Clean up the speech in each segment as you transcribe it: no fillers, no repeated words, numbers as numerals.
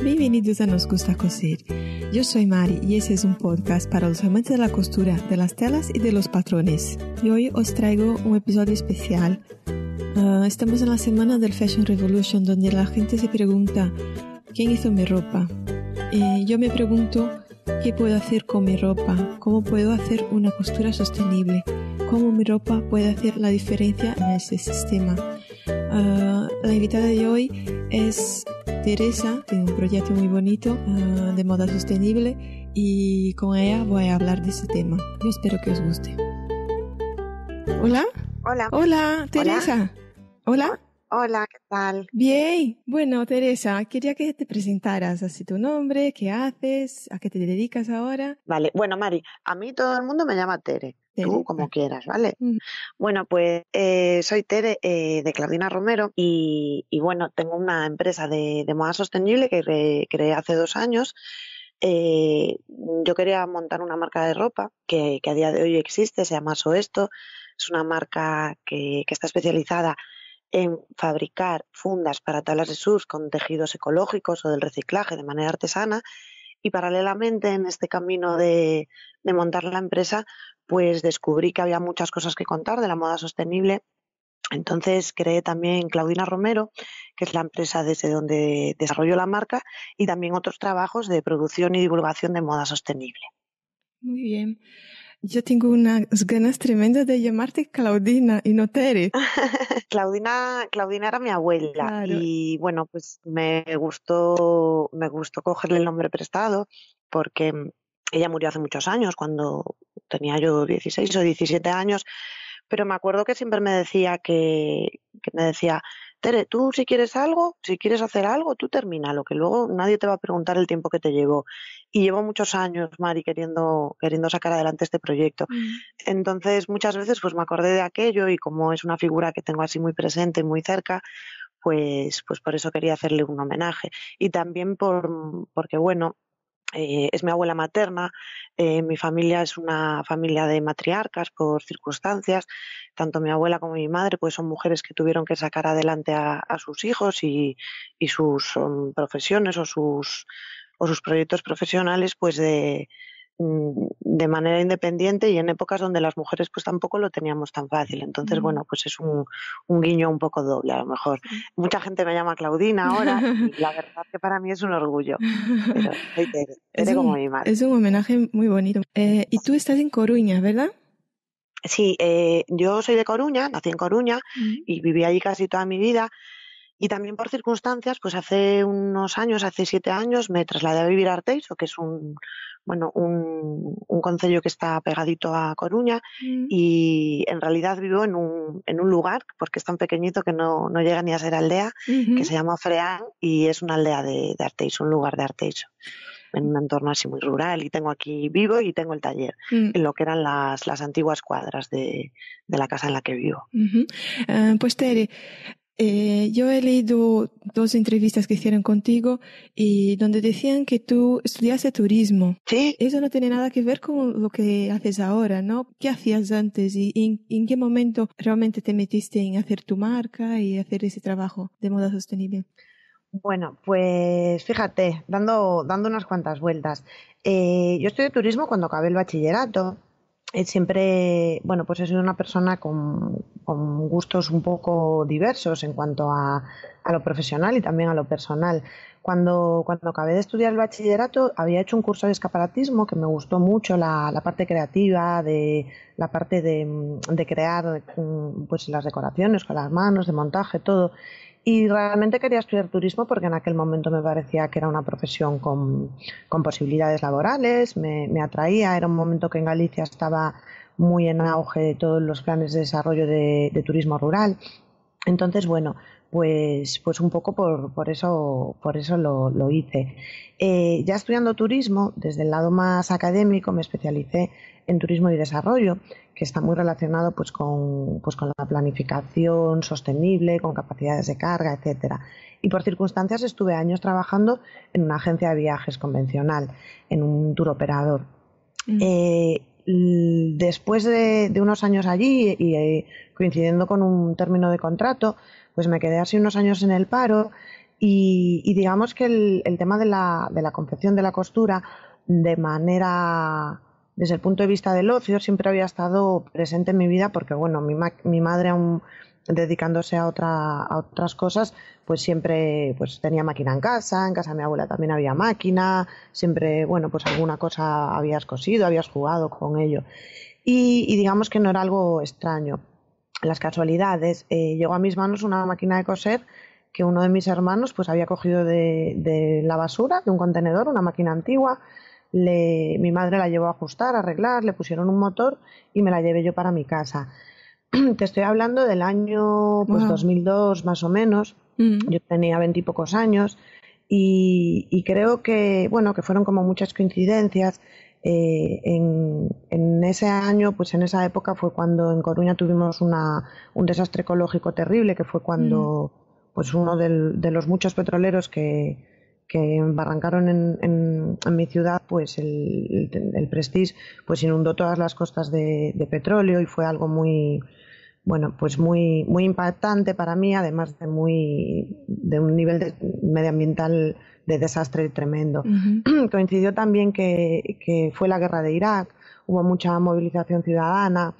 Bienvenidos a Nos Gusta Coser. Yo soy Mari y este es un podcast para los amantes de la costura, de las telas y de los patrones. Y hoy os traigo un episodio especial. Estamos en la semana del Fashion Revolution, donde la gente se pregunta ¿quién hizo mi ropa? Y yo me pregunto ¿qué puedo hacer con mi ropa? ¿Cómo puedo hacer una costura sostenible? ¿Cómo mi ropa puede hacer la diferencia en este sistema? La invitada de hoy es Teresa, tiene un proyecto muy bonito de moda sostenible y con ella voy a hablar de ese tema. Yo espero que os guste. ¿Hola? Hola. Hola, Teresa. Hola. Hola, ¿qué tal? Bien. Bueno, Teresa, quería que te presentaras así tu nombre, qué haces, a qué te dedicas ahora. Vale. Bueno, Mari, a mí todo el mundo me llama Tere. Tú, como quieras, ¿vale? Bueno, pues soy Tere de Claudina Romero y bueno, tengo una empresa de moda sostenible que creé hace 2 años. Yo quería montar una marca de ropa que a día de hoy existe, se llama Soesto. Es una marca que está especializada en fabricar fundas para tablas de surf con tejidos ecológicos o del reciclaje de manera artesana. Y paralelamente en este camino de montar la empresa, pues descubrí que había muchas cosas que contar de la moda sostenible. Entonces creé también Claudina Romero, que es la empresa desde donde desarrollo la marca, y también otros trabajos de producción y divulgación de moda sostenible. Muy bien. Yo tengo unas ganas tremendas de llamarte Claudina y no Tere. Claudina era mi abuela, claro. Y bueno, pues me gustó cogerle el nombre prestado porque ella murió hace muchos años, cuando tenía yo 16 o 17 años, pero me acuerdo que siempre me decía que me decía, Tere, tú si quieres hacer algo, tú termínalo, que luego nadie te va a preguntar el tiempo que te llevó. Y llevo muchos años, Mari, queriendo sacar adelante este proyecto. Entonces, muchas veces pues me acordé de aquello y como es una figura que tengo así muy presente, muy cerca, pues por eso quería hacerle un homenaje. Y también porque bueno, es mi abuela materna, mi familia es una familia de matriarcas por circunstancias, tanto mi abuela como mi madre pues son mujeres que tuvieron que sacar adelante a sus hijos y sus profesiones o sus proyectos profesionales pues de manera independiente y en épocas donde las mujeres pues tampoco lo teníamos tan fácil. Entonces, bueno, pues es un guiño un poco doble a lo mejor. Mucha gente me llama Claudina ahora y la verdad que para mí es un orgullo. Pero soy Tere como mi madre. Es un homenaje muy bonito. Y tú estás en Coruña, ¿verdad? Sí, yo soy de Coruña, nací en Coruña y viví allí casi toda mi vida. Y también por circunstancias, pues hace 7 años, me trasladé a vivir a Arteixo, que es un concello que está pegadito a Coruña, y en realidad vivo en un lugar, porque es tan pequeñito que no llega ni a ser aldea, que se llama Freán, y es una aldea de Arteixo, un lugar de Arteixo, en un entorno así muy rural, y vivo y tengo el taller, en lo que eran las antiguas cuadras de la casa en la que vivo. Pues Tere, yo he leído 2 entrevistas que hicieron contigo y donde decían que tú estudiaste turismo. Sí. Eso no tiene nada que ver con lo que haces ahora, ¿no? ¿Qué hacías antes y en qué momento realmente te metiste en hacer tu marca y hacer ese trabajo de moda sostenible? Bueno, pues fíjate, dando unas cuantas vueltas. Yo estudié turismo cuando acabé el bachillerato. Siempre, bueno, pues he sido una persona con gustos un poco diversos en cuanto a lo profesional y también a lo personal. Cuando acabé de estudiar el bachillerato había hecho un curso de escaparatismo que me gustó mucho, la parte creativa, la parte de crear pues las decoraciones con las manos, de montaje, todo. Y realmente quería estudiar turismo porque en aquel momento me parecía que era una profesión con posibilidades laborales, me atraía. Era un momento que en Galicia estaba muy en auge de todos los planes de desarrollo de turismo rural. Entonces, bueno, pues un poco por eso lo hice. Ya estudiando turismo, desde el lado más académico, me especialicé en turismo y desarrollo, que está muy relacionado con la planificación sostenible, con capacidades de carga, etcétera. Y por circunstancias estuve años trabajando en una agencia de viajes convencional, en un tour operador. Después de unos años allí y coincidiendo con un término de contrato, pues me quedé así unos años en el paro Y digamos que el tema de la concepción de la costura, de manera, desde el punto de vista del ocio, siempre había estado presente en mi vida, porque bueno, mi madre, aún dedicándose a otras cosas, pues siempre pues tenía máquina en casa de mi abuela también había máquina, siempre, bueno, pues alguna cosa habías cosido, habías jugado con ello. Y digamos que no era algo extraño. Las casualidades, llegó a mis manos una máquina de coser que uno de mis hermanos pues había cogido de la basura, de un contenedor, una máquina antigua. Mi madre la llevó a ajustar, a arreglar, le pusieron un motor y me la llevé yo para mi casa. Te estoy hablando del año pues, wow, 2002 más o menos. Yo tenía 20 y pocos años y creo que, bueno, que fueron como muchas coincidencias. En ese año, pues en esa época fue cuando en Coruña tuvimos un desastre ecológico terrible, que fue cuando pues uno de los muchos petroleros que embarrancaron en mi ciudad, pues el Prestige pues inundó todas las costas de petróleo, y fue algo muy, bueno, pues muy, muy impactante para mí, además de un nivel medioambiental de desastre tremendo. Coincidió también que fue la guerra de Irak, hubo mucha movilización ciudadana.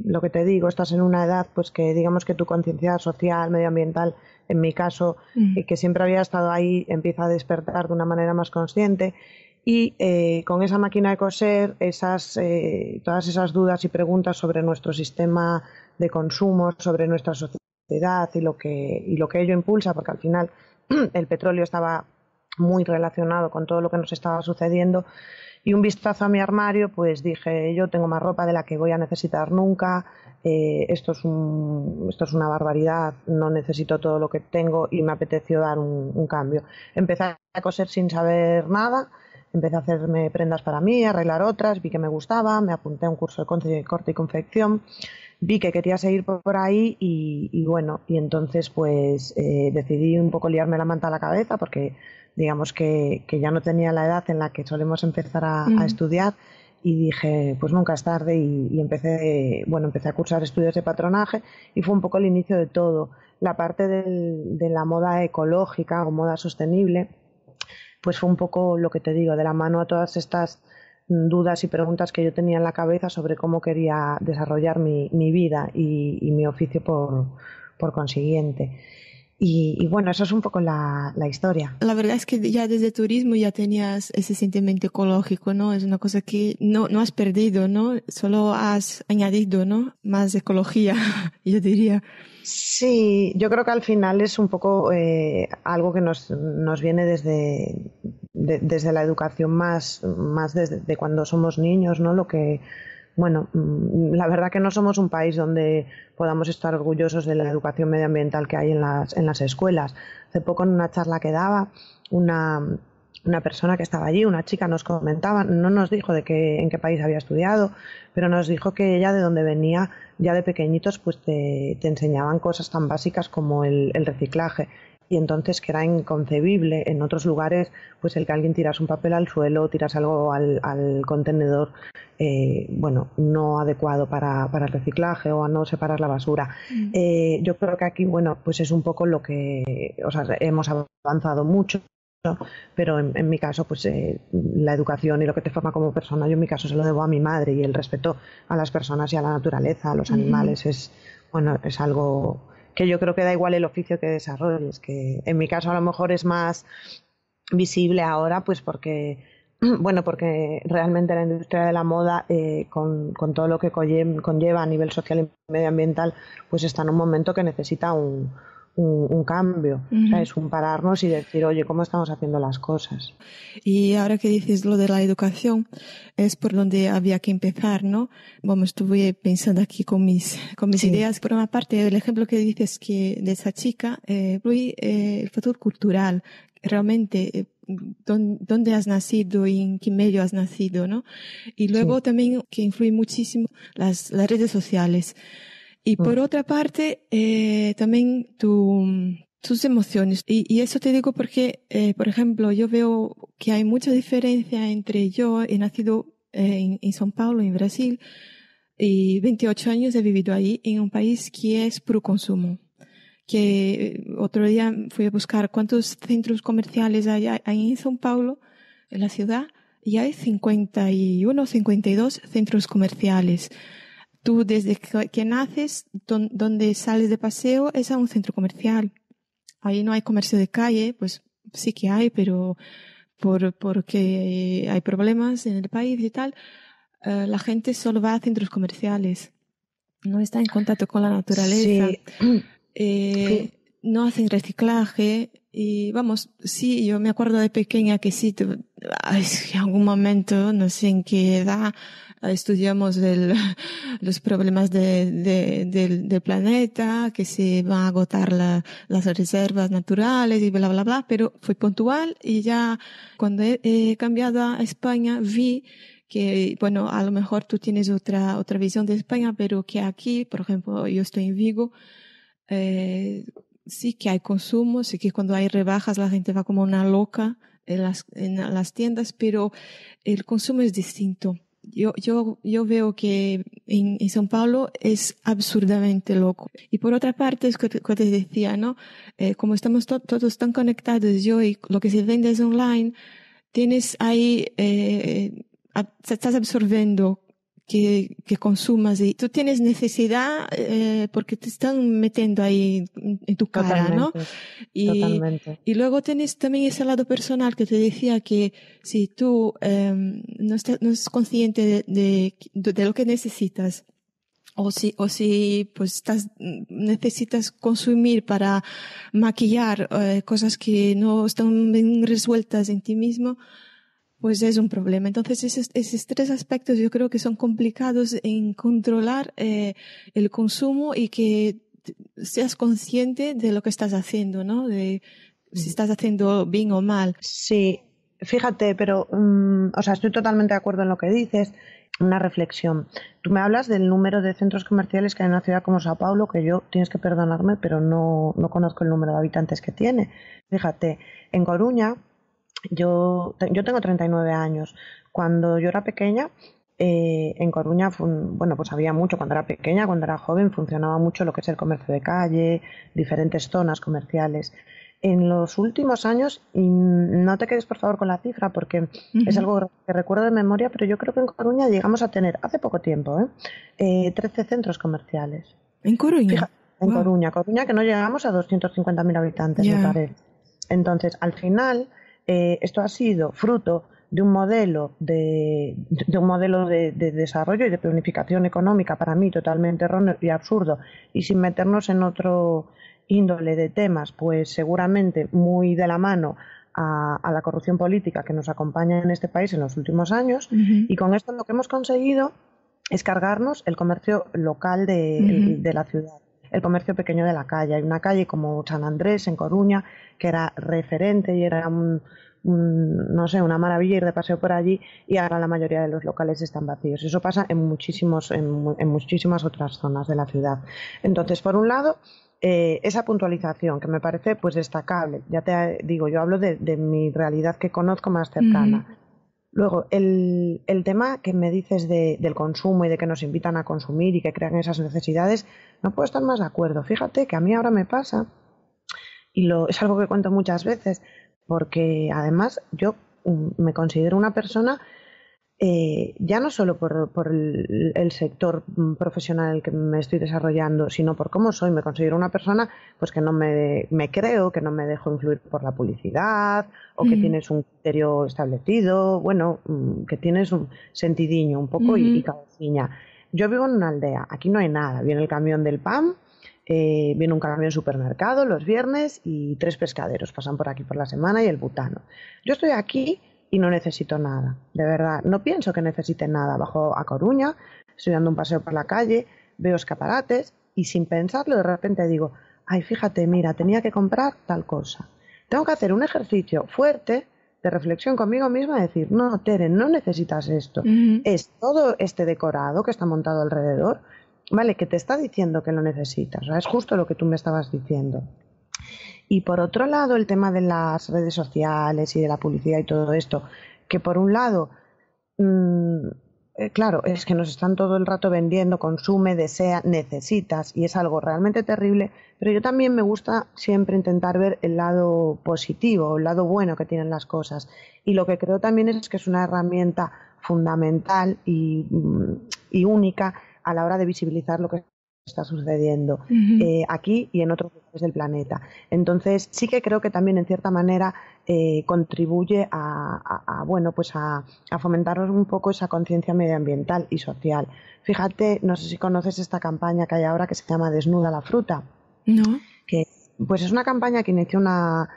Lo que te digo, estás en una edad pues que digamos que tu conciencia social, medioambiental, en mi caso, que siempre había estado ahí, empieza a despertar de una manera más consciente. Y con esa máquina de coser, todas esas dudas y preguntas sobre nuestro sistema de consumo, sobre nuestra sociedad y lo que ello impulsa, porque al final el petróleo estaba muy relacionado con todo lo que nos estaba sucediendo. Y un vistazo a mi armario, pues dije, yo tengo más ropa de la que voy a necesitar nunca, esto es una barbaridad, no necesito todo lo que tengo, y me apeteció dar un cambio. Empecé a coser sin saber nada, empecé a hacerme prendas para mí, a arreglar otras, vi que me gustaba, me apunté a un curso de corte y confección, vi que quería seguir por ahí y bueno, y entonces pues decidí un poco liarme la manta a la cabeza, porque digamos que ya no tenía la edad en la que solemos empezar a estudiar, y dije, pues nunca es tarde, y empecé a cursar estudios de patronaje, y fue un poco el inicio de todo. La parte de la moda ecológica o moda sostenible, pues fue un poco lo que te digo, de la mano a todas estas dudas y preguntas que yo tenía en la cabeza sobre cómo quería desarrollar mi vida y mi oficio por consiguiente. Y bueno, eso es un poco la historia. La verdad es que ya desde turismo ya tenías ese sentimiento ecológico, ¿no? Es una cosa que no has perdido, ¿no? Solo has añadido, ¿no? Más ecología, yo diría. Sí, yo creo que al final es un poco algo que nos viene desde la educación, más desde cuando somos niños, ¿no? Lo que... Bueno, la verdad que no somos un país donde podamos estar orgullosos de la educación medioambiental que hay en las escuelas. Hace poco, en una charla que daba, una persona que estaba allí, una chica, nos comentaba, no nos dijo en qué país había estudiado, pero nos dijo que ella, de donde venía, ya de pequeñitos pues te enseñaban cosas tan básicas como el reciclaje. Y entonces que era inconcebible en otros lugares pues el que alguien tirase un papel al suelo, tirase algo al contenedor, bueno, no adecuado para el reciclaje, o a no separar la basura. Yo creo que aquí, bueno, pues es un poco lo que, o sea, hemos avanzado mucho, pero en mi caso pues la educación y lo que te forma como persona, yo en mi caso se lo debo a mi madre, y el respeto a las personas y a la naturaleza, a los animales, es algo que yo creo que da igual el oficio que desarrolles, que en mi caso a lo mejor es más visible ahora, pues porque realmente la industria de la moda, con todo lo que conlleva a nivel social y medioambiental, pues está en un momento que necesita un cambio, ¿sabes? Un pararnos y decir, oye, ¿cómo estamos haciendo las cosas? Y ahora que dices lo de la educación, es por donde había que empezar, ¿no? Vamos, estuve pensando aquí con mis ideas. Por una parte, el ejemplo que dices que de esa chica, el factor cultural, realmente... dónde has nacido y en qué medio has nacido, ¿no? Y luego también que influye muchísimo las redes sociales. Y por otra parte, también tus emociones. Y eso te digo porque, por ejemplo, yo veo que hay mucha diferencia entre yo, he nacido en São Paulo, en Brasil, y 28 años he vivido ahí, en un país que es pro consumo, que otro día fui a buscar cuántos centros comerciales hay en São Paulo, en la ciudad, y hay 51, 52 centros comerciales. Tú desde que naces, donde sales de paseo, es a un centro comercial. Ahí no hay comercio de calle, pues sí que hay, pero porque hay problemas en el país y tal, la gente solo va a centros comerciales. No está en contacto con la naturaleza. Sí. No hacen reciclaje y vamos, sí, yo me acuerdo de pequeña que sí, en algún momento, no sé en qué edad, estudiamos los problemas del planeta, que se va a agotar las reservas naturales y bla, bla, bla, pero fue puntual y ya cuando he cambiado a España vi que, bueno, a lo mejor tú tienes otra visión de España, pero que aquí, por ejemplo, yo estoy en Vigo, sí que hay consumo, sí que cuando hay rebajas la gente va como una loca en las tiendas, pero el consumo es distinto. Yo veo que en São Paulo es absurdamente loco. Y por otra parte, es que te decía, ¿no? Como estamos todos tan conectados, yo y lo que se vende es online, tienes ahí, estás absorbiendo que consumas y tú tienes necesidad porque te están metiendo ahí en tu cara, totalmente, ¿no? Y luego tienes también ese lado personal que te decía que si tú no estás consciente de lo que necesitas o si pues necesitas consumir para maquillar cosas que no están bien resueltas en ti mismo, pues es un problema. Entonces esos tres aspectos yo creo que son complicados en controlar el consumo y que seas consciente de lo que estás haciendo, ¿no? De si estás haciendo bien o mal. Sí, fíjate, pero o sea, estoy totalmente de acuerdo en lo que dices. Una reflexión. Tú me hablas del número de centros comerciales que hay en una ciudad como Sao Paulo, que yo, tienes que perdonarme, pero no conozco el número de habitantes que tiene. Fíjate, en Coruña, yo tengo 39 años. Cuando yo era pequeña, en Coruña, bueno, pues había mucho. Cuando era pequeña, cuando era joven, funcionaba mucho lo que es el comercio de calle, diferentes zonas comerciales. En los últimos años, y no te quedes por favor con la cifra, porque es algo que recuerdo de memoria, pero yo creo que en Coruña llegamos a tener, hace poco tiempo, 13 centros comerciales. ¿En Coruña? Fíjate, en wow. Coruña, que no llegamos a 250.000 habitantes, yeah, me parece. Entonces, al final, esto ha sido fruto de un modelo de desarrollo y de planificación económica, para mí totalmente erróneo y absurdo, y sin meternos en otro índole de temas, pues seguramente muy de la mano a la corrupción política que nos acompaña en este país en los últimos años. Y con esto lo que hemos conseguido es cargarnos el comercio local de la ciudad, el comercio pequeño de la calle. Hay una calle como San Andrés, en Coruña, que era referente y era no sé, una maravilla ir de paseo por allí, y ahora la mayoría de los locales están vacíos. Eso pasa en muchísimas otras zonas de la ciudad. Entonces, por un lado, esa puntualización que me parece pues destacable. Ya te digo, yo hablo de mi realidad que conozco más cercana. Luego, el tema que me dices del consumo y de que nos invitan a consumir y que crean esas necesidades, no puedo estar más de acuerdo. Fíjate que a mí ahora me pasa, y es algo que cuento muchas veces, porque además yo me considero una persona, ya no solo por el sector profesional en el que me estoy desarrollando, sino por cómo soy. Me considero una persona pues que no me creo, que no me dejo influir por la publicidad, o que tienes un criterio establecido, bueno, que tienes un sentidiño un poco y cabeciña. Yo vivo en una aldea, aquí no hay nada. Viene el camión del PAM, viene un camión supermercado los viernes y 3 pescaderos pasan por aquí por la semana y el butano. Yo estoy aquí y no necesito nada, de verdad, no pienso que necesite nada. Bajo a Coruña, estoy dando un paseo por la calle, veo escaparates y sin pensarlo de repente digo, ay, fíjate, mira, tenía que comprar tal cosa. Tengo que hacer un ejercicio fuerte de reflexión conmigo misma, decir, no, Tere, no necesitas esto. Es todo este decorado que está montado alrededor, vale, que te está diciendo que lo necesitas, o sea, es justo lo que tú me estabas diciendo. Y por otro lado, el tema de las redes sociales y de la publicidad y todo esto, que por un lado claro, es que nos están todo el rato vendiendo, consume, desea, necesitas, y es algo realmente terrible, pero yo también me gusta siempre intentar ver el lado positivo, el lado bueno que tienen las cosas, y lo que creo también es que es una herramienta fundamental y única a la hora de visibilizar lo que está sucediendo aquí y en otros lugares del planeta. Entonces sí que creo que también en cierta manera contribuye a fomentar un poco esa conciencia medioambiental y social. Fíjate, no sé si conoces esta campaña que hay ahora que se llama Desnuda la Fruta. No. Que pues es una campaña que inició una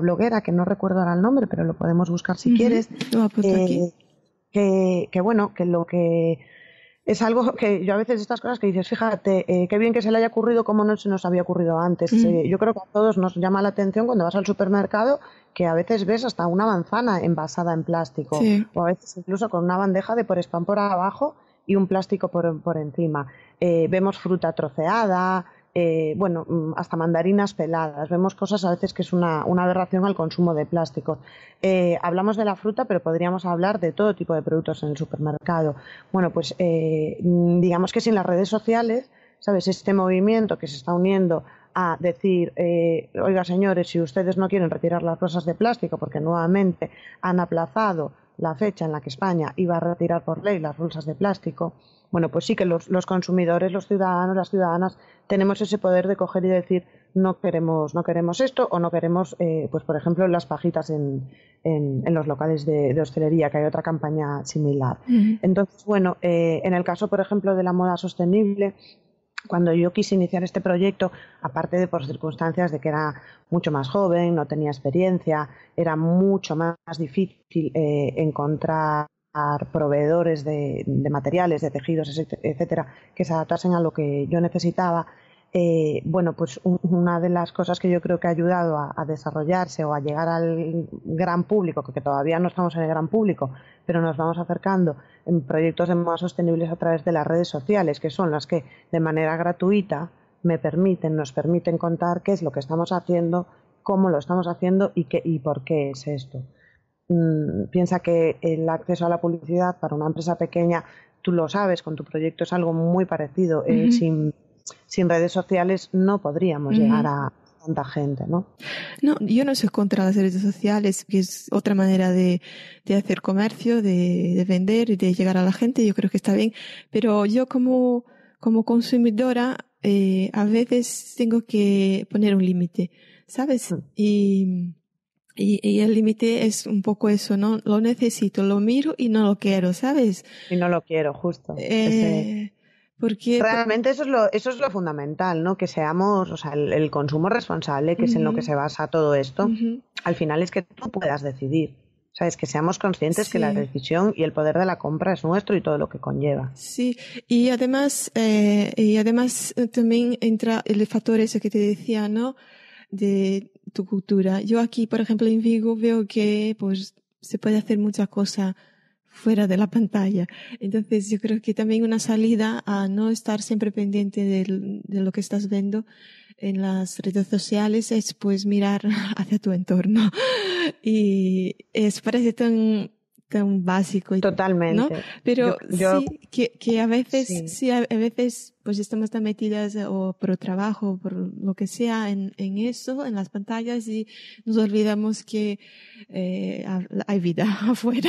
bloguera que no recuerdo ahora el nombre, pero lo podemos buscar si quieres. Lo ha puesto aquí. Es algo que yo a veces estas cosas que dices, fíjate, qué bien que se le haya ocurrido, cómo no se nos había ocurrido antes. Yo creo que a todos nos llama la atención cuando vas al supermercado que a veces ves hasta una manzana envasada en plástico, sí, o a veces incluso con una bandeja de porespán por abajo y un plástico por encima. Vemos fruta troceada, hasta mandarinas peladas. Vemos cosas a veces que es una aberración al consumo de plásticos. Hablamos de la fruta, pero podríamos hablar de todo tipo de productos en el supermercado. Bueno, pues digamos que sin las redes sociales, ¿sabes? Este movimiento que se está uniendo a decir, oiga señores, si ustedes no quieren retirar las bolsas de plástico, porque nuevamente han aplazado la fecha en la que España iba a retirar por ley las bolsas de plástico. Bueno, pues sí que los consumidores, los ciudadanos, las ciudadanas, tenemos ese poder de coger y decir no queremos esto, o no queremos, por ejemplo, las pajitas en los locales de hostelería, que hay otra campaña similar. Entonces, en el caso, por ejemplo, de la moda sostenible, cuando yo quise iniciar este proyecto, aparte de por circunstancias de que era mucho más joven, no tenía experiencia, era mucho más difícil encontrar proveedores de materiales, de tejidos, etcétera, que se adaptasen a lo que yo necesitaba. Una de las cosas que yo creo que ha ayudado a desarrollarse o a llegar al gran público, que todavía no estamos en el gran público, pero nos vamos acercando en proyectos de moda sostenibles a través de las redes sociales, que son las que de manera gratuita nos permiten contar qué es lo que estamos haciendo, cómo lo estamos haciendo y por qué es esto. Piensa que el acceso a la publicidad para una empresa pequeña, tú lo sabes, con tu proyecto es algo muy parecido. Sin redes sociales no podríamos llegar a tanta gente, ¿no? No, yo no soy contra las redes sociales, que es otra manera de hacer comercio, de vender y de llegar a la gente. Yo creo que está bien, pero yo como consumidora a veces tengo que poner un límite, ¿sabes? Y el límite es un poco eso, ¿no? Lo necesito, lo miro y no lo quiero, ¿sabes? Y no lo quiero, justo. Porque realmente eso es lo fundamental, ¿no? Que seamos, el consumo responsable, que es en lo que se basa todo esto, al final es que tú puedas decidir. O sea, es que seamos conscientes que la decisión y el poder de la compra es nuestro y todo lo que conlleva. Sí, y además también entra el factor ese que te decía, ¿no? De tu cultura. Yo aquí, por ejemplo, en Vigo veo que pues se puede hacer muchas cosas fuera de la pantalla. Entonces yo creo que también una salida a no estar siempre pendiente de lo que estás viendo en las redes sociales es pues mirar hacia tu entorno. Y parece tan básico. Totalmente. ¿No? Pero yo, sí, que a veces, sí, a veces pues estamos tan metidas o por trabajo o por lo que sea en eso, en las pantallas, y nos olvidamos que hay vida afuera.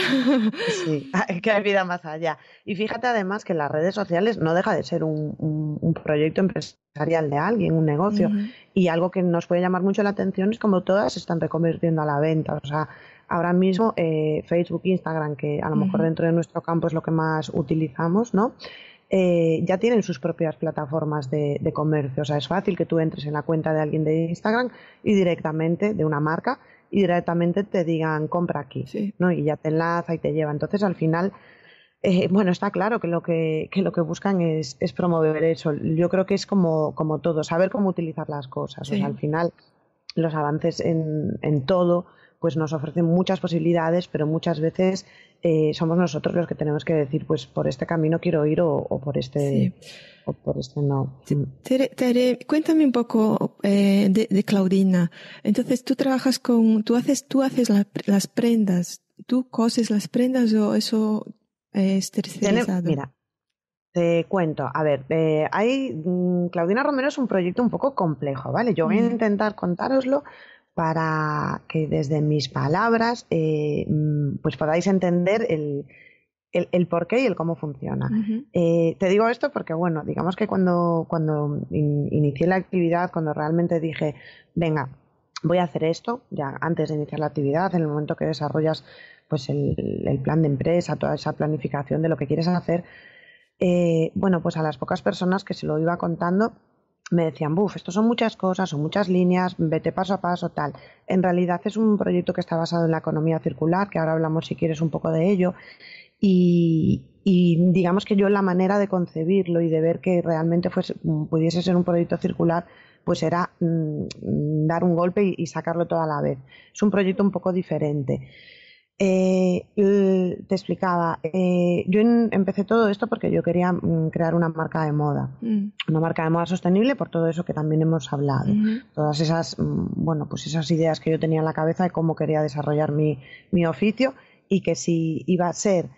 Sí, que hay vida más allá. Y fíjate además que las redes sociales no deja de ser un proyecto empresarial de alguien, un negocio. Y algo que nos puede llamar mucho la atención es como todas se están reconvirtiendo a la venta. O sea, ahora mismo Facebook, Instagram, que a lo mejor dentro de nuestro campo es lo que más utilizamos, ¿no? Ya tienen sus propias plataformas de comercio. O sea, es fácil que tú entres en la cuenta de alguien de Instagram y directamente, de una marca, y directamente te digan compra aquí, sí, ¿no? Y ya te enlaza y te lleva. Entonces, al final, está claro que lo que buscan es promover eso. Yo creo que es como todo, saber cómo utilizar las cosas. Sí. O sea, al final, los avances en todo pues nos ofrecen muchas posibilidades, pero muchas veces somos nosotros los que tenemos que decir, pues por este camino quiero ir o por este, sí, o por este no. Tere, cuéntame un poco de Claudina. Entonces tú trabajas tú haces las prendas, tú coses las prendas, o eso es tercerizado. Mira, te cuento. A ver, Claudina Romero es un proyecto un poco complejo, ¿vale? Yo voy a intentar contároslo para que desde mis palabras pues podáis entender el por qué y el cómo funciona. Uh-huh. Te digo esto porque, bueno, digamos que cuando inicié la actividad, cuando realmente dije, venga, voy a hacer esto, ya antes de iniciar la actividad, en el momento que desarrollas pues el plan de empresa, toda esa planificación de lo que quieres hacer, bueno, pues a las pocas personas que se lo iba contando me decían, esto son muchas cosas, son muchas líneas, vete paso a paso, tal. En realidad es un proyecto que está basado en la economía circular, que ahora hablamos si quieres un poco de ello. Y digamos que yo la manera de concebirlo y de ver que realmente pudiese ser un proyecto circular, pues era dar un golpe y sacarlo todo a la vez. Es un proyecto un poco diferente. Te explicaba, yo empecé todo esto porque yo quería crear una marca de moda, una marca de moda sostenible por todo eso que también hemos hablado, todas esas, bueno, pues esas ideas que yo tenía en la cabeza de cómo quería desarrollar mi oficio y que si iba a ser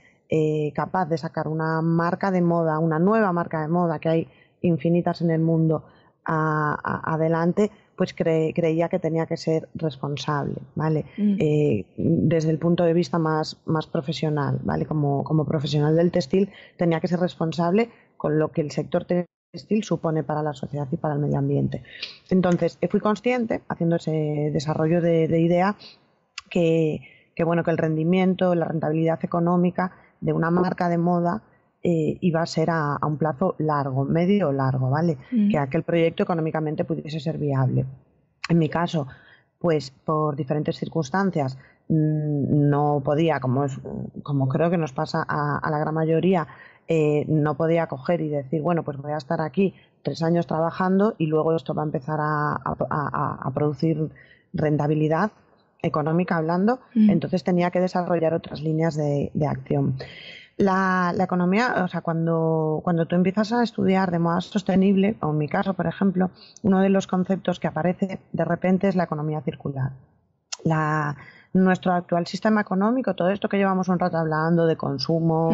capaz de sacar una marca de moda, una nueva marca de moda que hay infinitas en el mundo adelante, pues creía que tenía que ser responsable, ¿vale? Desde el punto de vista más profesional, ¿vale? Como profesional del textil tenía que ser responsable con lo que el sector textil supone para la sociedad y para el medio ambiente. Entonces fui consciente, haciendo ese desarrollo de idea, que bueno, que el rendimiento, la rentabilidad económica de una marca de moda iba a ser a un plazo largo, medio o largo, ¿vale? Que aquel proyecto económicamente pudiese ser viable. En mi caso, pues por diferentes circunstancias no podía, como creo que nos pasa a la gran mayoría, no podía coger y decir, bueno, pues voy a estar aquí 3 años trabajando y luego esto va a empezar a producir rentabilidad económica hablando. Entonces tenía que desarrollar otras líneas de acción. La economía, o sea, cuando tú empiezas a estudiar de moda sostenible, o en mi caso, por ejemplo, uno de los conceptos que aparece de repente es la economía circular. Nuestro actual sistema económico, todo esto que llevamos un rato hablando de consumo,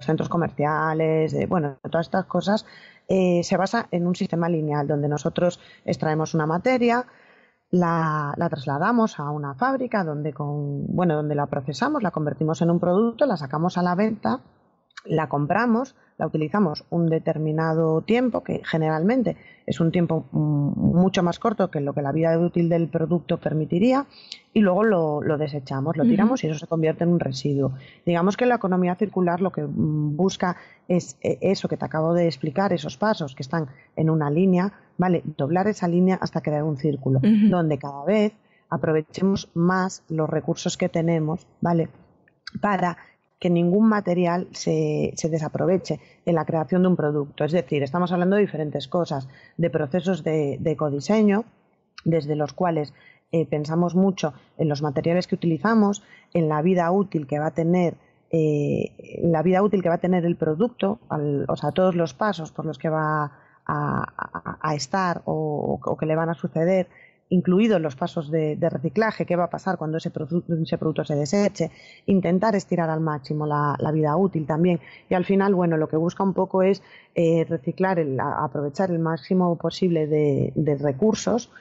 centros comerciales, bueno, todas estas cosas, se basa en un sistema lineal donde nosotros extraemos una materia, la trasladamos a una fábrica donde la procesamos, la convertimos en un producto, la sacamos a la venta, la compramos, la utilizamos un determinado tiempo, que generalmente es un tiempo mucho más corto que lo que la vida útil del producto permitiría, y luego lo desechamos, lo tiramos y eso se convierte en un residuo. Digamos que la economía circular lo que busca es eso que te acabo de explicar, esos pasos que están en una línea, ¿vale? Doblar esa línea hasta crear un círculo, donde cada vez aprovechemos más los recursos que tenemos, ¿vale? Para que ningún material se desaproveche en la creación de un producto. Es decir, estamos hablando de diferentes cosas, de procesos de ecodiseño, desde los cuales pensamos mucho en los materiales que utilizamos, en la vida útil que va a tener el producto, o sea, todos los pasos por los que va a estar o que le van a suceder, incluidos los pasos de reciclaje, qué va a pasar cuando ese producto se deseche, intentar estirar al máximo la vida útil también. Y al final, bueno, lo que busca un poco es reciclar, aprovechar el máximo posible de recursos,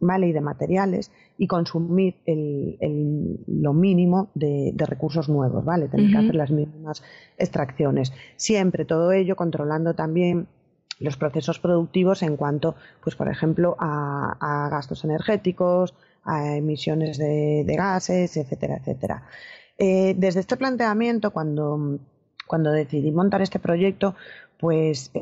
¿vale? Y de materiales, y consumir lo mínimo de recursos nuevos, ¿vale? Tener que hacer las mismas extracciones. Siempre todo ello controlando también los procesos productivos en cuanto, pues por ejemplo, a gastos energéticos, a emisiones de gases, etcétera, etcétera. Desde este planteamiento, cuando decidí montar este proyecto, pues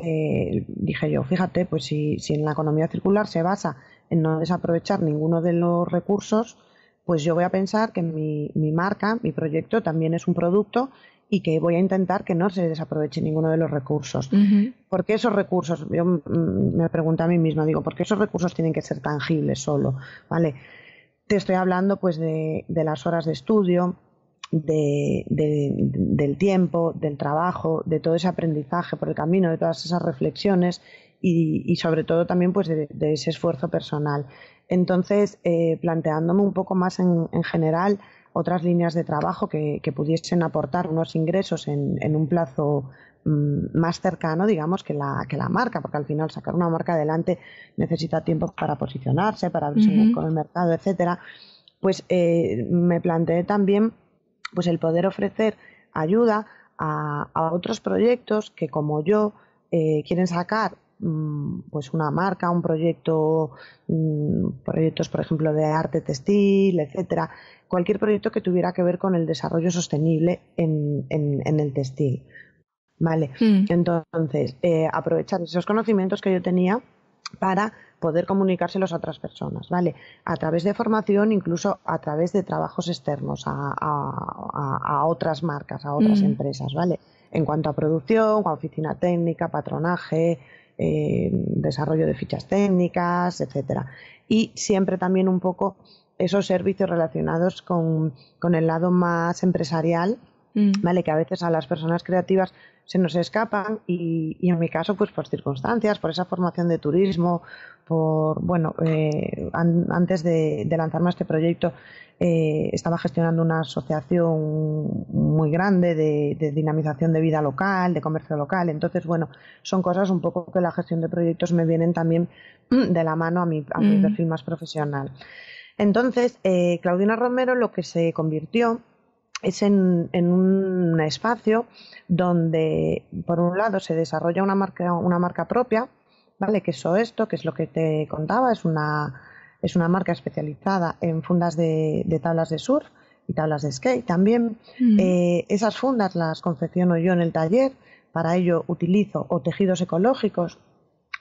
dije yo, fíjate, pues si en la economía circular se basa en no desaprovechar ninguno de los recursos, pues yo voy a pensar que mi marca, mi proyecto también es un producto y que voy a intentar que no se desaproveche ninguno de los recursos. ¿Por qué esos recursos? Yo me pregunto a mí misma, digo, ¿por qué esos recursos tienen que ser tangibles solo? ¿Vale? Te estoy hablando pues de las horas de estudio, del tiempo, del trabajo, de todo ese aprendizaje por el camino, de todas esas reflexiones y sobre todo también pues de ese esfuerzo personal. Entonces, planteándome un poco más en general, otras líneas de trabajo que pudiesen aportar unos ingresos en un plazo más cercano, digamos, que la marca, porque al final sacar una marca adelante necesita tiempo para posicionarse, para abrirse con el mercado, etcétera. Pues me planteé también pues el poder ofrecer ayuda a otros proyectos que, como yo, quieren sacar pues una marca, un proyecto, proyectos por ejemplo de arte textil, etcétera, cualquier proyecto que tuviera que ver con el desarrollo sostenible en el textil, ¿vale? Entonces, aprovechar esos conocimientos que yo tenía para poder comunicárselos a otras personas, ¿vale? A través de formación, incluso a través de trabajos externos a otras marcas, a otras empresas, ¿vale? En cuanto a producción, a oficina técnica, patronaje, desarrollo de fichas técnicas, etcétera. Y siempre también un poco esos servicios relacionados con el lado más empresarial, ¿vale? Que a veces a las personas creativas se nos escapan y en mi caso, pues por circunstancias, por esa formación de turismo, por, bueno, antes de lanzarme a este proyecto estaba gestionando una asociación muy grande de dinamización de vida local, de comercio local. Entonces, bueno, son cosas un poco que la gestión de proyectos me vienen también de la mano a mi perfil más profesional. Entonces, Claudina Romero lo que se convirtió es en un espacio donde, por un lado, se desarrolla una marca propia, ¿vale? Que es Soesto, que es lo que te contaba, es una marca especializada en fundas de tablas de surf y tablas de skate también. Esas fundas las confecciono yo en el taller, para ello utilizo o tejidos ecológicos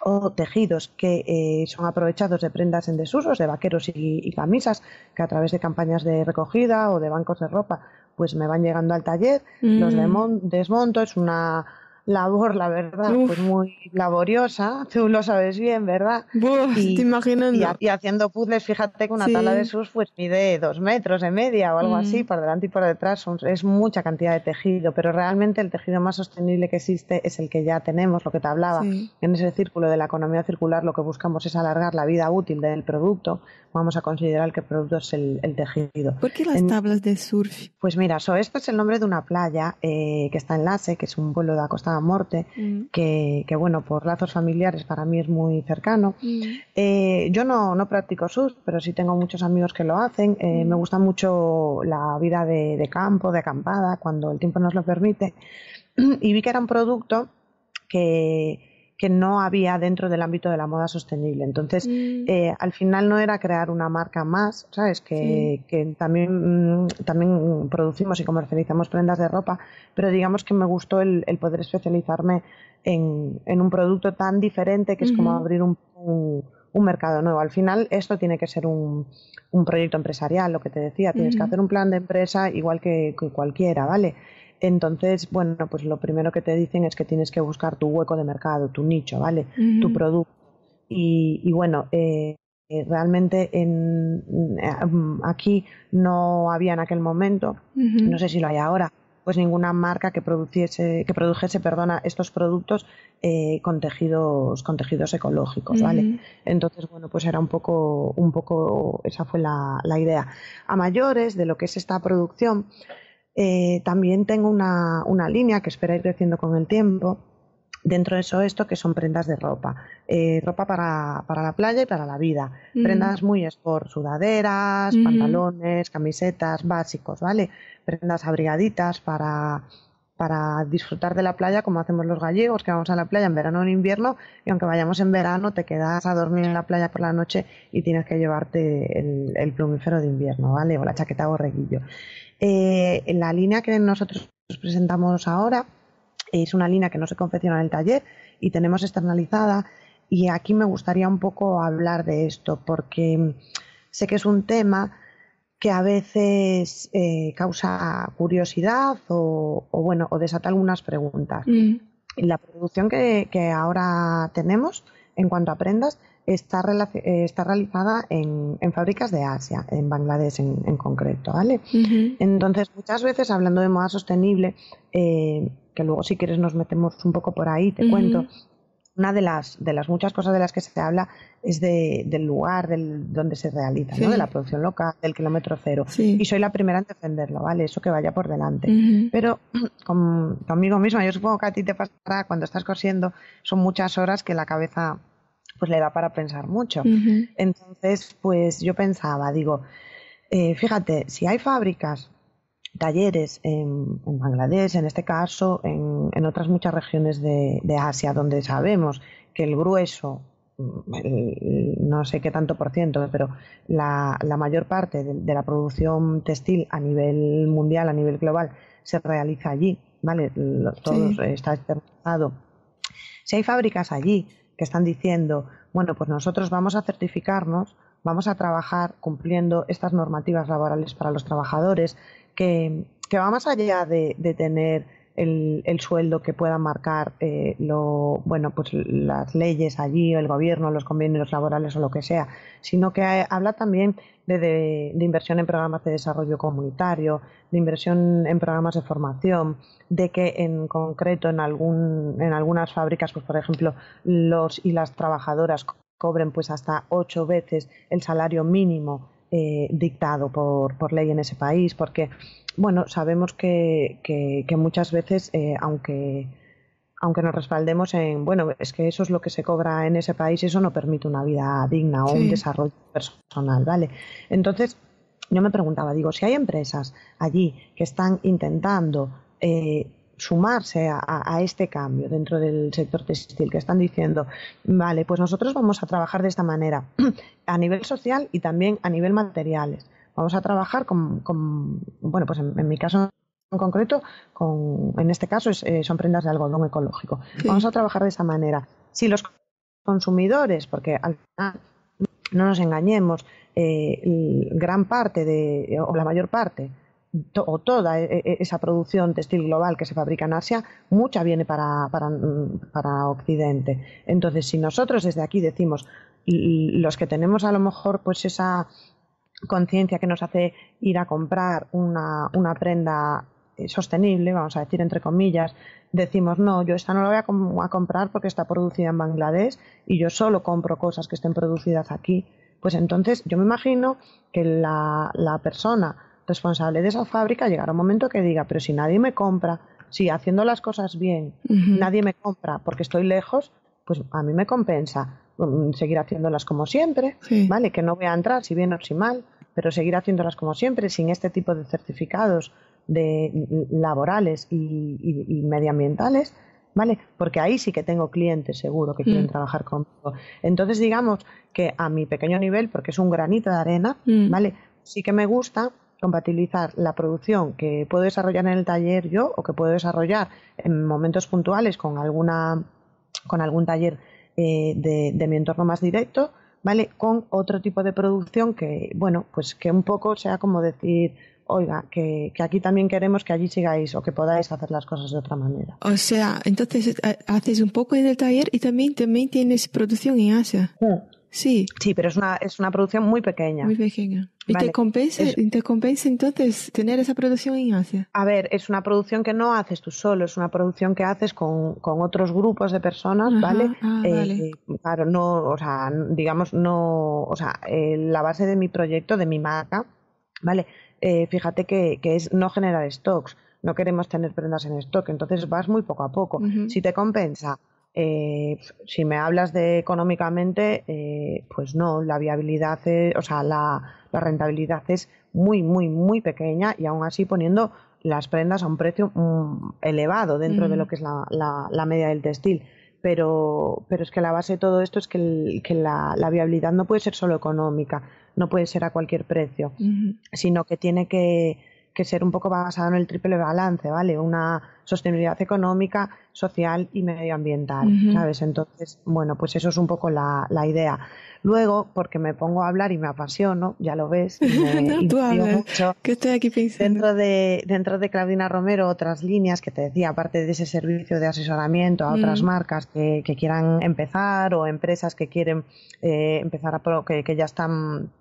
o tejidos que son aprovechados de prendas en desusos, de vaqueros y camisas, que a través de campañas de recogida o de bancos de ropa pues me van llegando al taller, los desmonto. Es una labor, la verdad, pues muy laboriosa, tú lo sabes bien, ¿verdad? Uf, te imaginando. Y haciendo puzzles, fíjate que una tabla de surf pues mide 2 metros de media o algo así, por delante y por detrás, es mucha cantidad de tejido, pero realmente el tejido más sostenible que existe es el que ya tenemos, lo que te hablaba. En ese círculo de la economía circular lo que buscamos es alargar la vida útil del producto, vamos a considerar que el producto es el tejido. ¿Por qué las tablas de surf? Pues mira, Soesto es el nombre de una playa que está en Laxe, que es un pueblo de la costa da Morte, que bueno, por lazos familiares para mí es muy cercano. Yo no practico surf, pero sí tengo muchos amigos que lo hacen. Me gusta mucho la vida de campo, de acampada, cuando el tiempo nos lo permite. Y vi que era un producto que no había dentro del ámbito de la moda sostenible. Entonces, al final no era crear una marca más, ¿sabes? Que también producimos y comercializamos prendas de ropa, pero digamos que me gustó el poder especializarme en un producto tan diferente, que es como abrir un mercado nuevo. Al final esto tiene que ser un proyecto empresarial, lo que te decía, tienes que hacer un plan de empresa igual que cualquiera, ¿vale? Entonces, bueno, pues lo primero que te dicen es que tienes que buscar tu hueco de mercado, tu nicho, ¿vale? Tu producto. Y bueno, realmente aquí no había en aquel momento, no sé si lo hay ahora, pues ninguna marca que produjese estos productos con tejidos ecológicos, ¿vale? Entonces, bueno, pues era un poco esa fue la idea. A mayores de lo que es esta producción, también tengo una línea que espero ir creciendo con el tiempo dentro de Soesto, que son prendas de ropa. Ropa para la playa y para la vida. Prendas muy sport, sudaderas, pantalones, camisetas, básicos, ¿vale? Prendas abrigaditas para disfrutar de la playa, como hacemos los gallegos, que vamos a la playa en verano o en invierno, y aunque vayamos en verano te quedas a dormir en la playa por la noche y tienes que llevarte el plumífero de invierno, ¿vale? O la chaqueta borreguillo. La línea que nosotros presentamos ahora es una línea que no se confecciona en el taller y tenemos externalizada, y aquí me gustaría un poco hablar de esto, porque sé que es un tema que a veces causa curiosidad o desata algunas preguntas. La producción que ahora tenemos en cuanto a prendas está realizada en fábricas de Asia, en Bangladesh en concreto, ¿vale? Entonces, muchas veces hablando de moda sostenible, que luego si quieres nos metemos un poco por ahí, te cuento, una de las muchas cosas de las que se habla es del lugar donde se realiza, sí, ¿no? De la producción local, del kilómetro cero. Sí. Y soy la primera en defenderlo, ¿vale? Eso que vaya por delante. Uh-huh. Pero conmigo misma, yo supongo que a ti te pasará cuando estás cosiendo, son muchas horas que la cabeza pues le da para pensar mucho. Uh-huh. Entonces, pues yo pensaba, digo, fíjate, si hay fábricas, talleres en Bangladesh, en este caso, en otras muchas regiones de Asia, donde sabemos que el grueso, no sé qué tanto por ciento, pero la mayor parte de la producción textil a nivel mundial, a nivel global, se realiza allí, ¿vale? Todo sí, está externalizado. Si hay fábricas allí que están diciendo, bueno, pues nosotros vamos a certificarnos, vamos a trabajar cumpliendo estas normativas laborales para los trabajadores, que va más allá de tener el sueldo que puedan marcar pues las leyes allí, o el gobierno, los convenios laborales o lo que sea, sino que habla también de inversión en programas de desarrollo comunitario, de inversión en programas de formación, de que en concreto en algunas fábricas, pues por ejemplo, los y las trabajadoras cobren pues hasta 8 veces el salario mínimo dictado por ley en ese país, porque bueno, sabemos que muchas veces aunque nos respaldemos en, bueno, es que eso es lo que se cobra en ese país, eso no permite una vida digna o sí, un desarrollo personal, ¿vale? Entonces yo me preguntaba, digo, si hay empresas allí que están intentando sumarse a este cambio dentro del sector textil, que están diciendo, vale, pues nosotros vamos a trabajar de esta manera a nivel social y también a nivel materiales. Vamos a trabajar bueno, pues en mi caso en concreto, en este caso son prendas de algodón ecológico. Sí. Vamos a trabajar de esta manera. Si los consumidores, porque al final no nos engañemos, gran parte o la mayor parte o toda esa producción textil global que se fabrica en Asia, mucha viene para Occidente. Entonces, si nosotros desde aquí decimos, los que tenemos a lo mejor pues esa conciencia que nos hace ir a comprar una prenda sostenible, vamos a decir entre comillas, decimos, no, yo esta no la voy a comprar porque está producida en Bangladesh y yo solo compro cosas que estén producidas aquí, pues entonces yo me imagino que la persona responsable de esa fábrica llegará un momento que diga, pero si nadie me compra, si haciendo las cosas bien, uh-huh, nadie me compra porque estoy lejos, pues a mí me compensa seguir haciéndolas como siempre, sí, ¿vale? Que no voy a entrar, si bien o si mal, pero seguir haciéndolas como siempre, sin este tipo de certificados laborales y medioambientales, ¿vale? Porque ahí sí que tengo clientes seguro que quieren trabajar conmigo. Entonces, digamos que a mi pequeño nivel, porque es un granito de arena, ¿vale? Sí que me gusta compatibilizar la producción que puedo desarrollar en el taller yo, o que puedo desarrollar en momentos puntuales con algún taller de mi entorno más directo, ¿vale? Con otro tipo de producción que, bueno, pues que un poco sea como decir, oiga, que aquí también queremos que allí sigáis o que podáis hacer las cosas de otra manera. O sea, entonces haces un poco en el taller y también tienes producción en Asia. Sí. Sí, pero es una producción muy pequeña. Muy pequeña. ¿Y vale, te compensa entonces tener esa producción en Asia? A ver, es una producción que no haces tú solo, es una producción que haces con otros grupos de personas, ajá, ¿vale? Ah, vale. Claro, no, o sea, digamos, no, o sea, la base de mi proyecto, de mi marca, ¿vale? Fíjate que es no generar stocks, no queremos tener prendas en stock, entonces vas muy poco a poco. Uh-huh. Si te compensa, si me hablas de económicamente, pues no, la viabilidad, o sea, la rentabilidad es muy, muy, muy pequeña, y aún así poniendo las prendas a un precio elevado dentro de lo que es la media del textil. Pero es que la base de todo esto es que la viabilidad no puede ser solo económica, no puede ser a cualquier precio, sino que tiene que ser un poco basado en el triple balance, ¿vale? Una sostenibilidad económica, social y medioambiental, ¿sabes? Entonces, bueno, pues eso es un poco la idea. Luego, porque me pongo a hablar y me apasiono, ya lo ves, no, tú hablas, mucho, que estoy aquí pensando. Dentro de Claudina Romero, otras líneas que te decía, aparte de ese servicio de asesoramiento a otras marcas que quieran empezar, o empresas que quieren empezar que ya están,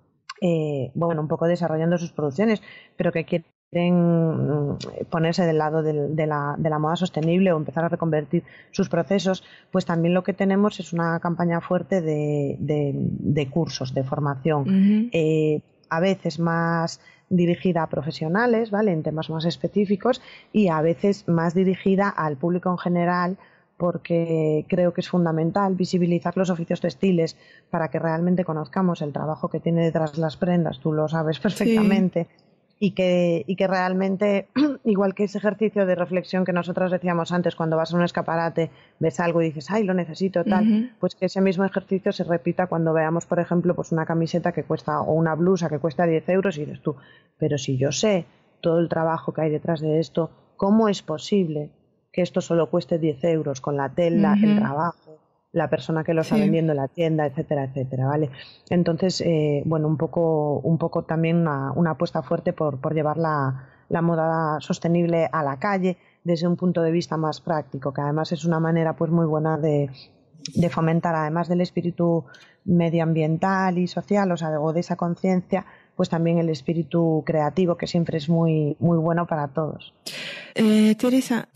bueno, un poco desarrollando sus producciones, pero que quieren quieren ponerse del lado de la moda sostenible o empezar a reconvertir sus procesos, pues también lo que tenemos es una campaña fuerte de cursos, de formación, uh-huh. A veces más dirigida a profesionales, ¿vale?, en temas más específicos, y a veces más dirigida al público en general, porque creo que es fundamental visibilizar los oficios textiles para que realmente conozcamos el trabajo que tiene detrás las prendas, tú lo sabes perfectamente, sí. Y que realmente, igual que ese ejercicio de reflexión que nosotros decíamos antes, cuando vas a un escaparate, ves algo y dices, ay, lo necesito, tal, uh-huh. pues que ese mismo ejercicio se repita cuando veamos, por ejemplo, pues una camiseta que cuesta, o una blusa que cuesta 10 euros, y dices tú, pero si yo sé todo el trabajo que hay detrás de esto, ¿cómo es posible que esto solo cueste 10 euros con la tela, uh-huh. el trabajo, la persona que lo está sí. vendiendo en la tienda, etcétera, etcétera, ¿vale? Entonces, bueno, un poco también una apuesta fuerte por llevar la moda sostenible a la calle desde un punto de vista más práctico, que además es una manera pues muy buena de fomentar, además del espíritu medioambiental y social, o sea, o de esa conciencia, pues también el espíritu creativo, que siempre es muy, muy bueno para todos. Teresa,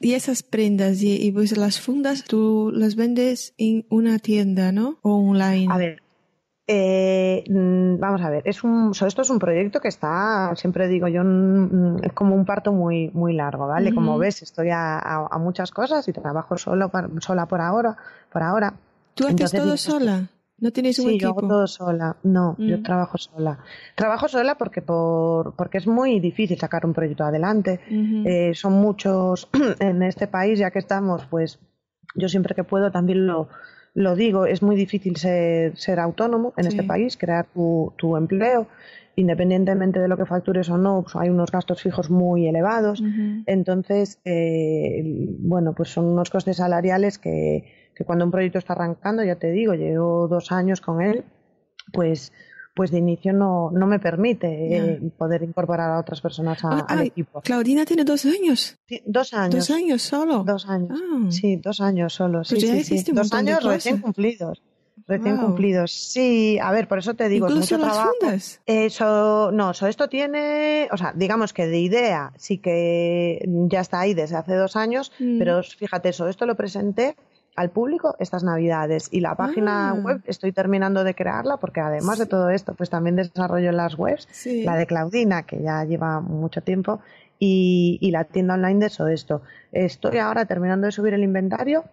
y esas prendas y pues las fundas, tú las vendes en una tienda, ¿no? O online. A ver, vamos a ver, esto es un proyecto que está, siempre digo yo, es como un parto muy, muy largo, ¿vale? Uh-huh. Como ves, estoy a muchas cosas y trabajo sola por ahora. ¿Tú haces todo sola? ¿No tienes un equipo? Sí, yo hago todo sola. No, yo trabajo sola. Trabajo sola porque es muy difícil sacar un proyecto adelante. Uh-huh. Son muchos en este país, ya que estamos, pues yo siempre que puedo también lo digo, es muy difícil ser autónomo en sí. este país, crear tu empleo, independientemente de lo que factures o no, pues hay unos gastos fijos muy elevados. Uh-huh. Entonces, bueno, pues son unos costes salariales que cuando un proyecto está arrancando, ya te digo, llevo 2 años con él, pues de inicio no me permite poder incorporar a otras personas al equipo. Claudina tiene 2 años. Sí, 2 años. 2 años solo. 2 años. Ah. Sí, 2 años solo. Pues sí, ya sí. 2 años recién cumplidos. Wow. Cumplidos. Sí, a ver, por eso te digo, incluso es mucho trabajo. Fundas. Esto tiene, o sea, digamos que de idea sí que ya está ahí desde hace 2 años, pero fíjate, esto lo presenté al público estas navidades, y la página web estoy terminando de crearla, porque además de todo esto pues también desarrollo las webs, la de Claudina, que ya lleva mucho tiempo, y la tienda online de Soesto. Estoy ahora terminando de subir el inventario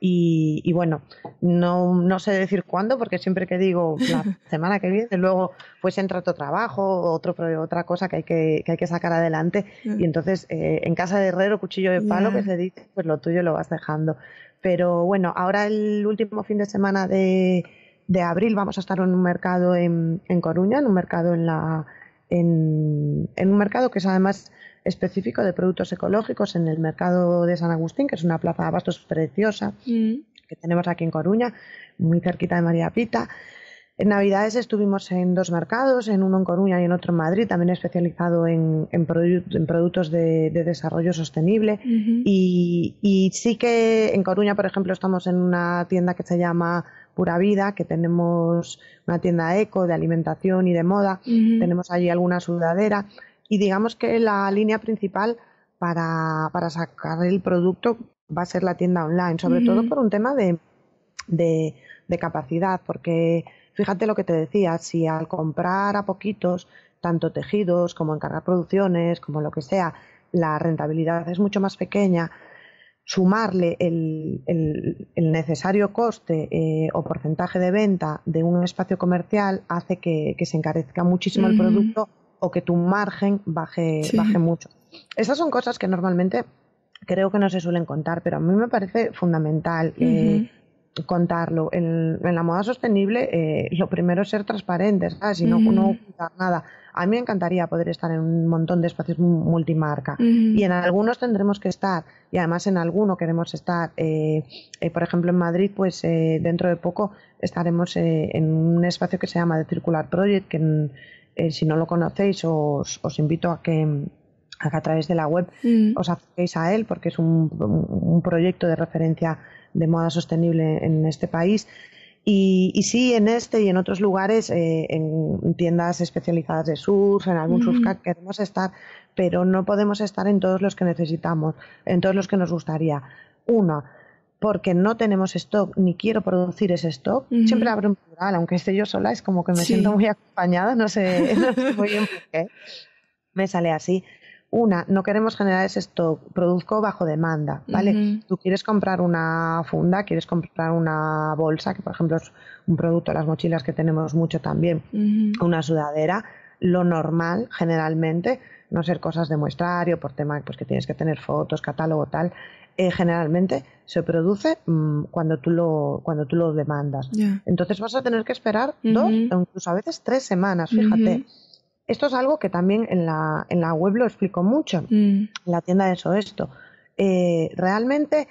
y bueno, no sé decir cuándo, porque siempre que digo la semana que viene, luego pues entra otro trabajo, otra cosa que hay que sacar adelante, y entonces en casa de herrero, cuchillo de palo, que se dice, pues lo tuyo lo vas dejando. Pero bueno, ahora el último fin de semana de abril vamos a estar en un mercado en Coruña, en un mercado en un mercado que es además específico de productos ecológicos, en el mercado de San Agustín, que es una plaza de abastos preciosa que tenemos aquí en Coruña, muy cerquita de María Pita. En Navidades estuvimos en 2 mercados, en uno en Coruña y en otro en Madrid, también especializado en productos de desarrollo sostenible. Uh-huh. Y sí que en Coruña, por ejemplo, estamos en una tienda que se llama Pura Vida, que tenemos una tienda eco de alimentación y de moda. Uh-huh. Tenemos allí alguna sudadera. Y digamos que la línea principal para sacar el producto va a ser la tienda online, sobre uh-huh. todo por un tema de capacidad, porque fíjate lo que te decía, si al comprar a poquitos, tanto tejidos como encargar producciones, como lo que sea, la rentabilidad es mucho más pequeña, sumarle el necesario coste o porcentaje de venta de un espacio comercial hace que se encarezca muchísimo el producto, o que tu margen baje mucho. Esas son cosas que normalmente creo que no se suelen contar, pero a mí me parece fundamental contarlo. En la moda sostenible lo primero es ser transparente, ¿sabes? Y no ocultar nada. A mí me encantaría poder estar en un montón de espacios multimarca, y en algunos tendremos que estar, y además en alguno queremos estar. Por ejemplo, en Madrid, pues dentro de poco estaremos en un espacio que se llama The Circular Project, que si no lo conocéis os invito a que a través de la web os acerquéis a él, porque es un proyecto de referencia de moda sostenible en este país, Y sí, en este y en otros lugares, en tiendas especializadas de surf, en algún surfcat queremos estar, pero no podemos estar en todos los que necesitamos, en todos los que nos gustaría. Una, porque no tenemos stock, ni quiero producir ese stock. Siempre abro un plural, aunque esté yo sola, es como que me siento muy acompañada, no sé muy bien por qué. Me sale así. Una, no queremos generar ese stock, produzco bajo demanda, ¿vale? Tú quieres comprar una funda, quieres comprar una bolsa, que por ejemplo es un producto, las mochilas que tenemos mucho también, una sudadera, lo normal generalmente, no ser cosas de muestrario, por tema pues, que tienes que tener fotos, catálogo, tal, generalmente se produce cuando tú lo demandas. Entonces vas a tener que esperar 2 o incluso a veces 3 semanas, fíjate. Esto es algo que también en la web lo explico mucho, en la tienda de Soesto. Realmente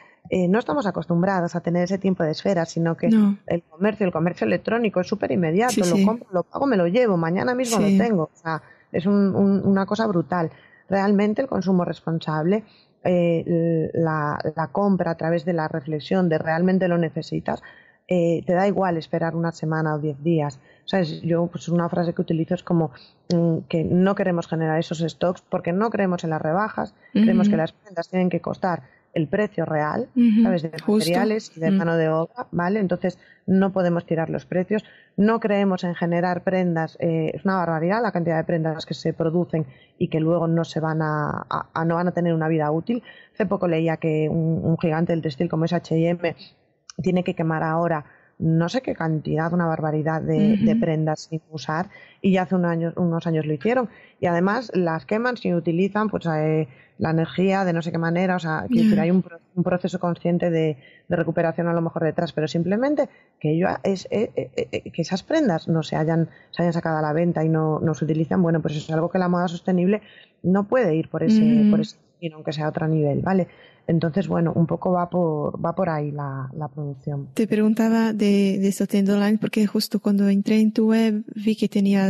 no estamos acostumbrados a tener ese tiempo de esfera, sino que el comercio electrónico es súper inmediato, compro, lo pago, me lo llevo, mañana mismo lo tengo. O sea, es una cosa brutal. Realmente el consumo responsable, la compra a través de la reflexión de realmente lo necesitas, te da igual esperar una semana o 10 días. ¿Sabes? Yo, pues una frase que utilizo es como que no queremos generar esos stocks porque no creemos en las rebajas, creemos que las prendas tienen que costar el precio real, ¿sabes? De materiales y de mano de obra, ¿vale? Entonces no podemos tirar los precios, no creemos en generar prendas, es una barbaridad la cantidad de prendas que se producen y que luego no se van a no van a tener una vida útil. Hace poco leía que un gigante del textil como es H&M tiene que quemar ahora no sé qué cantidad, una barbaridad de prendas sin usar, y ya hace unos años lo hicieron, y además las queman si utilizan pues la energía de no sé qué manera, o sea, que hay un proceso consciente de recuperación a lo mejor detrás, pero simplemente que esas prendas no se hayan sacado a la venta y no se utilizan, bueno, pues eso es algo que la moda sostenible no puede ir por ese sino aunque sea a otro nivel, ¿vale? Entonces, bueno, un poco va por ahí la producción. Te preguntaba de esta tienda online porque justo cuando entré en tu web vi que tenía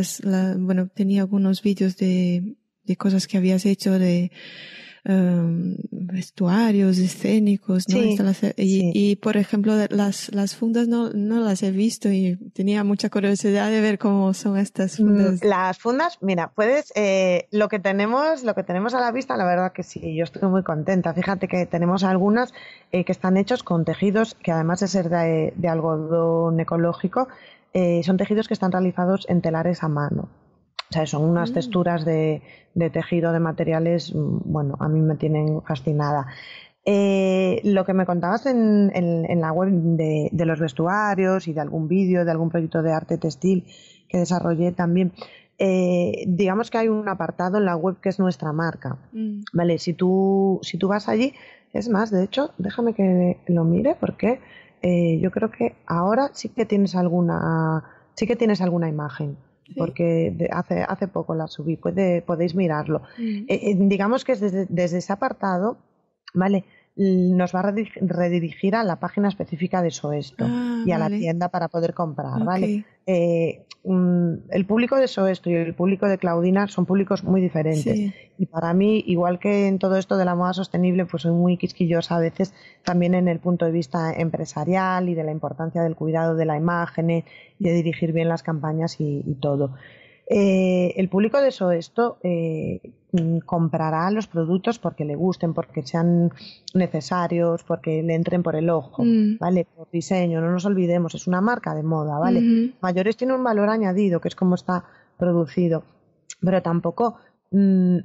algunos vídeos de cosas que habías hecho de vestuarios escénicos, ¿no? Y por ejemplo las fundas no las he visto y tenía mucha curiosidad de ver cómo son estas fundas. Las fundas, mira, puedes lo que tenemos a la vista, la verdad que sí, yo estoy muy contenta. Fíjate que tenemos algunas que están hechos con tejidos que además de ser de algodón ecológico, son tejidos que están realizados en telares a mano. O sea, son unas texturas de tejido, de materiales, bueno, a mí me tienen fascinada. Lo que me contabas en la web de los vestuarios y de algún vídeo, de algún proyecto de arte textil que desarrollé también, digamos que hay un apartado en la web que es nuestra marca. Vale, si tú vas allí, es más, de hecho, déjame que lo mire porque yo creo que ahora sí que tienes alguna imagen. Sí. Porque hace poco la subí, podéis mirarlo. Digamos que es desde ese apartado, ¿vale? Nos va a redirigir a la página específica de Soesto y a la tienda para poder comprar, ¿vale? El público de Soesto y el público de Claudina son públicos muy diferentes. Y para mí, igual que en todo esto de la moda sostenible, pues soy muy quisquillosa a veces también en el punto de vista empresarial y de la importancia del cuidado de la imagen y de dirigir bien las campañas y todo. El público de Soesto comprará los productos porque le gusten, porque sean necesarios, porque le entren por el ojo, ¿vale? Por diseño, no nos olvidemos, es una marca de moda, ¿vale? Mayores tiene un valor añadido, que es como está producido, pero tampoco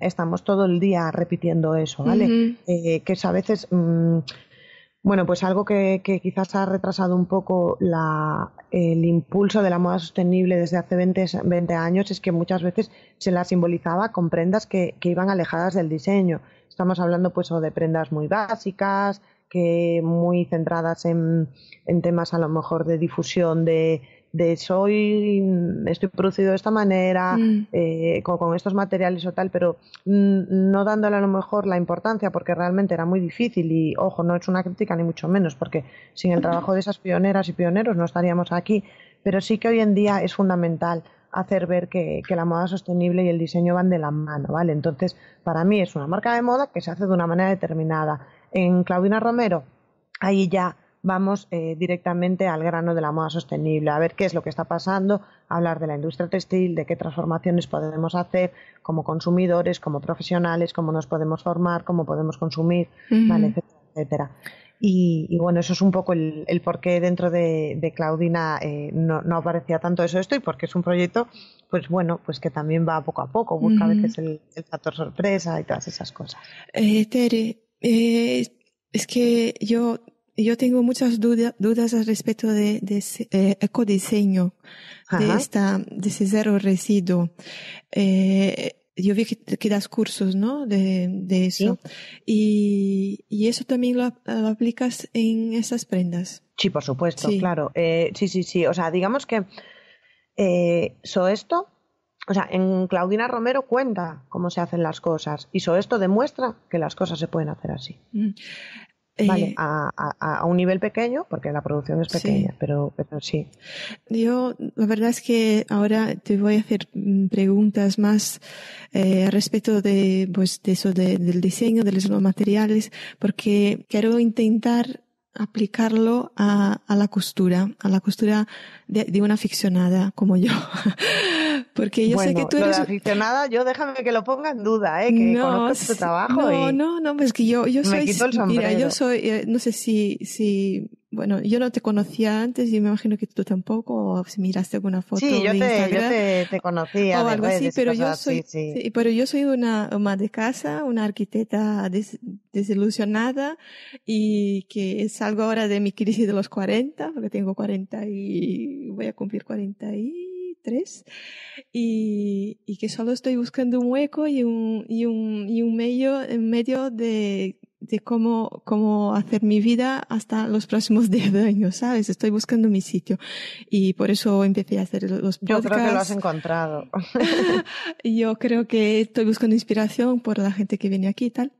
estamos todo el día repitiendo eso, ¿vale? Que es a veces... Bueno, pues algo que quizás ha retrasado un poco el impulso de la moda sostenible desde hace 20 años es que muchas veces se la simbolizaba con prendas que iban alejadas del diseño. Estamos hablando pues o de prendas muy básicas, que muy centradas en temas a lo mejor de difusión estoy producido de esta manera, con estos materiales o tal, pero no dándole a lo mejor la importancia porque realmente era muy difícil y, ojo, no es una crítica ni mucho menos porque sin el trabajo de esas pioneras y pioneros no estaríamos aquí, pero sí que hoy en día es fundamental hacer ver que la moda sostenible y el diseño van de la mano, ¿vale? Entonces, para mí es una marca de moda que se hace de una manera determinada. En Claudina Romero, ahí ya vamos directamente al grano de la moda sostenible, a ver qué es lo que está pasando, hablar de la industria textil, de qué transformaciones podemos hacer como consumidores, como profesionales, cómo nos podemos formar, cómo podemos consumir, ¿vale? Etcétera, etcétera. Y bueno, eso es un poco el por qué dentro de Claudina no aparecía tanto esto, y porque es un proyecto, pues bueno, pues que también va poco a poco, busca a veces el factor sorpresa y todas esas cosas. Tere, es que yo tengo muchas dudas al respecto de ecodiseño, de ese cero residuo. Yo vi que das cursos, ¿no? De eso. Sí. Y eso también lo aplicas en esas prendas. Sí, por supuesto, sí. Claro. Sí. O sea, digamos que Soesto, o sea, en Claudina Romero cuenta cómo se hacen las cosas y Soesto demuestra que las cosas se pueden hacer así. Vale, a un nivel pequeño, porque la producción es pequeña, sí. Pero sí. Yo, la verdad es que ahora te voy a hacer preguntas más respecto de, pues, de eso, del diseño, de los materiales, porque quiero intentar aplicarlo a la costura de una aficionada como yo. Porque yo sé que tú eres... Lo de aficionada, yo déjame que lo ponga en duda, que conozco tu trabajo. Es que yo soy... Me quito el sombrero. Mira, yo soy... No sé si... Bueno, yo no te conocía antes y me imagino que tú tampoco, o si miraste alguna foto en Instagram. Sí, yo te conocía o algo así, pero yo soy, sí, pero yo soy una ama de casa, una arquitecta desilusionada y que salgo ahora de mi crisis de los 40, porque tengo 40 y voy a cumplir 43 y que solo estoy buscando un hueco y un medio en medio de cómo hacer mi vida hasta los próximos 10 años, ¿sabes? Estoy buscando mi sitio y por eso empecé a hacer los podcasts. Yo creo que lo has encontrado. Yo creo que estoy buscando inspiración por la gente que viene aquí y tal.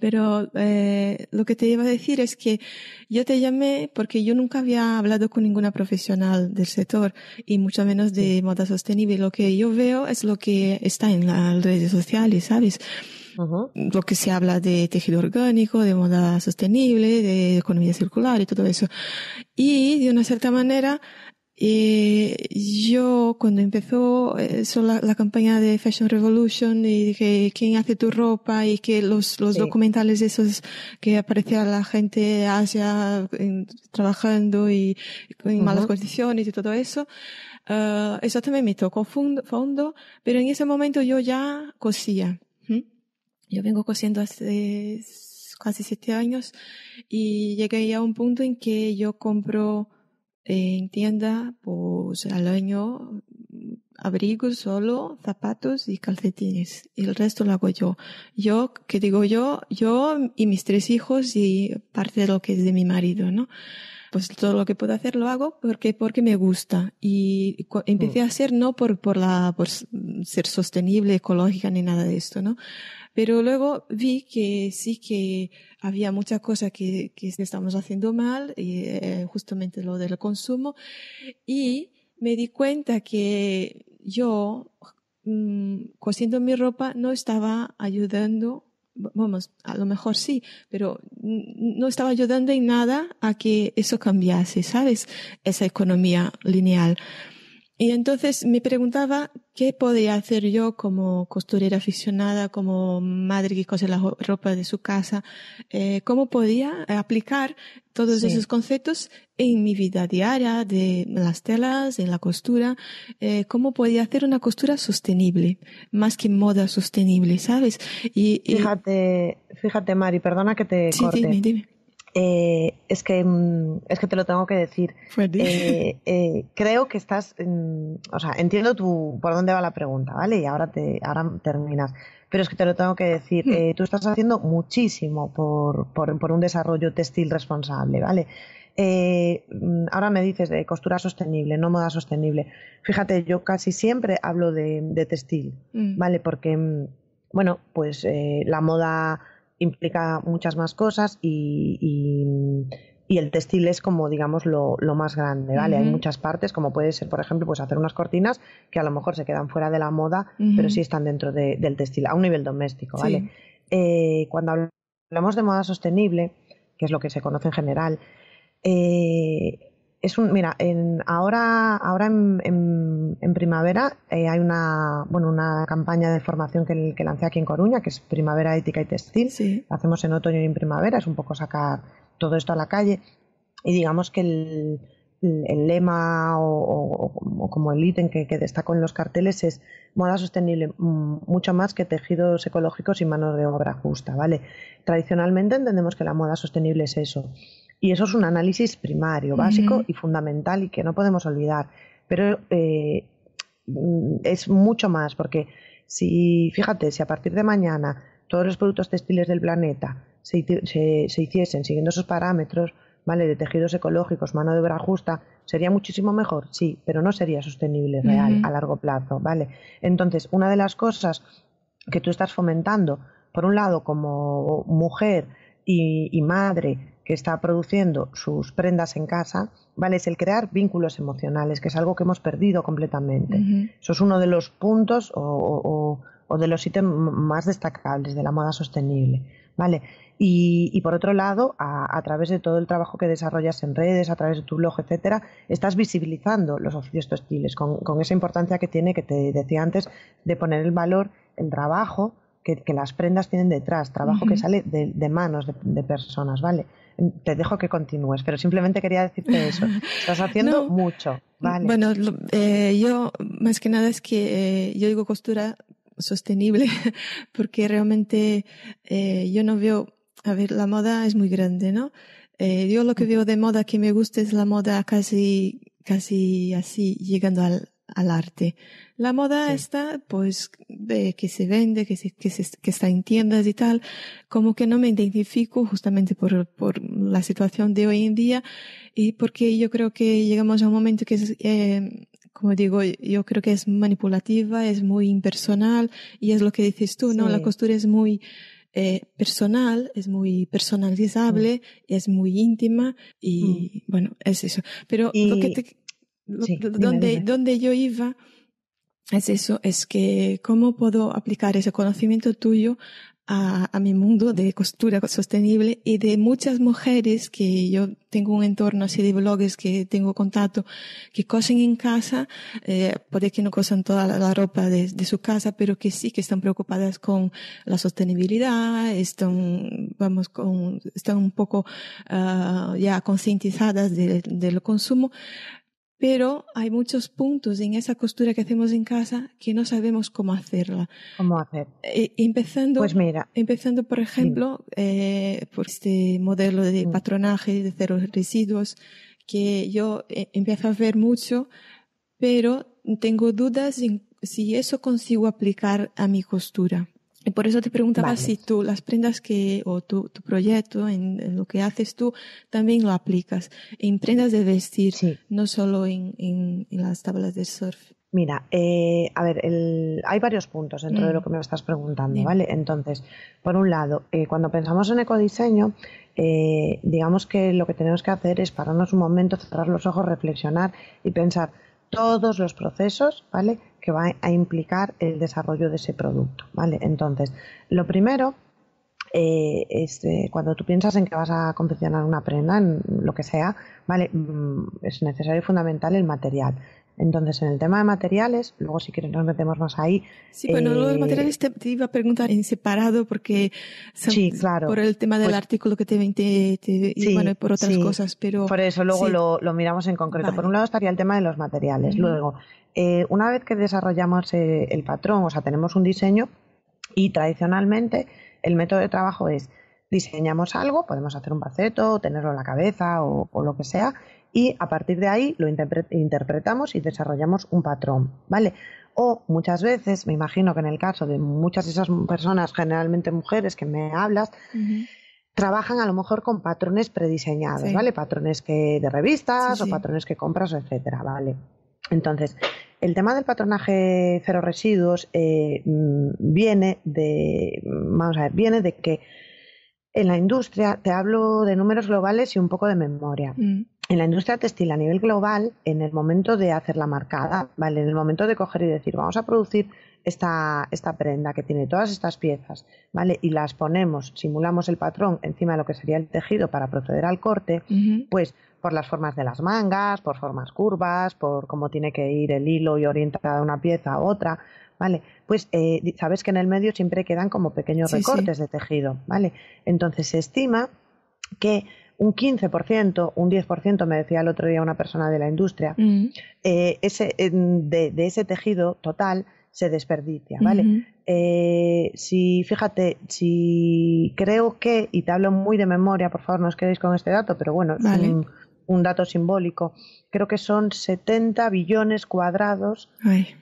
Pero lo que te iba a decir es que yo te llamé porque yo nunca había hablado con ninguna profesional del sector y mucho menos de moda sostenible. Lo que yo veo es lo que está en las redes sociales, ¿sabes? Lo que se habla de tejido orgánico, de moda sostenible, de economía circular y todo eso. Y de una cierta manera, yo cuando empezó la campaña de Fashion Revolution y dije, ¿quién hace tu ropa? Y que los documentales esos que aparecía la gente de Asia trabajando y en malas condiciones y todo eso. Eso también me tocó fondo, pero en ese momento yo ya cosía. Yo vengo cosiendo hace casi 7 años y llegué a un punto en que yo compro en tienda, pues al año, abrigos solo, zapatos y calcetines. Y el resto lo hago yo. Yo, que digo yo y mis 3 hijos y parte de lo que es de mi marido, ¿no? Pues todo lo que puedo hacer lo hago porque me gusta. Y empecé a hacer no por ser sostenible, ecológica ni nada de esto, ¿no? Pero luego vi que sí que había muchas cosas que estamos haciendo mal, justamente lo del consumo, y me di cuenta que yo, cosiendo mi ropa, no estaba ayudando, vamos, a lo mejor sí, pero no estaba ayudando en nada a que eso cambiase, ¿sabes? Esa economía lineal. Y entonces me preguntaba qué podía hacer yo como costurera aficionada, como madre que cose la ropa de su casa, cómo podía aplicar todos esos conceptos en mi vida diaria, de las telas, en la costura, cómo podía hacer una costura sostenible, más que moda sostenible, ¿sabes? Y fíjate, Mari, perdona que te corte. Sí, dime. Es que te lo tengo que decir. Creo que estás, o sea, entiendo por dónde va la pregunta, ¿vale? Y ahora terminas. Pero es que te lo tengo que decir. Tú estás haciendo muchísimo por un desarrollo textil responsable, ¿vale? Ahora me dices de costura sostenible, no moda sostenible. Fíjate, yo casi siempre hablo de textil, ¿vale? Porque, bueno, pues la moda implica muchas más cosas y el textil es como, digamos, lo más grande, ¿vale? Hay muchas partes, como puede ser, por ejemplo, pues hacer unas cortinas que a lo mejor se quedan fuera de la moda, pero sí están dentro del textil, a un nivel doméstico, ¿vale? Cuando hablamos de moda sostenible, que es lo que se conoce en general. Mira, ahora en primavera hay una campaña de formación que lancé aquí en Coruña, que es Primavera Ética y Textil. Sí. La hacemos en otoño y en primavera, es un poco sacar todo esto a la calle. Y digamos que el lema o como el ítem que destacó en los carteles es moda sostenible, mucho más que tejidos ecológicos y mano de obra justa, ¿vale? Tradicionalmente entendemos que la moda sostenible es eso. Y eso es un análisis primario, básico y fundamental y que no podemos olvidar. Pero es mucho más, porque fíjate, si a partir de mañana todos los productos textiles del planeta se hiciesen siguiendo esos parámetros, ¿vale? De tejidos ecológicos, mano de obra justa, sería muchísimo mejor, sí, pero no sería sostenible real a largo plazo, ¿vale? Entonces, una de las cosas que tú estás fomentando, por un lado, como mujer y madre, que está produciendo sus prendas en casa, ¿vale? Es el crear vínculos emocionales, que es algo que hemos perdido completamente. Eso es uno de los puntos o de los ítems más destacables de la moda sostenible, ¿vale? Y por otro lado, a través de todo el trabajo que desarrollas en redes, a través de tu blog, etcétera, estás visibilizando los oficios textiles con esa importancia que tiene, que te decía antes, de poner en valor el trabajo que las prendas tienen detrás, trabajo que sale de manos de personas, ¿vale? Te dejo que continúes, pero simplemente quería decirte eso. Estás haciendo mucho, ¿vale? Bueno, yo más que nada es que yo digo costura sostenible porque realmente yo no veo... A ver, la moda es muy grande, ¿no? Yo lo que veo de moda que me gusta es la moda casi así, llegando al arte. La moda está, pues, que se vende, que está en tiendas y tal. Como que no me identifico justamente por la situación de hoy en día y porque yo creo que llegamos a un momento que es, como digo, yo creo que es manipulativa, es muy impersonal y es lo que dices tú, ¿no? Sí. La costura es muy personal, es muy personalizable, es muy íntima y, bueno, es eso. Pero lo que te... Sí, donde yo iba es eso, es que cómo puedo aplicar ese conocimiento tuyo a mi mundo de costura sostenible y de muchas mujeres que yo tengo un entorno así de bloggers que tengo contacto, que cosen en casa, puede que no cosan toda la ropa de su casa, pero que sí que están preocupadas con la sostenibilidad, están un poco ya concientizadas del consumo. Pero hay muchos puntos en esa costura que hacemos en casa que no sabemos cómo hacerla. ¿Cómo hacer? Empezando, por ejemplo, por este modelo de patronaje de cero residuos que yo empiezo a ver mucho, pero tengo dudas en si eso consigo aplicar a mi costura. Y por eso te preguntaba si tú las prendas o tu proyecto en lo que haces tú también lo aplicas en prendas de vestir, no solo en las tablas de surf. Mira, a ver, hay varios puntos dentro de lo que me estás preguntando, ¿vale? Entonces, por un lado, cuando pensamos en ecodiseño, digamos que lo que tenemos que hacer es pararnos un momento, cerrar los ojos, reflexionar y pensar todos los procesos, ¿vale?, que va a implicar el desarrollo de ese producto, ¿vale? Entonces, lo primero es cuando tú piensas en que vas a confeccionar una prenda, en lo que sea, ¿vale?, es necesario y fundamental el material. Entonces, en el tema de materiales, luego si quieres nos metemos más ahí. Sí, bueno, lo de materiales te iba a preguntar en separado porque por el tema del artículo que te vente y bueno, por otras cosas, pero... Por eso luego lo miramos en concreto. Vale. Por un lado estaría el tema de los materiales. Luego, una vez que desarrollamos el patrón, o sea, tenemos un diseño y tradicionalmente el método de trabajo es diseñamos algo, podemos hacer un boceto, tenerlo en la cabeza o lo que sea, y a partir de ahí lo interpretamos y desarrollamos un patrón, ¿vale? O muchas veces, me imagino que en el caso de muchas de esas personas, generalmente mujeres que me hablas, trabajan a lo mejor con patrones prediseñados, ¿vale? Patrones que de revistas o patrones que compras, etcétera, ¿vale? Entonces, el tema del patronaje cero residuos viene de que en la industria, te hablo de números globales y un poco de memoria. en la industria textil a nivel global, en el momento de hacer la marcada, ¿vale? En el momento de coger y decir, vamos a producir esta prenda que tiene todas estas piezas, ¿vale? Y las ponemos, simulamos el patrón encima de lo que sería el tejido para proceder al corte, pues por las formas de las mangas, por formas curvas, por cómo tiene que ir el hilo y orientar una pieza a otra, ¿vale? Pues sabes que en el medio siempre quedan como pequeños recortes de tejido, ¿vale? Entonces se estima que un 15%, un 10%, me decía el otro día una persona de la industria, de ese tejido total se desperdicia, ¿vale? Fíjate, creo que, y te hablo muy de memoria, por favor no os quedéis con este dato, pero bueno, vale, es un dato simbólico, creo que son 70 billones cuadrados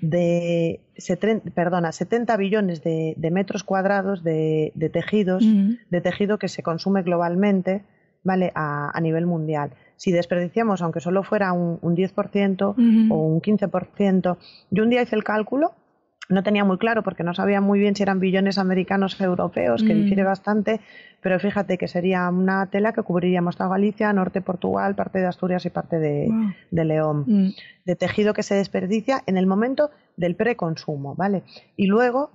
de... 70 billones de metros cuadrados de tejidos, de tejido que se consume globalmente, ¿vale? A nivel mundial. Si desperdiciamos, aunque solo fuera un 10% o un 15%, yo un día hice el cálculo, no tenía muy claro porque no sabía muy bien si eran billones americanos o europeos, que difiere bastante, pero fíjate que sería una tela que cubriríamos toda Galicia, norte de Portugal, parte de Asturias y parte de León, de tejido que se desperdicia en el momento del preconsumo, ¿vale? Y luego,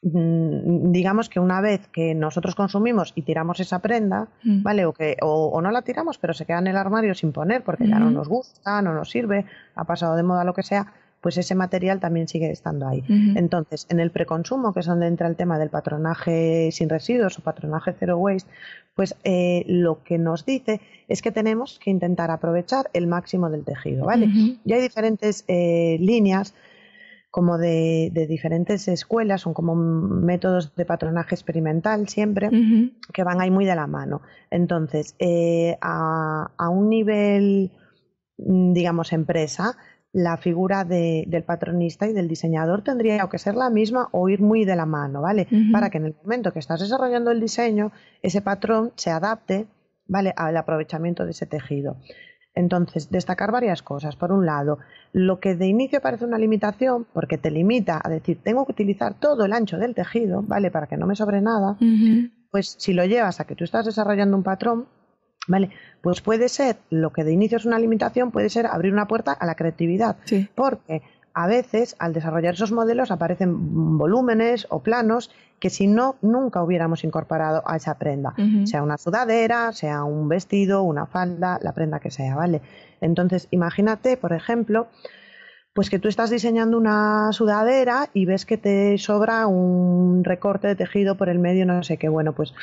digamos que una vez que nosotros consumimos y tiramos esa prenda, ¿vale? O no la tiramos, pero se queda en el armario sin poner porque ya no nos gusta, no nos sirve, ha pasado de moda, lo que sea, pues ese material también sigue estando ahí. Entonces, en el preconsumo, que es donde entra el tema del patronaje sin residuos o patronaje zero waste, pues lo que nos dice es que tenemos que intentar aprovechar el máximo del tejido, ¿vale? Y hay diferentes líneas como de diferentes escuelas, son como métodos de patronaje experimental siempre, que van ahí muy de la mano. Entonces, a un nivel, digamos, empresa, la figura del patronista y del diseñador tendría que ser la misma o ir muy de la mano, ¿vale? Para que en el momento que estás desarrollando el diseño, ese patrón se adapte, ¿vale?, al aprovechamiento de ese tejido. Entonces, destacar varias cosas. Por un lado, lo que de inicio parece una limitación, porque te limita a decir, tengo que utilizar todo el ancho del tejido, ¿vale?, para que no me sobre nada, pues si lo llevas a que tú estás desarrollando un patrón, ¿vale?, pues puede ser, lo que de inicio es una limitación, puede ser abrir una puerta a la creatividad. Sí. Porque a veces, al desarrollar esos modelos, aparecen volúmenes o planos que si no, nunca hubiéramos incorporado a esa prenda, sea una sudadera, sea un vestido, una falda, la prenda que sea, ¿vale? Entonces, imagínate, por ejemplo, pues que tú estás diseñando una sudadera y ves que te sobra un recorte de tejido por el medio, no sé qué. Bueno, pues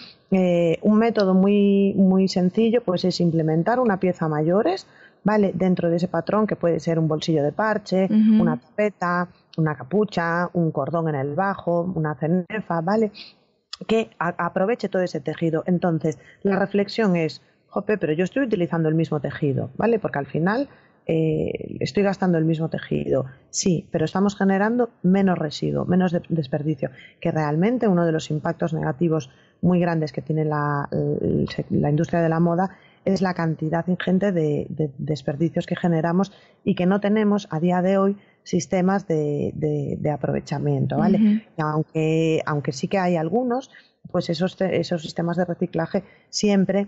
un método muy, muy sencillo pues es implementar una pieza mayores, ¿vale?, dentro de ese patrón, que puede ser un bolsillo de parche, una tapeta, una capucha, un cordón en el bajo, una cenefa, ¿vale?, que aproveche todo ese tejido. Entonces, la reflexión es, jope, pero yo estoy utilizando el mismo tejido, ¿vale?, porque al final estoy gastando el mismo tejido, sí, pero estamos generando menos residuo, menos desperdicio, que realmente uno de los impactos negativos muy grandes que tiene la industria de la moda es la cantidad ingente de desperdicios que generamos y que no tenemos a día de hoy sistemas de aprovechamiento, ¿vale? Aunque sí que hay algunos, pues esos sistemas de reciclaje siempre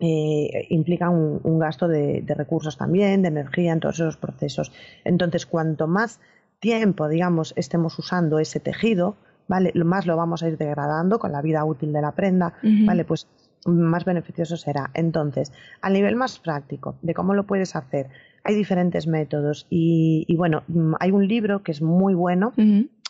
implica un gasto de recursos también, de energía en todos esos procesos. Entonces, cuanto más tiempo, digamos, estemos usando ese tejido, ¿vale?, más lo vamos a ir degradando con la vida útil de la prenda, ¿vale?, pues más beneficioso será. Entonces, a nivel más práctico, de cómo lo puedes hacer, hay diferentes métodos y bueno, hay un libro que es muy bueno,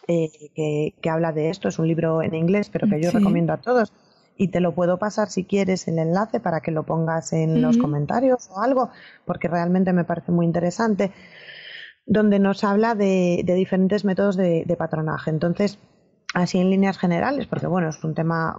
que habla de esto, es un libro en inglés, pero que yo recomiendo a todos. Y te lo puedo pasar si quieres el enlace para que lo pongas en los comentarios o algo, porque realmente me parece muy interesante, donde nos habla de diferentes métodos de patronaje. Entonces, así en líneas generales, porque bueno, es un tema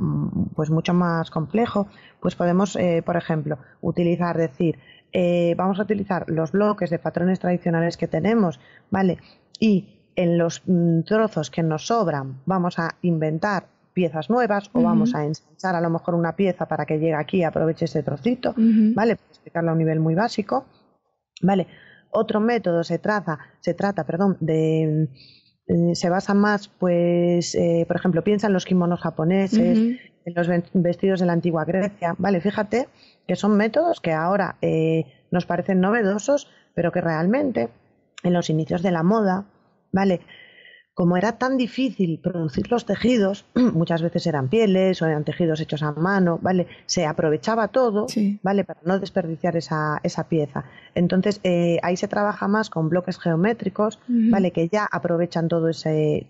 pues mucho más complejo, pues podemos, por ejemplo, vamos a utilizar los bloques de patrones tradicionales que tenemos, ¿vale? Y en los trozos que nos sobran vamos a inventar piezas nuevas o vamos a ensanchar a lo mejor una pieza para que llegue aquí y aproveche ese trocito, ¿vale? Para explicarlo a un nivel muy básico, ¿vale? Otro método se basa más, pues, por ejemplo, piensa en los kimonos japoneses, en los vestidos de la antigua Grecia. Vale, fíjate que son métodos que ahora nos parecen novedosos, pero que realmente en los inicios de la moda, vale, como era tan difícil producir los tejidos, muchas veces eran pieles o eran tejidos hechos a mano, vale, se aprovechaba todo, sí, vale, para no desperdiciar esa pieza. Entonces ahí se trabaja más con bloques geométricos, vale, que ya aprovechan todo ese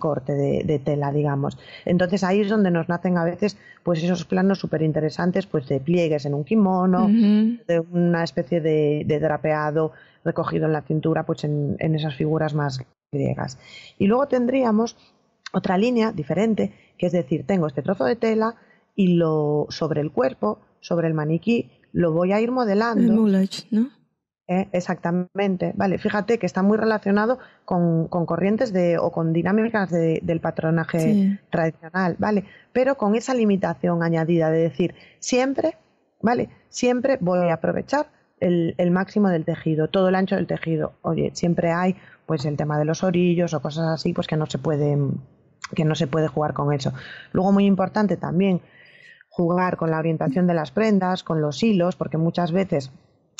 corte de tela, digamos. Entonces ahí es donde nos nacen a veces pues esos planos súper interesantes, pues de pliegues en un kimono, de una especie de drapeado recogido en la cintura, pues en esas figuras más griegas. Y luego tendríamos otra línea diferente, que es decir, tengo este trozo de tela y lo sobre el cuerpo, sobre el maniquí, lo voy a ir modelando. El moulage, ¿no? Exactamente. Vale, fíjate que está muy relacionado con corrientes o con dinámicas del patronaje tradicional, ¿vale? Pero con esa limitación añadida de decir, siempre, ¿vale? Siempre voy a aprovechar el máximo del tejido, todo el ancho del tejido. Oye, siempre hay pues el tema de los orillos o cosas así, pues que no se puede jugar con eso. Luego, muy importante también jugar con la orientación de las prendas, con los hilos, porque muchas veces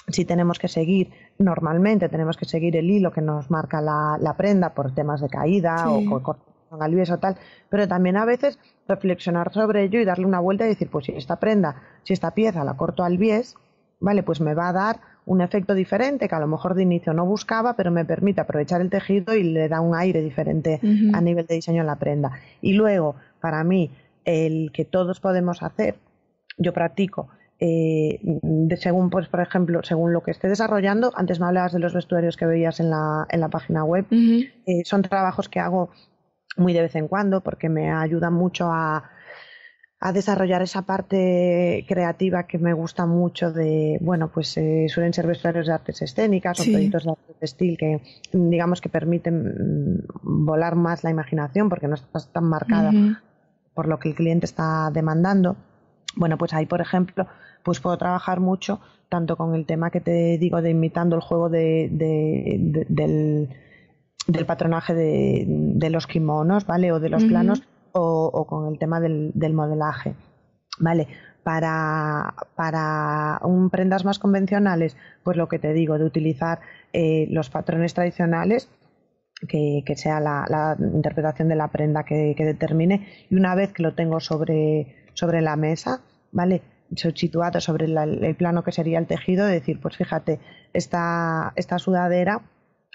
si tenemos que seguir, normalmente tenemos que seguir el hilo que nos marca la prenda por temas de caída o con alivios o tal, pero también a veces reflexionar sobre ello y darle una vuelta y decir, pues si esta pieza la corto al bies, vale, pues me va a dar un efecto diferente que a lo mejor de inicio no buscaba, pero me permite aprovechar el tejido y le da un aire diferente a nivel de diseño a la prenda. Y luego, para mí, el que todos podemos hacer, yo practico, según, pues por ejemplo, según lo que esté desarrollando. Antes me hablabas de los vestuarios que veías en la página web. Son trabajos que hago muy de vez en cuando porque me ayudan mucho a desarrollar esa parte creativa que me gusta mucho de, bueno, pues suelen ser vestuarios de artes escénicas o proyectos de arte textil que, digamos, que permiten volar más la imaginación porque no estás tan marcada por lo que el cliente está demandando. Bueno, pues ahí, por ejemplo, pues puedo trabajar mucho tanto con el tema que te digo de imitando el juego del patronaje de los kimonos, ¿vale? O de los planos, o con el tema del modelaje, ¿vale? Para prendas más convencionales, pues lo que te digo, de utilizar los patrones tradicionales, que sea la interpretación de la prenda que determine, y una vez que lo tengo sobre la mesa, ¿vale?, situado sobre el plano que sería el tejido, decir, pues fíjate, esta sudadera,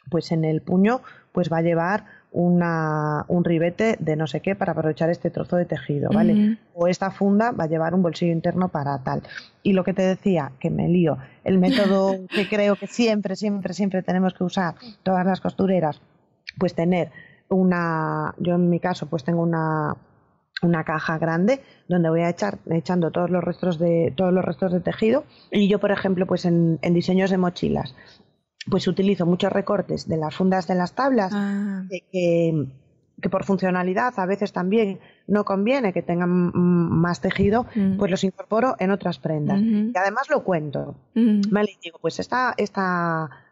pues en el puño, pues va a llevar un ribete de no sé qué para aprovechar este trozo de tejido, ¿vale? O esta funda va a llevar un bolsillo interno para tal. Y lo que te decía, que me lío, el método que creo que siempre, siempre, siempre tenemos que usar todas las costureras, pues tener yo en mi caso pues tengo una caja grande donde voy a echando todos los restos de tejido. Y yo, por ejemplo, pues en diseños de mochilas, pues utilizo muchos recortes de las fundas de las tablas, que por funcionalidad a veces también no conviene que tengan más tejido, pues los incorporo en otras prendas. Y además lo cuento. Vale, y digo, pues esta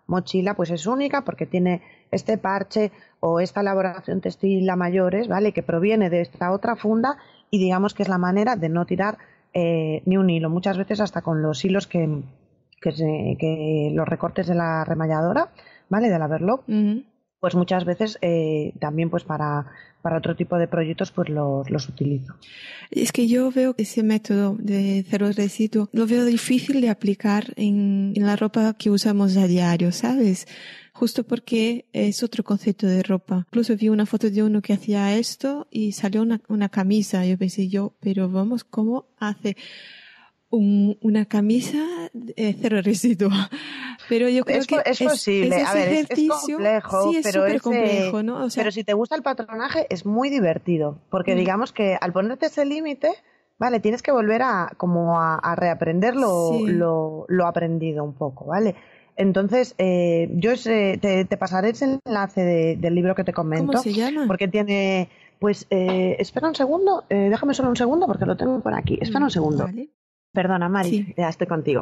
mochila pues es única porque tiene este parche o esta elaboración textil a mayores, ¿vale?, que proviene de esta otra funda, y digamos que es la manera de no tirar ni un hilo. Muchas veces hasta con los hilos que los recortes de la remalladora, ¿vale?, de la Verloc, pues muchas veces también pues para otro tipo de proyectos pues los utilizo. Es que yo veo ese método de cero residuo, lo veo difícil de aplicar en la ropa que usamos a diario, ¿sabes? Justo porque es otro concepto de ropa. Incluso vi una foto de uno que hacía esto y salió una camisa. Yo pensé pero vamos, ¿cómo hace una camisa cero residuo? Pero yo creo que es posible. A ver, es complejo, sí, pero es complejo, ¿no? O sea, pero si te gusta el patronaje es muy divertido, porque digamos que al ponerte ese límite, vale, tienes que volver a reaprender lo aprendido un poco, ¿vale? Entonces, yo te pasaré ese enlace del libro que te comento. ¿Cómo se llama? Porque tiene, pues, espera un segundo, déjame solo un segundo porque lo tengo por aquí. Espera un segundo. Vale. Perdona, Mari, sí. Ya estoy contigo.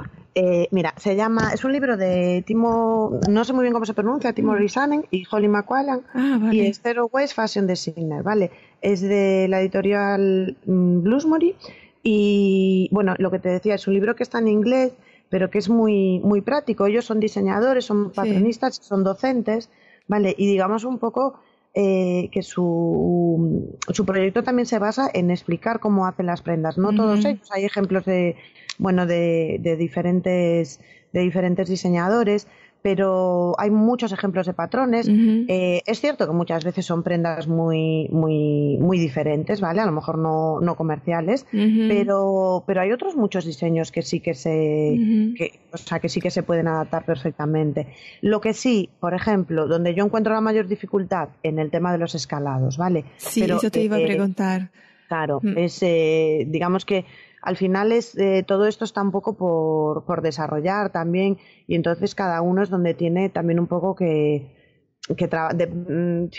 Mira, se llama, es un libro de Timo, no sé muy bien cómo se pronuncia, Timo Rissanen y Holly McQuallan, vale. Y es Zero Waste Fashion Designer, ¿vale? Es de la editorial Bloomsbury y, bueno, lo que te decía, es un libro que está en inglés, pero que es muy, muy práctico. Ellos son diseñadores, son patronistas, sí. Son docentes, ¿vale? Y digamos un poco... que su proyecto también se basa en explicar cómo hacen las prendas. No todos ellos, hay ejemplos de diferentes diseñadores, pero hay muchos ejemplos de patrones. Es cierto que muchas veces son prendas muy, muy, muy diferentes, ¿vale? A lo mejor no comerciales, pero hay otros muchos diseños que sí que se pueden adaptar perfectamente. Lo que sí, por ejemplo, donde yo encuentro la mayor dificultad en el tema de los escalados, ¿vale? Sí, pero, eso te iba a preguntar. Claro, es digamos que al final es todo esto está un poco por desarrollar también, y entonces cada uno es donde tiene también un poco si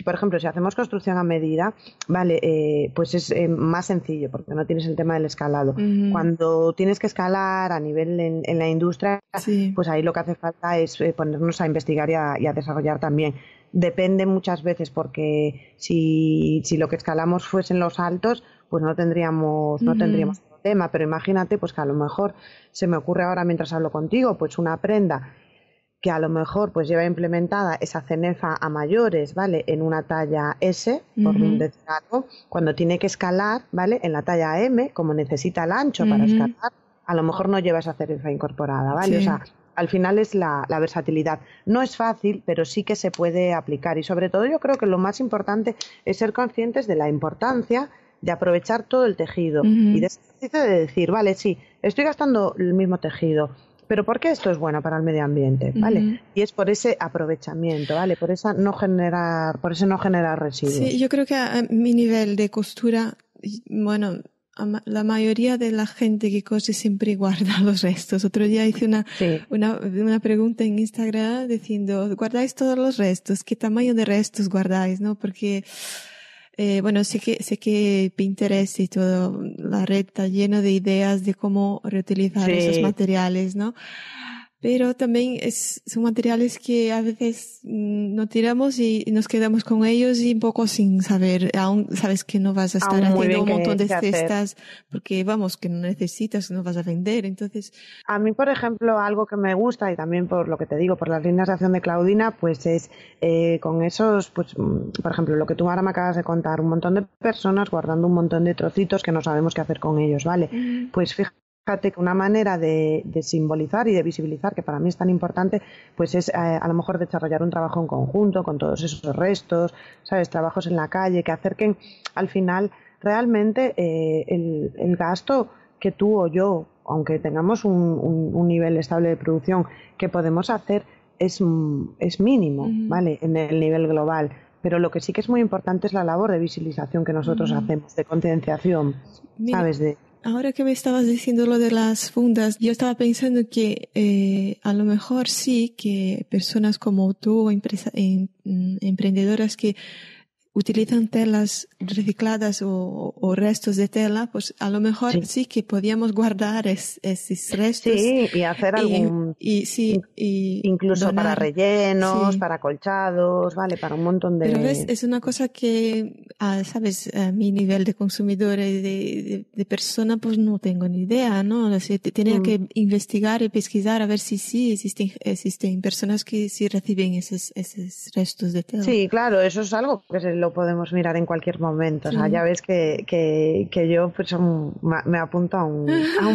por ejemplo si hacemos construcción a medida, vale, pues es más sencillo porque no tienes el tema del escalado. Cuando tienes que escalar a nivel en la industria, sí. Pues ahí lo que hace falta es ponernos a investigar y a desarrollar también. Depende muchas veces porque si lo que escalamos fuesen los altos, pues no tendríamos tema, pero imagínate pues que a lo mejor se me ocurre ahora mientras hablo contigo pues una prenda que a lo mejor pues lleva implementada esa cenefa a mayores, ¿vale? En una talla S, por decir algo, cuando tiene que escalar, ¿vale? En la talla M, como necesita el ancho para escalar, a lo mejor no lleva esa cenefa incorporada, ¿vale? Sí. O sea, al final es la versatilidad. No es fácil, pero sí que se puede aplicar, y sobre todo yo creo que lo más importante es ser conscientes de la importancia de aprovechar todo el tejido y de ese ejercicio de decir, vale, sí, estoy gastando el mismo tejido, pero ¿por qué esto es bueno para el medio ambiente? ¿Vale? Y es por ese aprovechamiento, ¿vale? Por esa no generar residuos. Sí, yo creo que a mi nivel de costura, bueno, la mayoría de la gente que cose siempre guarda los restos. Otro día hice una pregunta en Instagram diciendo, ¿guardáis todos los restos? ¿Qué tamaño de restos guardáis? ¿No? Porque... bueno, sé que Pinterest y todo, la red está llena de ideas de cómo reutilizar esos materiales, ¿no? Pero también son materiales que a veces no tiramos y nos quedamos con ellos y un poco sin saber, aún sabes que no vas a estar haciendo un montón de cestas porque vamos, que no necesitas, no vas a vender, entonces. A mí, por ejemplo, algo que me gusta y también por lo que te digo, por las líneas de acción de Claudina, pues es con esos, pues por ejemplo, lo que tú ahora me acabas de contar, un montón de personas guardando un montón de trocitos que no sabemos qué hacer con ellos, ¿vale? Pues fíjate que una manera de simbolizar y de visibilizar, que para mí es tan importante, pues es a lo mejor desarrollar un trabajo en conjunto con todos esos restos, ¿sabes? Trabajos en la calle que acerquen al final realmente el gasto que tú o yo, aunque tengamos un nivel estable de producción, que podemos hacer es mínimo, ¿vale? En el nivel global. Pero lo que sí que es muy importante es la labor de visibilización que nosotros hacemos, de concienciación, ¿sabes? Ahora que me estabas diciendo lo de las fundas, yo estaba pensando que a lo mejor sí que personas como tú, emprendedoras que utilizan telas recicladas o restos de tela, pues a lo mejor sí que podíamos guardar esos restos. Sí, y hacer algún... incluso donar. Para rellenos, para colchados, ¿vale? Para un montón de... Pero ves, es una cosa que, ¿sabes? A mi nivel de consumidor y de persona, pues no tengo ni idea, ¿no? O sea, tenía que investigar y pesquisar a ver si existen personas que sí reciben esos restos de tela. Sí, claro, eso es algo que se lo podemos mirar en cualquier momento. O sea, ya ves que yo pues, me apunto a un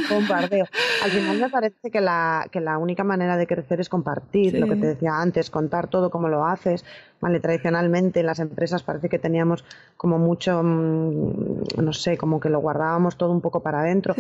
bombardeo. Al final me parece que la única manera de crecer es compartir, lo que te decía antes, contar todo cómo lo haces. Vale, tradicionalmente en las empresas parece que teníamos como mucho, no sé, como que lo guardábamos todo un poco para adentro.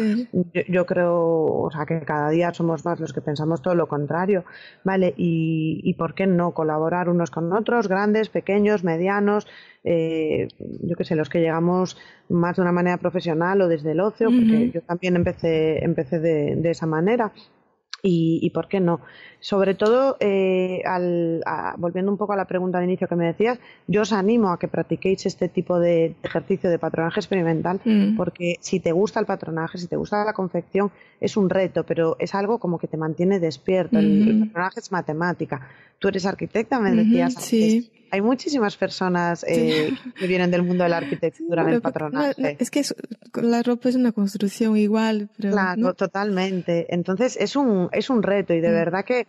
Yo creo, o sea, que cada día somos más los que pensamos todo lo contrario, ¿vale? Y ¿por qué no colaborar unos con otros, grandes, pequeños, medianos, yo qué sé, los que llegamos más de una manera profesional o desde el ocio, porque yo también empecé de esa manera. Y por qué no. Sobre todo, volviendo un poco a la pregunta de inicio que me decías, yo os animo a que practiquéis este tipo de ejercicio de patronaje experimental, porque si te gusta el patronaje, si te gusta la confección, es un reto, pero es algo como que te mantiene despierto. El patronaje es matemática. Tú eres arquitecta, me decías antes. Sí. Hay muchísimas personas que vienen del mundo de la arquitectura, del patronaje. Es que la ropa es una construcción igual. Pero, claro, ¿no? Totalmente. Entonces es un reto y de verdad que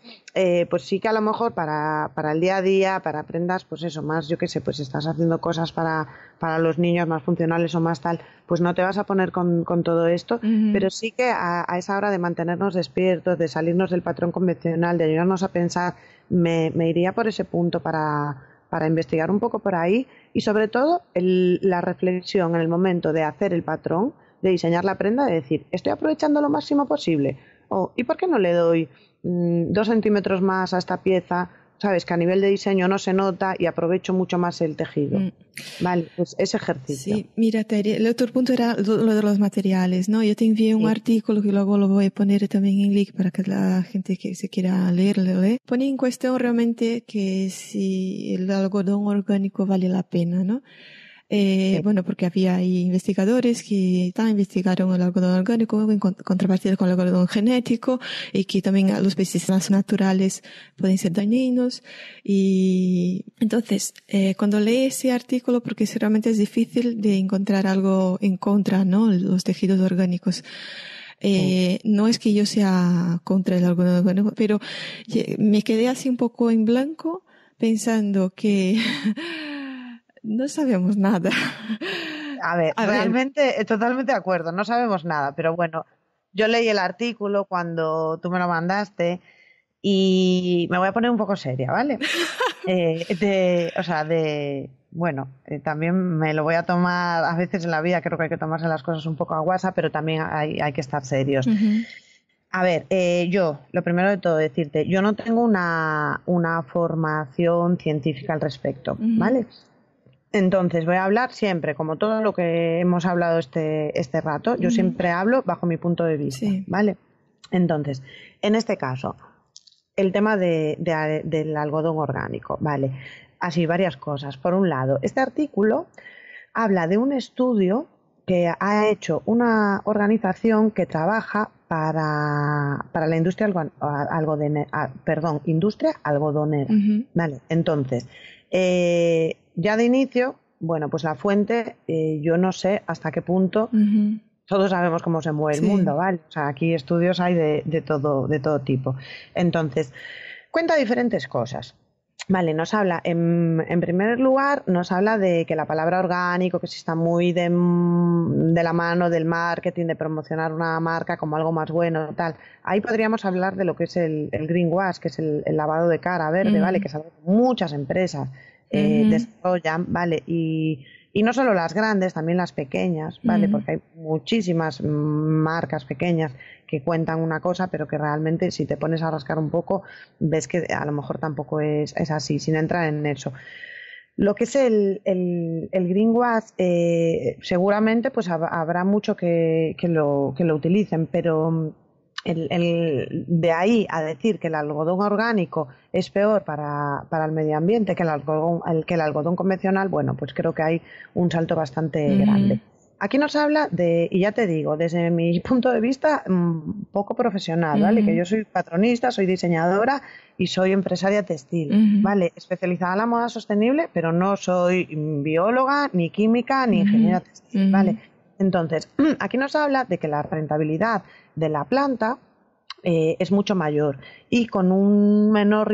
pues sí que a lo mejor para el día a día, para prendas, pues eso, más yo qué sé, pues estás haciendo cosas para los niños más funcionales o más tal, pues no te vas a poner con todo esto, pero sí que a esa hora de mantenernos despiertos, de salirnos del patrón convencional, de ayudarnos a pensar, me iría por ese punto para investigar un poco por ahí y sobre todo la reflexión en el momento de hacer el patrón, de diseñar la prenda, de decir, estoy aprovechando lo máximo posible, o ¿y por qué no le doy 2 centímetros más a esta pieza? Sabes que a nivel de diseño no se nota y aprovecho mucho más el tejido. Vale, pues ese ejercicio. Sí, mira, Tere, el otro punto era lo de los materiales, ¿no? Yo te envié un artículo que luego lo voy a poner también en link para que la gente que se quiera leer, lo lee. Pone en cuestión realmente que si el algodón orgánico vale la pena, ¿no? Bueno, porque había ahí investigadores que investigaron el algodón orgánico en contrapartida con el algodón genético y que también los pesticidas naturales pueden ser dañinos. Y entonces, cuando leí ese artículo, porque realmente es difícil de encontrar algo en contra, ¿no? Los tejidos orgánicos. No es que yo sea contra el algodón orgánico, pero me quedé así un poco en blanco pensando que... No sabemos nada. A ver, realmente totalmente de acuerdo, no sabemos nada, pero bueno, yo leí el artículo cuando tú me lo mandaste y me voy a poner un poco seria, ¿vale? También me lo voy a tomar, a veces en la vida creo que hay que tomarse las cosas un poco a guasa, pero también hay que estar serios. Uh-huh. A ver, yo, lo primero de todo decirte, yo no tengo una formación científica al respecto, ¿vale? Entonces voy a hablar siempre, como todo lo que hemos hablado este rato, yo siempre hablo bajo mi punto de vista, ¿vale? Entonces, en este caso, el tema del algodón orgánico, ¿vale? Así, varias cosas. Por un lado, este artículo habla de un estudio que ha hecho una organización que trabaja para la industria algodonera, ¿vale? Entonces, ya de inicio, bueno, pues la fuente, yo no sé hasta qué punto, todos sabemos cómo se mueve el mundo, ¿vale? O sea, aquí estudios hay de todo tipo. Entonces, cuenta diferentes cosas. Vale, nos habla, en primer lugar, nos habla de que la palabra orgánico, que sí está muy de la mano del marketing, de promocionar una marca como algo más bueno, tal. Ahí podríamos hablar de lo que es el greenwash, que es el lavado de cara verde, ¿vale? Que es algo que muchas empresas desarrollan, ¿vale? Y no solo las grandes, también las pequeñas, ¿vale? Porque hay muchísimas marcas pequeñas que cuentan una cosa, pero que realmente si te pones a rascar un poco, ves que a lo mejor tampoco es así, sin entrar en eso. Lo que es el greenwash, seguramente pues habrá mucho que lo utilicen, pero de ahí a decir que el algodón orgánico es peor para el medio ambiente que el algodón convencional, bueno, pues creo que hay un salto bastante grande. Aquí nos habla de, y ya te digo, desde mi punto de vista, poco profesional, ¿vale? Que yo soy patronista, soy diseñadora y soy empresaria textil, ¿vale? Especializada en la moda sostenible, pero no soy bióloga, ni química, ni ingeniera textil, ¿vale? Entonces, aquí nos habla de que la rentabilidad de la planta es mucho mayor y con un menor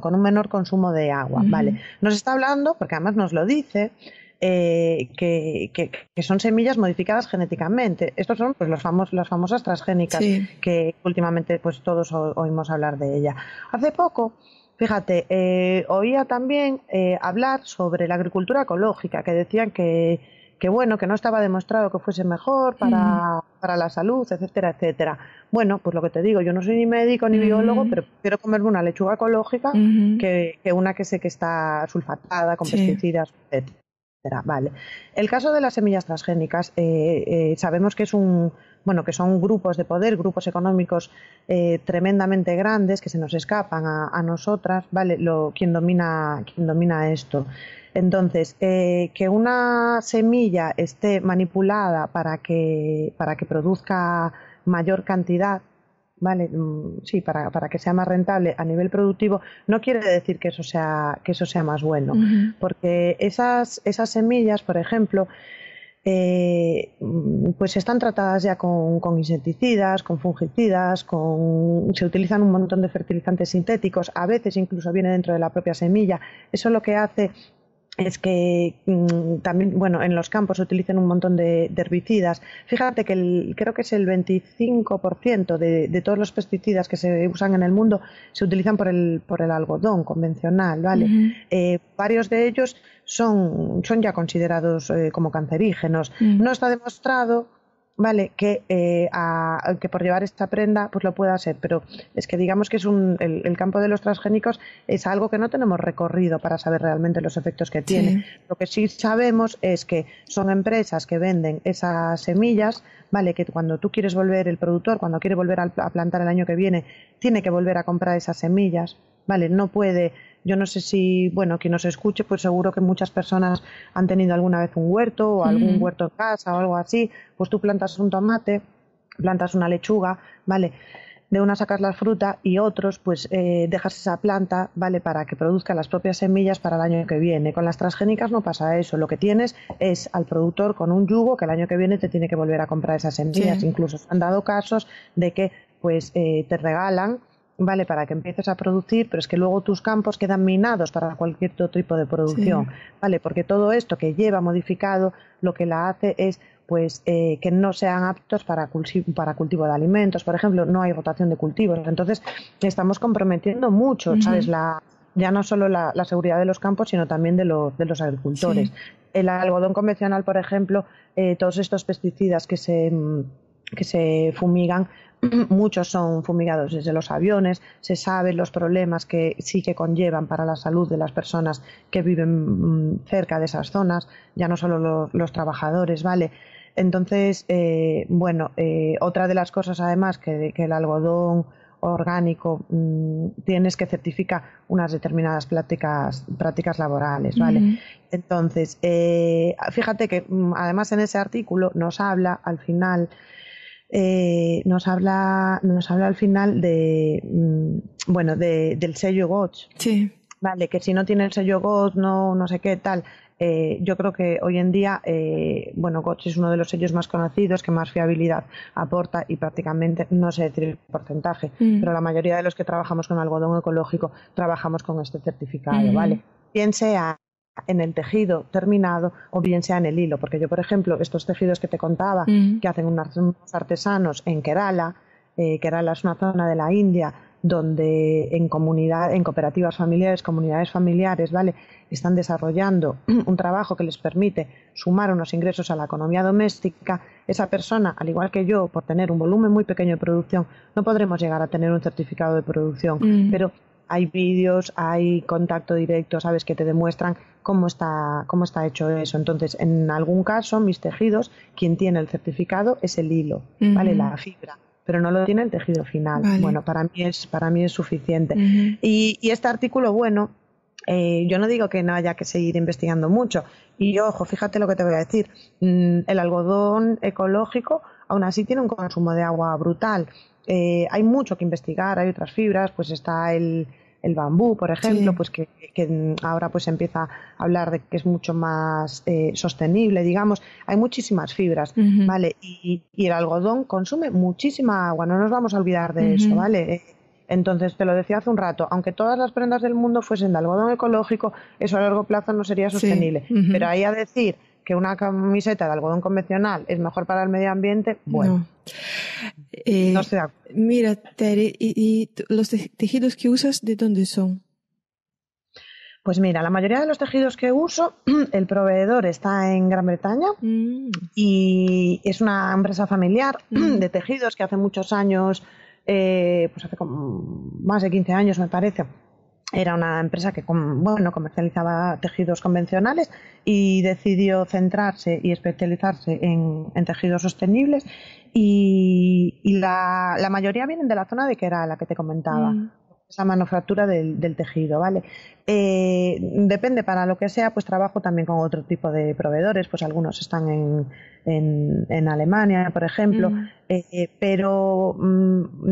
con un menor consumo de agua, ¿vale? Nos está hablando, porque además nos lo dice, que son semillas modificadas genéticamente. Estos son pues las famosas transgénicas que últimamente pues todos oímos hablar de ella. Hace poco, fíjate, oía también hablar sobre la agricultura ecológica, que decían que bueno, que no estaba demostrado que fuese mejor para la salud, etcétera, etcétera. Bueno, pues lo que te digo, yo no soy ni médico ni biólogo, pero prefiero comerme una lechuga ecológica que una que sé que está sulfatada, con pesticidas, etcétera. etcétera. Vale. El caso de las semillas transgénicas, sabemos que es un, bueno, que son grupos de poder, grupos económicos tremendamente grandes que se nos escapan a nosotras, ¿vale? Quien domina esto. Entonces, que una semilla esté manipulada para que produzca mayor cantidad, ¿vale? Sí, para que sea más rentable a nivel productivo, no quiere decir que eso sea más bueno. Uh-huh. Porque esas semillas, por ejemplo, pues están tratadas ya con insecticidas, con fungicidas, se utilizan un montón de fertilizantes sintéticos, a veces incluso viene dentro de la propia semilla. Eso lo que hace es que también, bueno, en los campos se utilizan un montón de herbicidas. Fíjate que creo que es el 25% de todos los pesticidas que se usan en el mundo se utilizan por el algodón convencional, ¿vale? Uh-huh. Varios de ellos son ya considerados como cancerígenos. Uh-huh. No está demostrado, ¿vale?, que por llevar esta prenda pues lo pueda ser, pero es que digamos que es el campo de los transgénicos es algo que no tenemos recorrido para saber realmente los efectos que tiene. Sí. Lo que sí sabemos es que son empresas que venden esas semillas, ¿vale?, que cuando tú quieres volver, el productor cuando quiere volver a plantar el año que viene, tiene que volver a comprar esas semillas, ¿vale? No puede... Yo no sé si, bueno, quien nos escuche, pues seguro que muchas personas han tenido alguna vez un huerto o algún uh-huh. huerto en casa o algo así. Pues tú plantas un tomate, plantas una lechuga, ¿vale? De una sacas la fruta y otros, pues dejas esa planta, ¿vale?, para que produzca las propias semillas para el año que viene. Con las transgénicas no pasa eso. Lo que tienes es al productor con un yugo que el año que viene te tiene que volver a comprar esas semillas. Sí. Incluso han dado casos de que pues te regalan, ¿vale?, para que empieces a producir, pero es que luego tus campos quedan minados para cualquier otro tipo de producción, sí. ¿Vale? Porque todo esto que lleva modificado lo que la hace es pues que no sean aptos para cultivo de alimentos, por ejemplo, no hay rotación de cultivos, entonces estamos comprometiendo mucho, uh-huh. ¿sabes? Ya no solo la seguridad de los campos, sino también de los agricultores. Sí. El algodón convencional, por ejemplo, todos estos pesticidas que se fumigan, muchos son fumigados desde los aviones, se saben los problemas que sí que conllevan para la salud de las personas que viven cerca de esas zonas, ya no solo los trabajadores, ¿vale? Entonces, otra de las cosas además que el algodón orgánico tienes que certifica unas determinadas prácticas laborales, ¿vale? Uh-huh. Entonces, fíjate que además en ese artículo nos habla al final del sello GOTS. Sí. Vale, que si no tiene el sello GOTS, no sé qué tal. Yo creo que hoy en día, GOTS es uno de los sellos más conocidos, que más fiabilidad aporta y prácticamente, no sé decir el porcentaje, pero la mayoría de los que trabajamos con algodón ecológico trabajamos con este certificado, ¿vale? Bien sea en el tejido terminado o bien sea en el hilo, porque yo, por ejemplo, estos tejidos que te contaba que hacen unos artesanos en Kerala, Kerala es una zona de la India donde en cooperativas familiares, comunidades familiares, ¿vale?, están desarrollando un trabajo que les permite sumar unos ingresos a la economía doméstica. Esa persona, al igual que yo, por tener un volumen muy pequeño de producción, no podremos llegar a tener un certificado de producción, pero hay vídeos, hay contacto directo, ¿sabes?, que te demuestran cómo está hecho eso. Entonces, en algún caso, mis tejidos, quien tiene el certificado es el hilo, ¿vale?, la fibra, pero no lo tiene el tejido final. Vale. Bueno, para mí es suficiente. Uh-huh. Y este artículo, bueno, yo no digo que no haya que seguir investigando mucho. Y ojo, fíjate lo que te voy a decir. El algodón ecológico, aún así, tiene un consumo de agua brutal. Hay mucho que investigar, hay otras fibras, pues está el bambú, por ejemplo, sí. Pues que ahora pues empieza a hablar de que es mucho más sostenible, digamos. Hay muchísimas fibras, uh-huh. ¿vale? Y el algodón consume muchísima agua, no nos vamos a olvidar de uh-huh. eso, ¿vale? Entonces, te lo decía hace un rato, aunque todas las prendas del mundo fuesen de algodón ecológico, eso a largo plazo no sería sostenible. Sí. Uh-huh. Pero ahí a decir que una camiseta de algodón convencional es mejor para el medio ambiente, bueno, no estoy de acuerdo. Mira, Tere, ¿y los tejidos que usas de dónde son? Pues mira, la mayoría de los tejidos que uso, el proveedor está en Gran Bretaña y es una empresa familiar de tejidos que hace muchos años, pues hace como más de 15 años me parece, era una empresa que comercializaba tejidos convencionales y decidió centrarse y especializarse en tejidos sostenibles, y la mayoría vienen de la zona de Kerala, que te comentaba. La manufactura del tejido, ¿vale? Depende para lo que sea, pues trabajo también con otro tipo de proveedores, pues algunos están en Alemania, por ejemplo, pero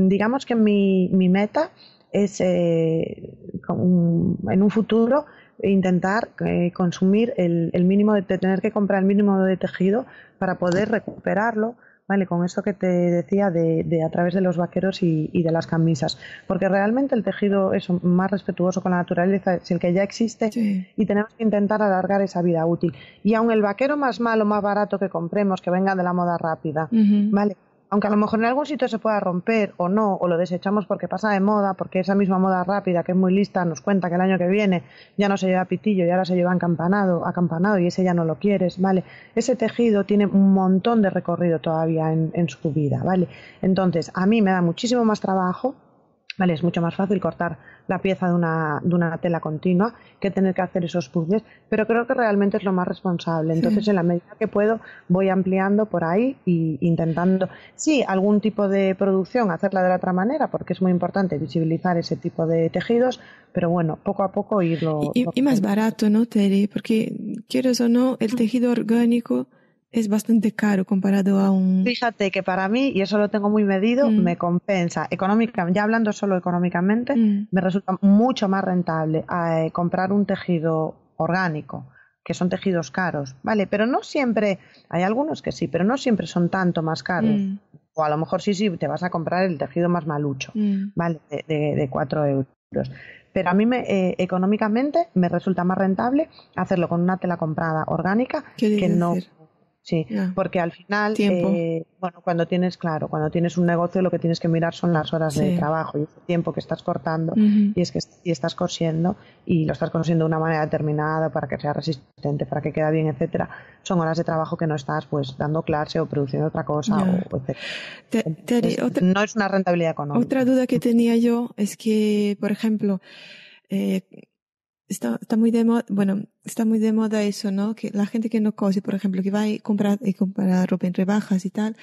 digamos que mi meta es en un futuro intentar consumir el mínimo de tener que comprar el mínimo de tejido para poder recuperarlo. Vale, con esto que te decía de a través de los vaqueros y de las camisas, porque realmente el tejido es más respetuoso con la naturaleza, es el que ya existe, sí, y tenemos que intentar alargar esa vida útil. Y aun el vaquero más malo, más barato que compremos, que venga de la moda rápida, vale, aunque a lo mejor en algún sitio se pueda romper o no, o lo desechamos porque pasa de moda, porque esa misma moda rápida que es muy lista nos cuenta que el año que viene ya no se lleva pitillo y ahora se lleva acampanado y ese ya no lo quieres, ¿vale? Ese tejido tiene un montón de recorrido todavía en su vida, ¿vale? Entonces, a mí me da muchísimo más trabajo, ¿vale? Es mucho más fácil cortar la pieza de una tela continua que tener que hacer esos puzzles, pero creo que realmente es lo más responsable. Entonces, sí, en la medida que puedo voy ampliando por ahí e intentando, sí, algún tipo de producción hacerla de la otra manera, porque es muy importante visibilizar ese tipo de tejidos, pero bueno, poco a poco irlo... Y más barato, ¿no, Tere? Porque, quieres o no, el tejido orgánico es bastante caro comparado a un... Fíjate que para mí, y eso lo tengo muy medido, me compensa. Ya hablando solo económicamente, me resulta mucho más rentable comprar un tejido orgánico, que son tejidos caros, ¿vale? Pero no siempre, hay algunos que sí, pero no siempre son tanto más caros. O a lo mejor sí, te vas a comprar el tejido más malucho, ¿vale? De 4 euros. Pero a mí económicamente me resulta más rentable hacerlo con una tela comprada orgánica que no... Sí, yeah, porque al final, cuando tienes un negocio, lo que tienes que mirar son las horas, sí, de trabajo y el tiempo que estás cortando, y estás cosiendo, y lo estás cosiendo de una manera determinada para que sea resistente, para que quede bien, etcétera. Son horas de trabajo que no estás pues dando clase o produciendo otra cosa, o etcétera. No es una rentabilidad económica. Otra duda que tenía yo es que, por ejemplo, está muy de moda eso, ¿no? Que la gente que no cose, por ejemplo, que va y compra ropa en rebajas y tal,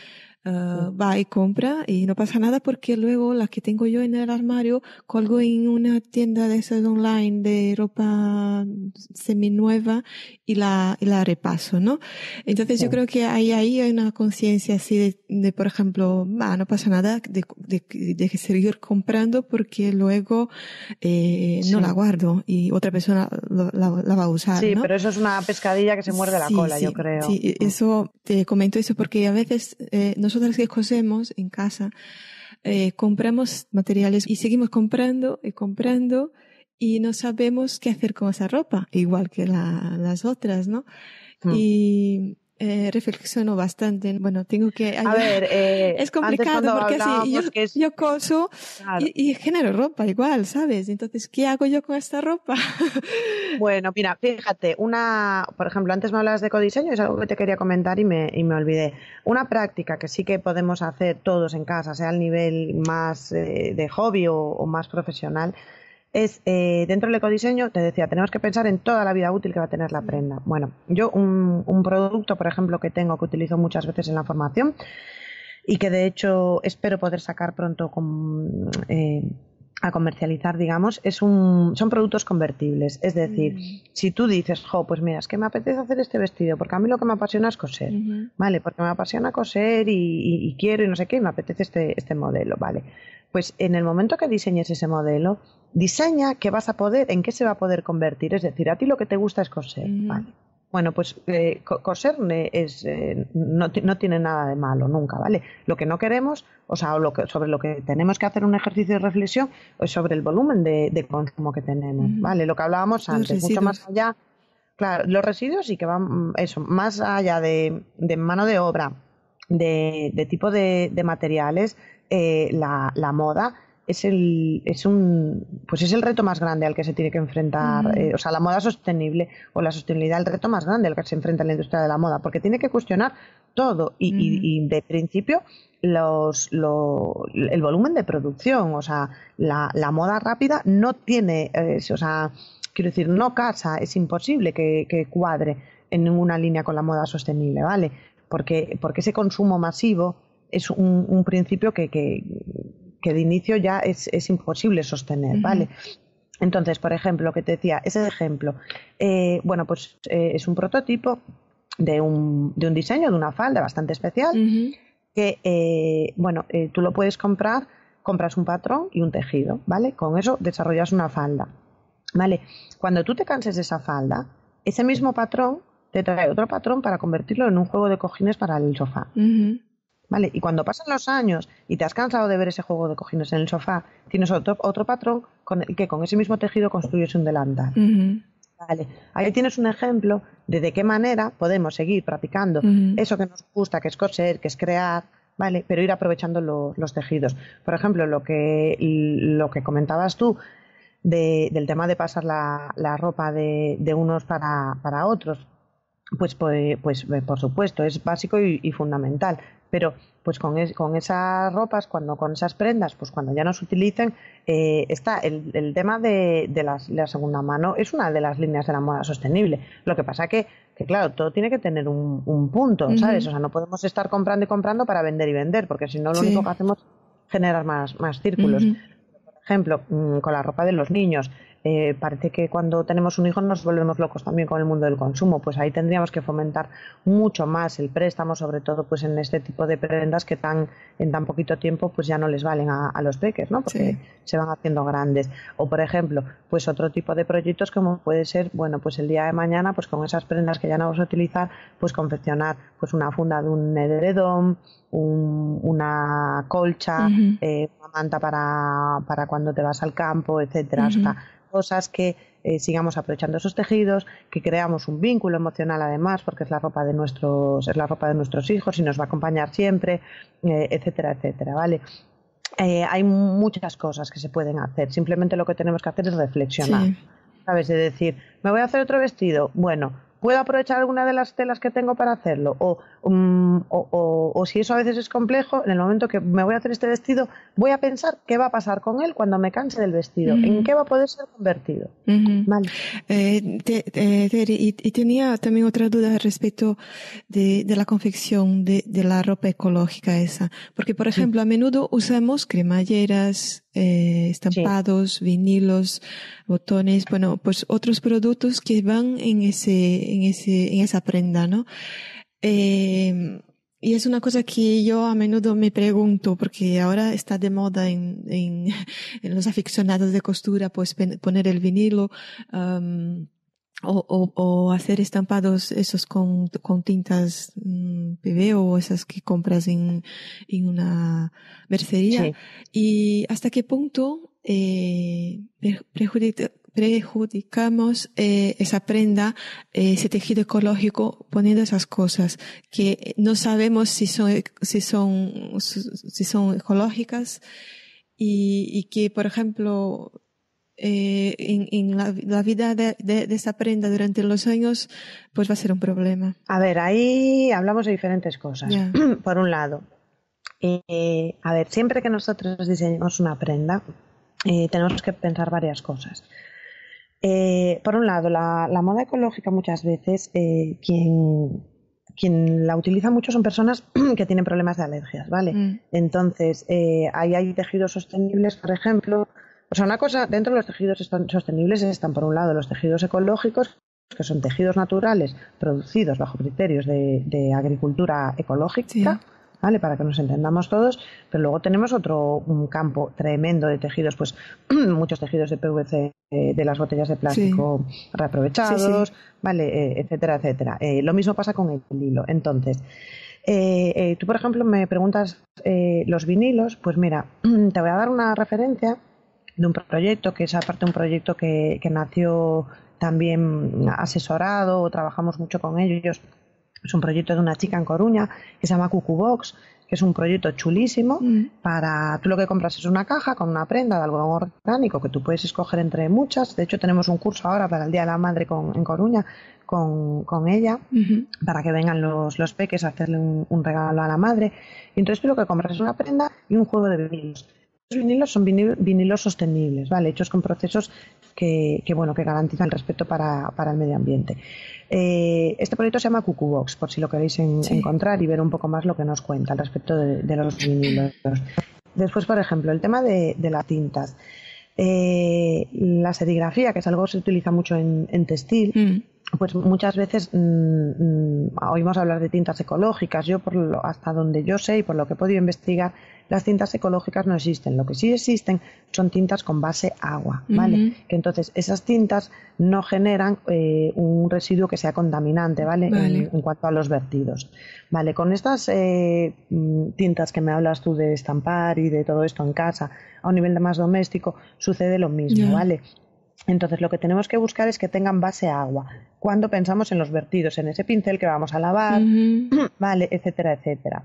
va y compra y no pasa nada, porque luego la que tengo yo en el armario colgo en una tienda de esas online de ropa seminueva y la repaso, ¿no? Entonces yo creo que ahí hay una conciencia así de por ejemplo, no pasa nada de seguir comprando, porque luego no la guardo y otra persona la va a usar. Sí, ¿no? Pero eso es una pescadilla que se muerde la cola, yo creo. Sí, eso, te comento eso porque a veces nosotras que cosemos en casa compramos materiales y seguimos comprando y no sabemos qué hacer con esa ropa, igual que las otras, ¿no? Y reflexiono bastante. Bueno, tengo que... A ver, es complicado porque así yo coso, claro, y genero ropa igual, ¿sabes? Entonces, ¿qué hago yo con esta ropa? Bueno, mira, fíjate, por ejemplo, antes me hablabas de ecodiseño, es algo que te quería comentar y me olvidé. Una práctica que sí que podemos hacer todos en casa, sea al nivel más de hobby o más profesional, es dentro del ecodiseño, te decía, tenemos que pensar en toda la vida útil que va a tener la prenda. Bueno, yo un producto, por ejemplo, que utilizo muchas veces en la formación y que de hecho espero poder sacar pronto a comercializar, digamos, son productos convertibles. Es decir, si tú dices, pues mira, es que me apetece hacer este vestido, porque a mí lo que me apasiona es coser, ¿vale? Porque me apasiona coser y quiero y no sé qué, y me apetece este modelo, ¿vale? Pues en el momento que diseñes ese modelo, diseña en qué se va a poder convertir. Es decir, a ti lo que te gusta es coser, ¿vale? Bueno, pues coser no tiene nada de malo nunca, ¿vale? Lo que no queremos, sobre lo que tenemos que hacer un ejercicio de reflexión es sobre el volumen de consumo que tenemos, ¿vale? Lo que hablábamos antes, mucho más allá. Claro, los residuos sí que van más allá de mano de obra, de tipo de materiales, la moda. es el reto más grande al que se tiene que enfrentar, o sea, la moda sostenible o la sostenibilidad, el reto más grande al que se enfrenta en la industria de la moda, porque tiene que cuestionar todo y de principio el volumen de producción, o sea, la moda rápida no tiene, o sea, quiero decir, no casa, es imposible que cuadre en ninguna línea con la moda sostenible, ¿vale? Porque ese consumo masivo es un principio que de inicio ya es imposible sostener, ¿vale? Entonces, por ejemplo, lo que te decía, ese ejemplo, bueno, pues es un prototipo de un diseño, de una falda bastante especial, que, bueno, tú lo puedes comprar, compras un patrón y un tejido, ¿vale? Con eso desarrollas una falda, ¿vale? Cuando tú te canses de esa falda, ese mismo patrón te trae otro patrón para convertirlo en un juego de cojines para el sofá. ¿Vale? Y cuando pasan los años y te has cansado de ver ese juego de cojines en el sofá, tienes otro patrón con el que con ese mismo tejido construyes un delantal. ¿Vale? Ahí tienes un ejemplo de qué manera podemos seguir practicando eso que nos gusta, que es coser, que es crear, ¿vale? Pero ir aprovechando los tejidos. Por ejemplo, lo que comentabas tú del tema de pasar la ropa de unos para otros, pues por supuesto, es básico y fundamental. Pero pues con esas ropas, con esas prendas, pues cuando ya no se utilicen, está el tema de la segunda mano, es una de las líneas de la moda sostenible. Lo que pasa que claro, todo tiene que tener un punto, ¿sabes? O sea, no podemos estar comprando y comprando para vender y vender, porque si no, lo único que hacemos es generar más círculos. Por ejemplo, con la ropa de los niños. Parece que cuando tenemos un hijo nos volvemos locos también con el mundo del consumo, pues ahí tendríamos que fomentar mucho más el préstamo, sobre todo pues en este tipo de prendas que en tan poquito tiempo pues ya no les valen a los peques, ¿no? Porque se van haciendo grandes. O por ejemplo, pues otro tipo de proyectos como puede ser, bueno, pues el día de mañana, pues con esas prendas que ya no vamos a utilizar, pues confeccionar pues una funda de un edredón, una colcha, una manta para cuando te vas al campo, etcétera. Cosas que sigamos aprovechando esos tejidos, que creamos un vínculo emocional además, porque es la ropa de nuestros hijos y nos va a acompañar siempre, etcétera, etcétera, ¿vale? Hay muchas cosas que se pueden hacer, simplemente lo que tenemos que hacer es reflexionar, ¿sabes? De decir, me voy a hacer otro vestido, bueno, ¿puedo aprovechar alguna de las telas que tengo para hacerlo? O si eso a veces es complejo, en el momento que me voy a hacer este vestido, voy a pensar qué va a pasar con él cuando me canse del vestido, en qué va a poder ser convertido. Vale. Terry, y tenía también otra duda respecto de la confección de la ropa ecológica esa. Porque, por ejemplo, a menudo usamos cremalleras, estampados, vinilos, botones, bueno, pues otros productos que van en esa prenda, ¿no? Y es una cosa que yo a menudo me pregunto, porque ahora está de moda en los aficionados de costura, pues poner el vinilo, o hacer estampados esos con tintas PV o esas que compras en una mercería. Y hasta qué punto prejudicamos esa prenda, ese tejido ecológico, poniendo esas cosas que no sabemos si son ecológicas y que, por ejemplo, en la vida de esa prenda durante los años, pues va a ser un problema. A ver, ahí hablamos de diferentes cosas. Por un lado, a ver, siempre que nosotros diseñamos una prenda, tenemos que pensar varias cosas. Por un lado, la moda ecológica muchas veces, quien la utiliza mucho son personas que tienen problemas de alergias, ¿vale? Entonces, ahí hay tejidos sostenibles, por ejemplo. O sea, una cosa, dentro de los tejidos sostenibles están, por un lado, los tejidos ecológicos, que son tejidos naturales producidos bajo criterios de agricultura ecológica, ¿vale? Para que nos entendamos todos, pero luego tenemos un campo tremendo de tejidos, pues muchos tejidos de PVC, de las botellas de plástico reaprovechados, ¿vale? Etcétera, etcétera. Lo mismo pasa con el hilo. Entonces, tú, por ejemplo, me preguntas los vinilos, pues mira, te voy a dar una referencia de un proyecto, que es aparte un proyecto que nació también asesorado, trabajamos mucho con ellos, Es un proyecto de una chica en Coruña que se llama Cucu Box, que es un proyecto chulísimo para... Tú lo que compras es una caja con una prenda de algodón orgánico que tú puedes escoger entre muchas. De hecho, tenemos un curso ahora para el Día de la Madre en Coruña con ella, para que vengan los peques a hacerle un regalo a la madre. Y entonces tú lo que compras es una prenda y un juego de vinilos. Los vinilos son vinilos sostenibles, ¿vale? Hechos con procesos que garantizan el respeto para el medio ambiente. Este proyecto se llama Cucu Box, por si lo queréis encontrar y ver un poco más lo que nos cuenta al respecto de los vinilos. Después, por ejemplo, el tema de las tintas. La serigrafía, que es algo que se utiliza mucho en textil, pues muchas veces oímos hablar de tintas ecológicas. Yo, hasta donde yo sé y por lo que he podido investigar, las tintas ecológicas no existen. Lo que sí existen son tintas con base agua, ¿vale? Que entonces esas tintas no generan un residuo que sea contaminante, ¿vale? En cuanto a los vertidos, ¿vale? Con estas tintas que me hablas tú de estampar y de todo esto en casa, a un nivel más doméstico sucede lo mismo, ¿vale? Entonces lo que tenemos que buscar es que tengan base agua. Cuando pensamos en los vertidos, en ese pincel que vamos a lavar, ¿vale? Etcétera, etcétera.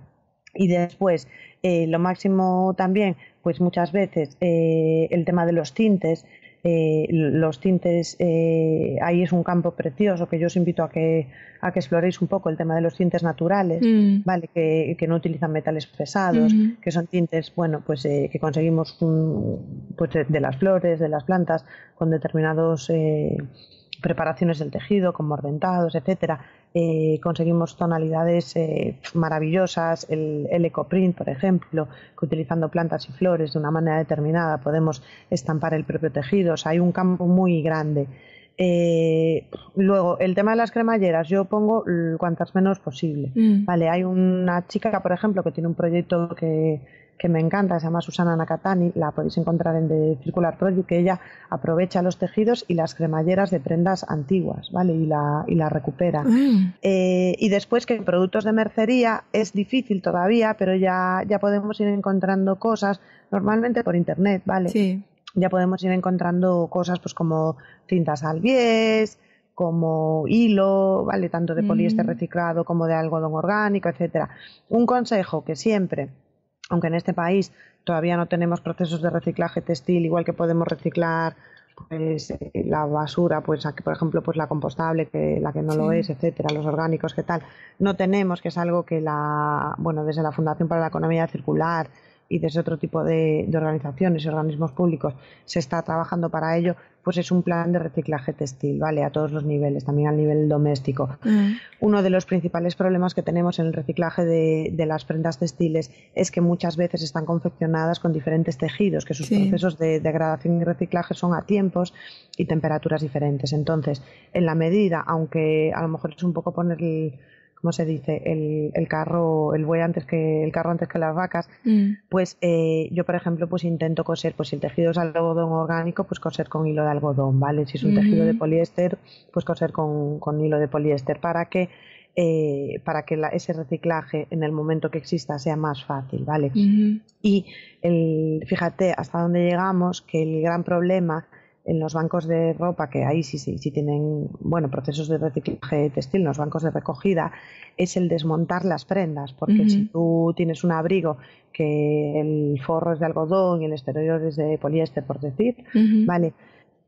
Y después, lo máximo también, pues muchas veces el tema de los tintes. Ahí es un campo precioso que yo os invito a que exploréis un poco el tema de los tintes naturales, ¿vale? Que no utilizan metales pesados, que son tintes, que conseguimos de las flores, de las plantas, con determinados preparaciones del tejido, como reventados, etcétera. Conseguimos tonalidades maravillosas, el ecoprint, por ejemplo, que utilizando plantas y flores de una manera determinada podemos estampar el propio tejido. O sea, hay un campo muy grande. Luego, el tema de las cremalleras, yo pongo cuantas menos posible. Vale, hay una chica, por ejemplo, que tiene un proyecto que me encanta, se llama Susana Nakatani, la podéis encontrar en The Circular Project, que ella aprovecha los tejidos y las cremalleras de prendas antiguas, ¿vale? Y la recupera. Y después, que en productos de mercería es difícil todavía, pero ya podemos ir encontrando cosas, normalmente por internet, ¿vale? Sí. Ya podemos ir encontrando cosas pues como tintas albiés, como hilo, ¿vale? Tanto de poliéster reciclado como de algodón orgánico, etcétera. Un consejo que siempre... Aunque en este país todavía no tenemos procesos de reciclaje textil, igual que podemos reciclar pues la basura, pues aquí, por ejemplo, pues la compostable, que la que no lo es, etcétera, los orgánicos, qué tal. No tenemos, que es algo que desde la Fundación para la Economía Circular y desde otro tipo de organizaciones y organismos públicos se está trabajando para ello, pues es un plan de reciclaje textil, ¿vale? A todos los niveles, también al nivel doméstico. Uno de los principales problemas que tenemos en el reciclaje de las prendas textiles es que muchas veces están confeccionadas con diferentes tejidos, que sus procesos de degradación y reciclaje son a tiempos y temperaturas diferentes. Entonces, en la medida, aunque a lo mejor es un poco poner el carro antes que las vacas, pues yo, por ejemplo, pues intento coser, pues si el tejido es algodón orgánico, pues coser con hilo de algodón, ¿vale? Si es un tejido de poliéster, pues coser con hilo de poliéster, para que ese reciclaje en el momento que exista sea más fácil, ¿vale? Y fíjate hasta dónde llegamos, que el gran problema en los bancos de ropa, que ahí sí tienen procesos de reciclaje textil, los bancos de recogida, es el desmontar las prendas, porque si tú tienes un abrigo que el forro es de algodón y el exterior es de poliéster, por decir, ¿vale?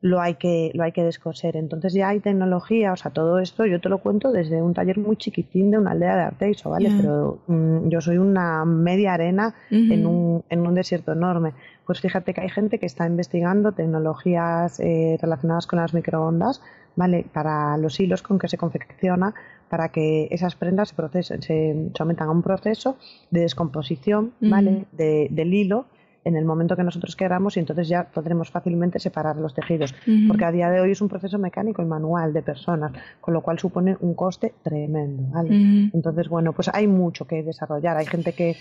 Lo hay que descoser. Entonces ya hay tecnología, o sea, todo esto yo te lo cuento desde un taller muy chiquitín de una aldea de Arteixo, ¿vale? Pero yo soy una media arena en un desierto enorme. Pues fíjate que hay gente que está investigando tecnologías relacionadas con las microondas, ¿vale? Para los hilos con que se confecciona, para que esas prendas se sometan a un proceso de descomposición, ¿vale? Del hilo, en el momento que nosotros queramos, y entonces ya podremos fácilmente separar los tejidos, porque a día de hoy es un proceso mecánico y manual de personas, con lo cual supone un coste tremendo, ¿vale? Entonces, pues hay mucho que desarrollar. Hay gente que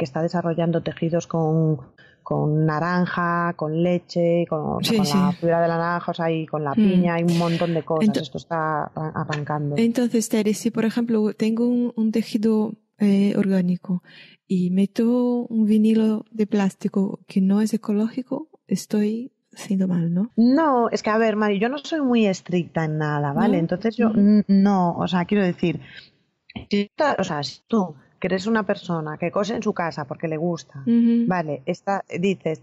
está desarrollando tejidos con naranja, con leche, con la fibra de la naranja, o sea, y con la piña, hay un montón de cosas. Esto está arrancando. Entonces, Tere, si por ejemplo tengo un tejido orgánico y meto un vinilo de plástico que no es ecológico, estoy sido mal, ¿no? No, es que a ver, Mari, yo no soy muy estricta en nada, ¿vale? No, entonces yo, no, o sea, quiero decir, si tú, que eres una persona que cose en su casa porque le gusta, ¿vale? Dices...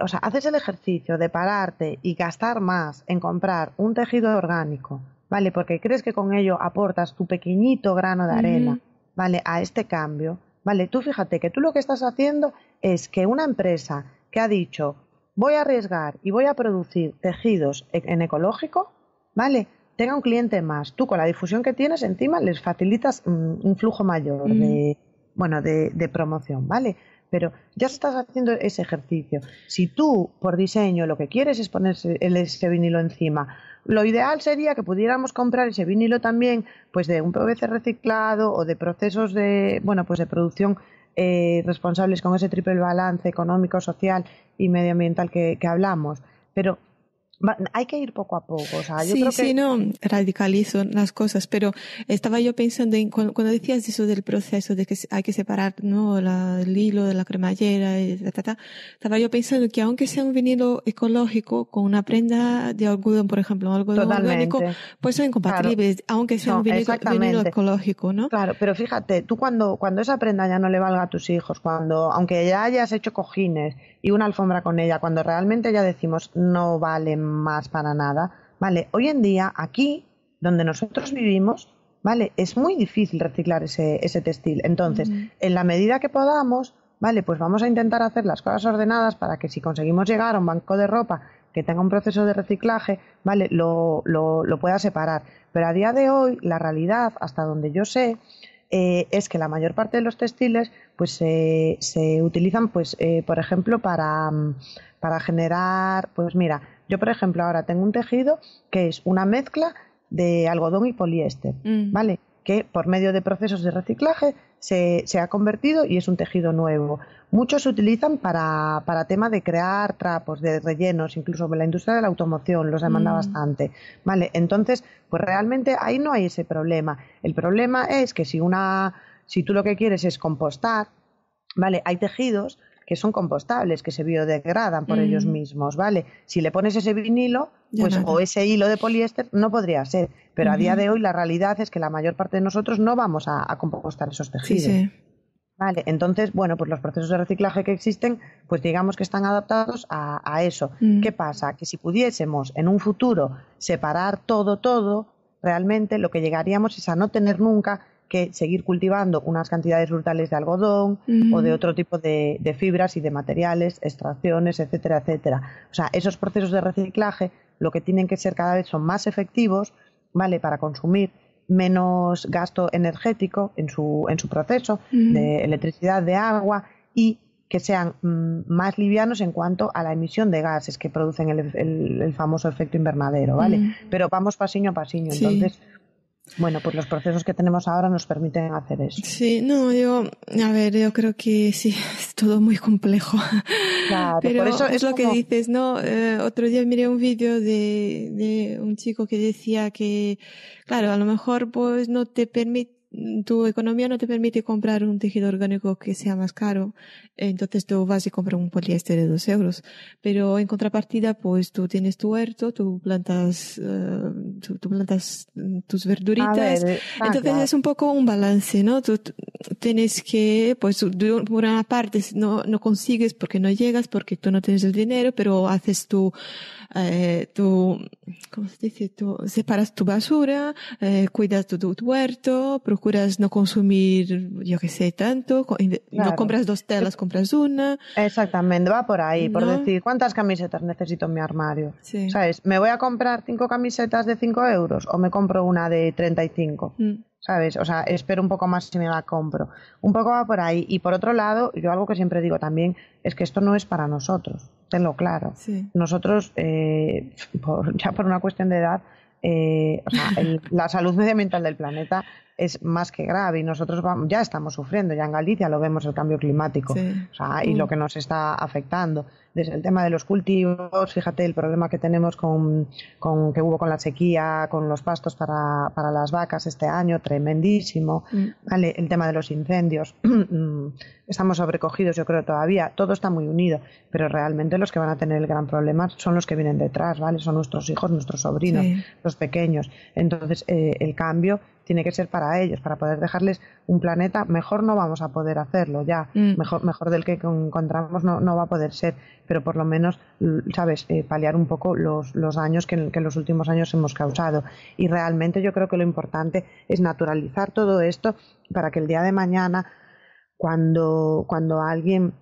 o sea, haces el ejercicio de pararte y gastar más en comprar un tejido orgánico, ¿vale? Porque crees que con ello aportas tu pequeñito grano de arena, ¿vale? A este cambio, ¿vale? Tú fíjate que tú lo que estás haciendo es que una empresa que ha dicho, voy a arriesgar y voy a producir tejidos en ecológico, ¿vale? Tenga un cliente más. Tú con la difusión que tienes encima les facilitas un flujo mayor de, bueno, de promoción, ¿vale? Pero ya estás haciendo ese ejercicio. Si tú, por diseño, lo que quieres es ponerse ese vinilo encima, lo ideal sería que pudiéramos comprar ese vinilo también, pues de un PVC reciclado o de procesos de, bueno, pues de producción responsables con ese triple balance económico, social y medioambiental que hablamos. Pero hay que ir poco a poco. O sea, yo creo que... Sí, no radicalizo las cosas, pero estaba yo pensando en cuando decías eso del proceso de que hay que separar, ¿no?, el hilo de la cremallera, y estaba yo pensando que aunque sea un vinilo ecológico con una prenda de algodón, por ejemplo, un algodón orgánico, pues son incompatibles, claro. Aunque sea un vinilo ecológico, ¿no? Claro, pero fíjate, tú cuando esa prenda ya no le valga a tus hijos, aunque ya hayas hecho cojines y una alfombra con ella, cuando realmente ya decimos no vale más para nada, ¿vale? Hoy en día, aquí, donde nosotros vivimos, ¿vale? Es muy difícil reciclar ese textil. Entonces, en la medida que podamos, ¿vale? Pues vamos a intentar hacer las cosas ordenadas para que si conseguimos llegar a un banco de ropa que tenga un proceso de reciclaje, ¿vale? Lo pueda separar. Pero a día de hoy, la realidad, hasta donde yo sé, es que la mayor parte de los textiles pues se utilizan, pues por ejemplo, para generar, pues mira, yo, por ejemplo, ahora tengo un tejido que es una mezcla de algodón y poliéster, ¿vale? Que por medio de procesos de reciclaje se ha convertido y es un tejido nuevo. Muchos se utilizan para tema de crear trapos, de rellenos, incluso la industria de la automoción los demanda bastante, ¿vale? Entonces, pues realmente ahí no hay ese problema. El problema es que si tú lo que quieres es compostar, ¿vale? Hay tejidos que son compostables, que se biodegradan por ellos mismos, ¿vale? Si le pones ese vinilo, pues, o ese hilo de poliéster, no podría ser. Pero a día de hoy la realidad es que la mayor parte de nosotros no vamos a compostar esos tejidos. Sí, sí. Vale, entonces, bueno, pues los procesos de reciclaje que existen, pues digamos que están adaptados a eso. ¿Qué pasa? Que si pudiésemos en un futuro separar todo, realmente lo que llegaríamos es a no tener nunca que seguir cultivando unas cantidades brutales de algodón o de otro tipo de fibras y de materiales, extracciones, etcétera, etcétera. O sea, esos procesos de reciclaje lo que tienen que ser cada vez son más efectivos, ¿vale? Para consumir menos gasto energético en su proceso de electricidad, de agua, y que sean más livianos en cuanto a la emisión de gases que producen el famoso efecto invernadero, ¿vale? Pero vamos pasiño a pasiño, sí. Entonces... Bueno, pues los procesos que tenemos ahora nos permiten hacer eso. Sí, no, yo creo que sí, es todo muy complejo. Claro, pero por eso es lo como... que dices, ¿no? Otro día miré un vídeo de un chico que decía que, claro, a lo mejor pues no te permite, tu economía no te permite comprar un tejido orgánico que sea más caro, entonces tú vas y compras un poliéster de 2 euros, pero en contrapartida pues tú tienes tu huerto, tú plantas tus verduritas, entonces es un poco un balance, ¿no? Tú tienes que, pues por una parte no consigues porque no llegas, porque tú no tienes el dinero, pero haces tu ¿cómo se dice? Tú separas tu basura, cuidas tu huerto, procuras no consumir, yo qué sé, tanto, no compras 2 telas, compras una. Exactamente, va por ahí, por decir, ¿cuántas camisetas necesito en mi armario? Sí. ¿Sabes? ¿Me voy a comprar 5 camisetas de 5 euros o me compro una de 35? ¿Sabes? O sea, espero un poco más si me la compro. Un poco va por ahí. Y por otro lado, yo algo que siempre digo también es que esto no es para nosotros, tenlo claro. Sí. Nosotros, ya por una cuestión de edad, la salud medioambiental del planeta es más que grave, y nosotros vamos, ya estamos sufriendo, ya en Galicia lo vemos, el cambio climático, sí. O sea, y lo que nos está afectando. Desde el tema de los cultivos, fíjate el problema que tenemos con que hubo con la sequía, con los pastos para las vacas este año, tremendísimo. Vale, el tema de los incendios, estamos sobrecogidos, yo creo, todavía, todo está muy unido, pero realmente los que van a tener el gran problema son los que vienen detrás, ¿vale? Son nuestros hijos, nuestros sobrinos, sí. Los pequeños. Entonces, el cambio tiene que ser para ellos, para poder dejarles un planeta mejor. No vamos a poder hacerlo ya, mejor del que encontramos no va a poder ser, pero por lo menos, sabes, paliar un poco los daños que en los últimos años hemos causado. Y realmente yo creo que lo importante es naturalizar todo esto para que el día de mañana, cuando alguien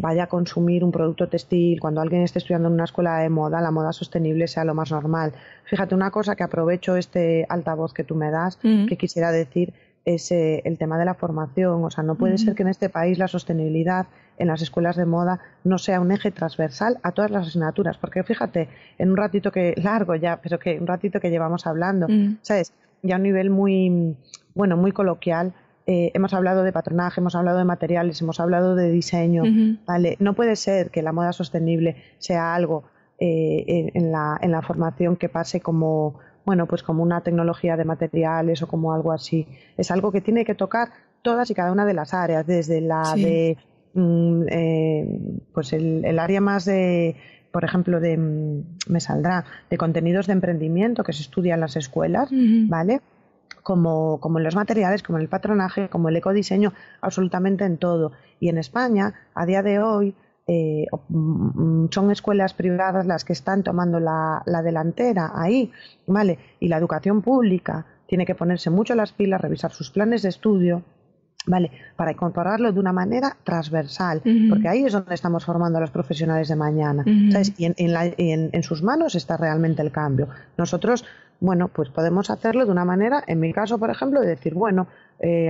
vaya a consumir un producto textil, cuando alguien esté estudiando en una escuela de moda, la moda sostenible sea lo más normal. Fíjate, una cosa que aprovecho este altavoz que tú me das, que quisiera decir, es el tema de la formación. O sea, no puede ser que en este país la sostenibilidad en las escuelas de moda no sea un eje transversal a todas las asignaturas, porque fíjate, en un ratito que largo ya, pero que un ratito que llevamos hablando, ¿sabes? Ya a un nivel muy, bueno, muy coloquial, hemos hablado de patronaje, hemos hablado de materiales, hemos hablado de diseño, ¿vale? No puede ser que la moda sostenible sea algo en la formación que pase como, bueno, pues como una tecnología de materiales o como algo así. Es algo que tiene que tocar todas y cada una de las áreas, desde la de pues el área más de, por ejemplo, de de contenidos de emprendimiento que se estudia en las escuelas, ¿vale? Como en los materiales, como en el patronaje, como el ecodiseño, absolutamente en todo. Y en España, a día de hoy, son escuelas privadas las que están tomando la delantera ahí, ¿vale? Y la educación pública tiene que ponerse mucho las pilas, revisar sus planes de estudio, ¿vale? Para incorporarlo de una manera transversal, porque ahí es donde estamos formando a los profesionales de mañana, ¿sabes? Y en sus manos está realmente el cambio. Nosotros, bueno, pues podemos hacerlo de una manera, en mi caso, por ejemplo, de decir, bueno,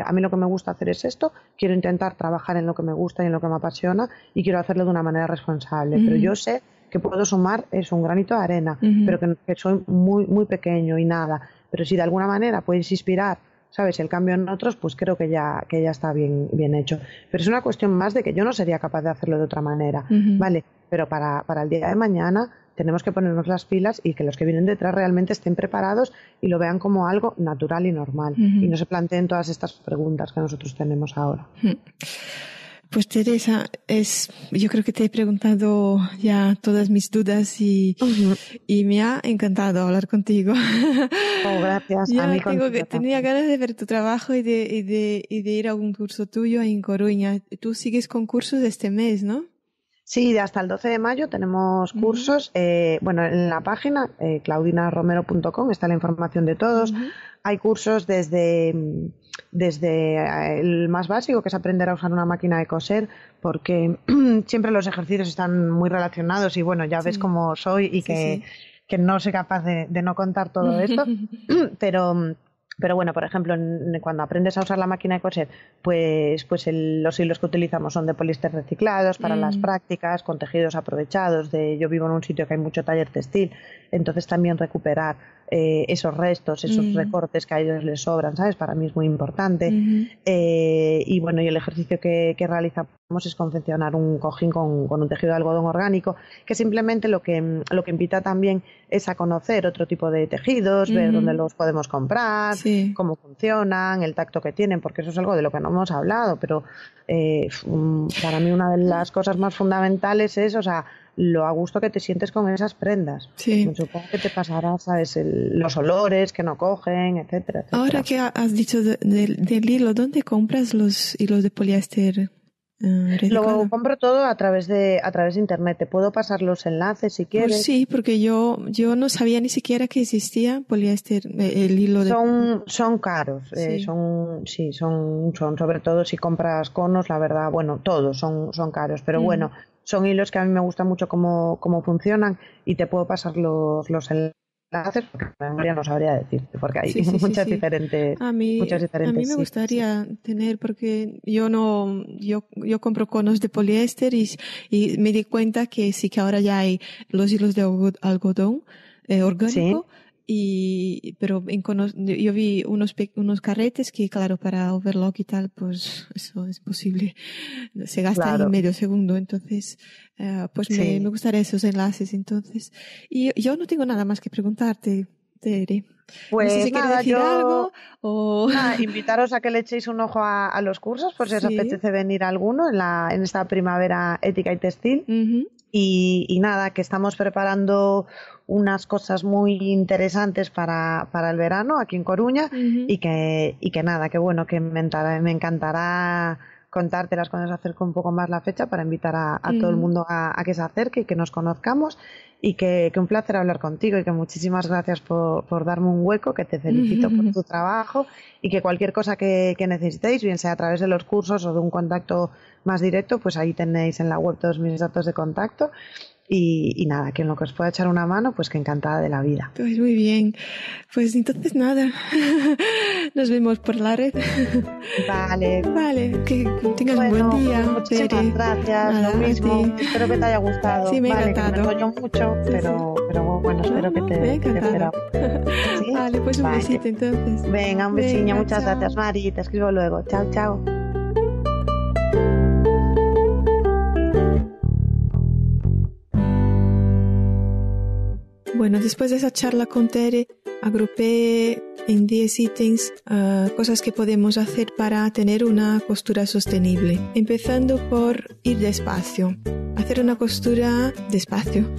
a mí lo que me gusta hacer es esto, quiero intentar trabajar en lo que me gusta y en lo que me apasiona, y quiero hacerlo de una manera responsable, pero yo sé que puedo sumar, es un granito de arena, pero que soy muy, muy pequeño y nada, pero si de alguna manera puedes inspirar, ¿sabes?, el cambio en otros, pues creo que ya está bien hecho. Pero es una cuestión más de que yo no sería capaz de hacerlo de otra manera, ¿vale? Pero para el día de mañana tenemos que ponernos las pilas y que los que vienen detrás realmente estén preparados y lo vean como algo natural y normal, y no se planteen todas estas preguntas que nosotros tenemos ahora. Pues Teresa, yo creo que te he preguntado ya todas mis dudas y me ha encantado hablar contigo. Oh, gracias. Yo tenía ganas de ver tu trabajo y de ir a un curso tuyo en Coruña. Tú sigues con cursos este mes, ¿no? Sí, hasta el 12 de mayo tenemos cursos. Bueno, en la página claudinaromero.com está la información de todos. Hay cursos desde el más básico, que es aprender a usar una máquina de coser, porque siempre los ejercicios están muy relacionados y bueno, ya ves cómo soy y que no soy capaz de no contar todo esto, pero bueno, por ejemplo, cuando aprendes a usar la máquina de coser, pues los hilos que utilizamos son de poliéster reciclados para las prácticas, con tejidos aprovechados. Yo vivo en un sitio que hay mucho taller textil, entonces también recuperar esos restos, esos recortes que a ellos les sobran, ¿sabes? Para mí es muy importante. Y bueno, y el ejercicio que realizamos es confeccionar un cojín con un tejido de algodón orgánico, que simplemente lo que invita también es a conocer otro tipo de tejidos, ver dónde los podemos comprar, cómo funcionan, el tacto que tienen, porque eso es algo de lo que no hemos hablado, pero para mí una de las cosas más fundamentales es, o sea, lo a gusto que te sientes con esas prendas. Sí. Supongo que te pasará, ¿sabes?, los olores que no cogen, etcétera, etcétera. Ahora que has dicho del hilo, ¿dónde compras los hilos de poliéster? Lo compro todo a través de internet. Te puedo pasar los enlaces si quieres. Pues sí, porque yo no sabía ni siquiera que existía poliéster, el hilo de... Son caros, sí. Son sobre todo si compras conos, la verdad, bueno, todos son caros, pero bueno, son hilos que a mí me gusta mucho cómo funcionan y te puedo pasar los enlaces, porque la memoria no sabría decirte, porque hay muchas diferentes. A mí me gustaría tener, porque yo compro conos de poliéster y me di cuenta que sí, que ahora ya hay los hilos de algodón orgánico. Y, pero yo vi unos carretes que, claro, para overlock y tal, pues eso es imposible. Se gasta claro. En medio segundo. Entonces, pues sí. me gustaría esos enlaces. Entonces, y yo no tengo nada más que preguntarte, Tere. Pues no sé si nada, quieres decir algo o... invitaros a que le echéis un ojo a los cursos, por si os apetece venir a alguno en esta primavera ética y textil. Uh-huh. Y nada, que estamos preparando unas cosas muy interesantes para el verano aquí en Coruña. Uh-huh. y que nada, que bueno, que me encantará contártelas cuando se acerque un poco más la fecha para invitar a todo el mundo a que se acerque y que nos conozcamos, y que un placer hablar contigo, y que muchísimas gracias por darme un hueco, que te felicito por tu trabajo, y que cualquier cosa que necesitéis, bien sea a través de los cursos o de un contacto más directo, pues ahí tenéis en la web todos mis datos de contacto. Y nada, que en lo que os pueda echar una mano, pues que encantada de la vida. Pues muy bien. Pues entonces nada, nos vemos por la red. Vale, que tengas un buen día. Muchísimas gracias, nada, lo mismo. Espero que te haya gustado. Sí, me ha encantado. Me enrolló mucho, pero bueno, espero que te haya ¿sí? Vale, pues un besito entonces. Venga, un besiño, muchas chao. Gracias, Mari. Te escribo luego. Chao, chao. Bueno, después de esa charla con Tere, agrupé en 10 ítems cosas que podemos hacer para tener una costura sostenible. Empezando por ir despacio. Hacer una costura despacio.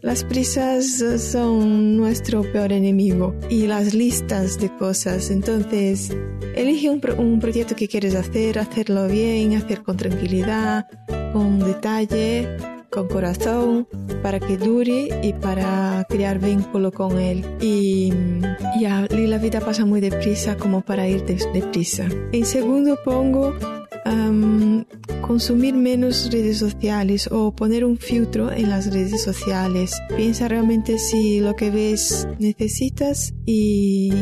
Las prisas son nuestro peor enemigo, y las listas de cosas. Entonces, elige un proyecto que quieres hacer, hacerlo bien, hacer con tranquilidad, con detalle, con corazón, para que dure y para crear vínculo con él. Y la vida pasa muy deprisa como para ir deprisa. En segundo pongo consumir menos redes sociales, o poner un filtro en las redes sociales. Piensa realmente si lo que ves necesitas, y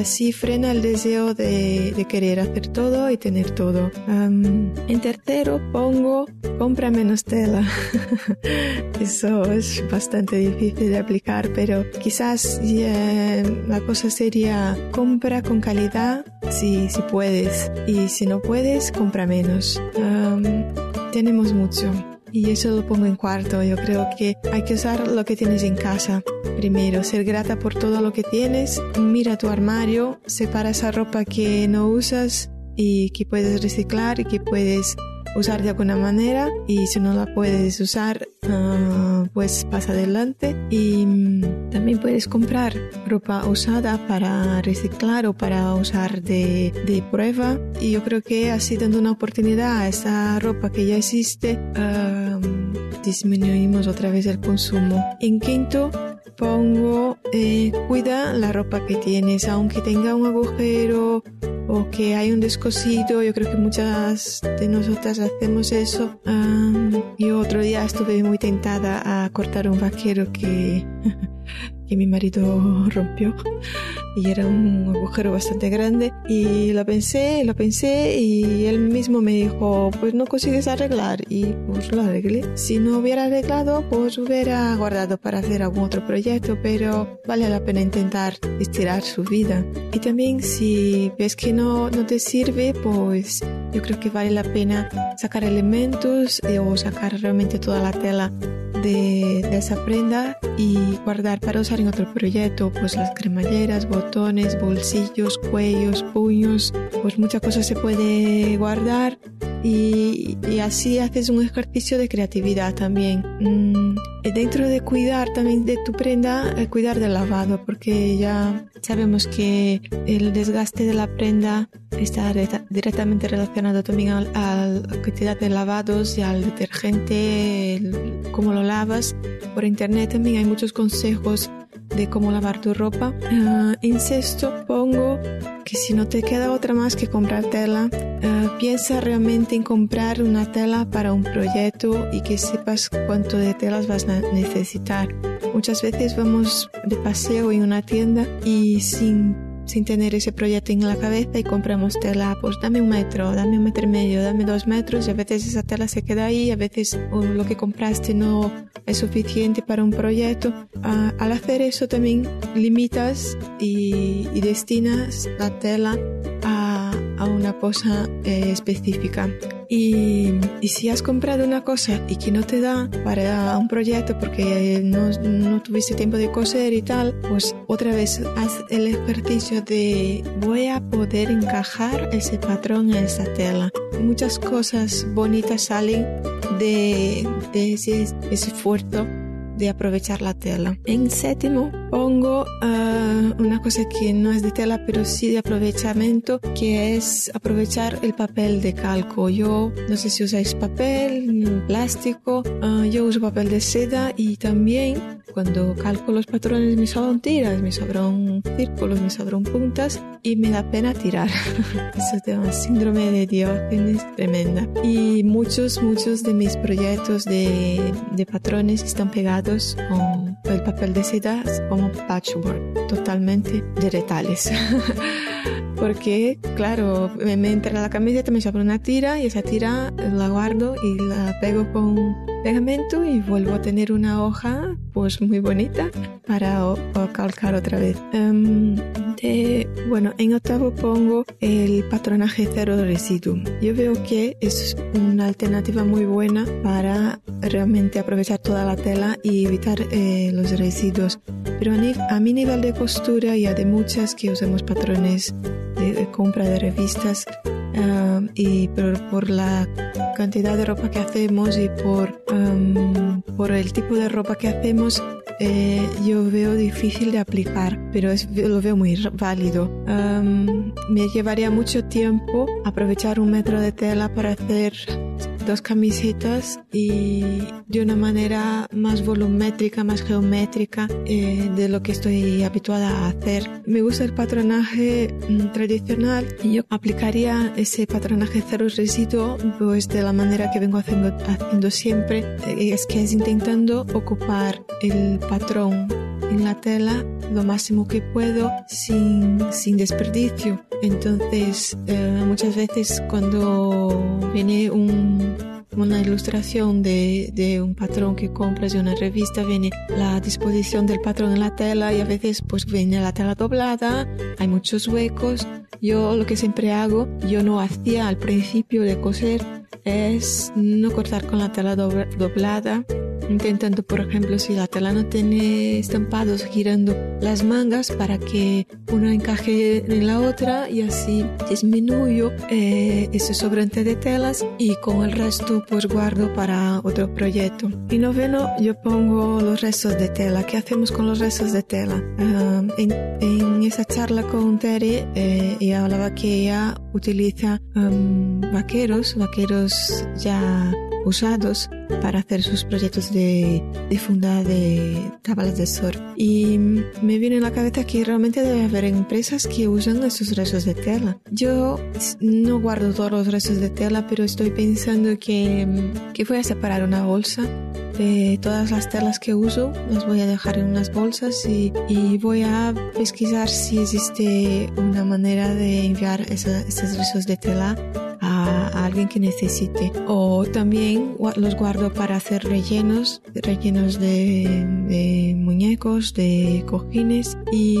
así frena el deseo de querer hacer todo y tener todo. En tercero pongo compra menos tela. Eso es bastante difícil de aplicar, pero quizás la cosa sería compra con calidad si puedes, y si no puedes, compra menos. Tenemos mucho, y eso lo pongo en cuarto. Yo creo que hay que usar lo que tienes en casa. Primero, ser grata por todo lo que tienes. Mira tu armario, separa esa ropa que no usas y que puedes reciclar y que puedes usar de alguna manera, y si no la puedes usar, pues pasa adelante. Y también puedes comprar ropa usada para reciclar o para usar de prueba, y yo creo que así, dando una oportunidad a esa ropa que ya existe, disminuimos otra vez el consumo. En quinto pongo cuida la ropa que tienes, aunque tenga un agujero o que hay un descosido. Yo creo que muchas de nosotras hacemos eso. Yo otro día estuve muy tentada a cortar un vaquero que mi marido rompió, y era un agujero bastante grande, y lo pensé, y él mismo me dijo, pues no consigues arreglar, y pues lo arreglé. Si no hubiera arreglado, pues hubiera guardado para hacer algún otro proyecto, pero vale la pena intentar estirar su vida. Y también, si ves que no te sirve, pues yo creo que vale la pena sacar elementos o sacar realmente toda la tela de esa prenda y guardar para usar en otro proyecto, pues las cremalleras, botones, bolsillos, cuellos, puños, pues muchas cosas se puede guardar, y así haces un ejercicio de creatividad también. Dentro de cuidar también de tu prenda, cuidar del lavado, porque ya sabemos que el desgaste de la prenda está directamente relacionado también a la cantidad de lavados y al detergente, cómo lo lavas. Por internet también hay muchos consejos de cómo lavar tu ropa. En sexto pongo que si no te queda otra más que comprar tela, piensa realmente en comprar una tela para un proyecto y que sepas cuánto de telas vas a necesitar. Muchas veces vamos de paseo en una tienda y sin sin tener ese proyecto en la cabeza y compramos tela, pues dame un metro y medio, dame 2 metros, y a veces esa tela se queda ahí, a veces lo que compraste no es suficiente para un proyecto. Al hacer eso también limitas y destinas la tela a una cosa específica. Y si has comprado una cosa y que no te da para un proyecto porque no tuviste tiempo de coser y tal, pues otra vez haz el ejercicio de voy a poder encajar ese patrón en esa tela. Muchas cosas bonitas salen de ese esfuerzo de aprovechar la tela. En séptimo pongo una cosa que no es de tela, pero sí de aprovechamiento, que es aprovechar el papel de calco. Yo no sé si usáis papel, plástico, yo uso papel de seda, y también cuando calco los patrones me sobran tiras, me sobran círculos, me sobran puntas, y me da pena tirar. Eso es un síndrome de Diógenes tremenda. Y muchos de mis proyectos de patrones están pegados con el papel de seda, como patchwork, totalmente de retales. Porque, claro, me entra la camiseta, me sobra una tira, y esa tira la guardo y la pego con pegamento, y vuelvo a tener una hoja pues muy bonita para calcar otra vez. En octavo pongo el patronaje cero residuo. Yo veo que es una alternativa muy buena para realmente aprovechar toda la tela y evitar los residuos. Pero a mi nivel de costura, ya de muchas que usamos patrones de compra de revistas, y por la cantidad de ropa que hacemos y por el tipo de ropa que hacemos, yo veo difícil de aplicar, pero lo veo muy válido. Me llevaría mucho tiempo aprovechar 1 metro de tela para hacer 2 camisetas, y de una manera más volumétrica, más geométrica de lo que estoy habituada a hacer. Me gusta el patronaje tradicional, y yo aplicaría ese patronaje cero residuo pues de la manera que vengo haciendo siempre, es intentando ocupar el patrón en la tela lo máximo que puedo sin desperdicio. Entonces muchas veces cuando viene una ilustración de un patrón que compras de una revista, viene la disposición del patrón en la tela, y a veces pues viene la tela doblada, hay muchos huecos. Yo lo que siempre hago, yo no hacía al principio de coser, es no cortar con la tela doblada, intentando, por ejemplo, si la tela no tiene estampados, girando las mangas para que una encaje en la otra, y así disminuyo ese sobrante de telas, y con el resto pues guardo para otro proyecto. Y noveno, yo pongo los restos de tela. ¿Qué hacemos con los restos de tela? En esa charla con Terry, ella hablaba que ella utiliza vaqueros ya usados para hacer sus proyectos de funda de tablas de surf, y me viene a la cabeza que realmente debe haber empresas que usan esos restos de tela. Yo no guardo todos los restos de tela, pero estoy pensando que voy a separar una bolsa de todas las telas que uso, las voy a dejar en unas bolsas, y voy a pesquisar si existe una manera de enviar esos restos de tela a alguien que necesite, o también los guardo para hacer rellenos de muñecos, de cojines. Y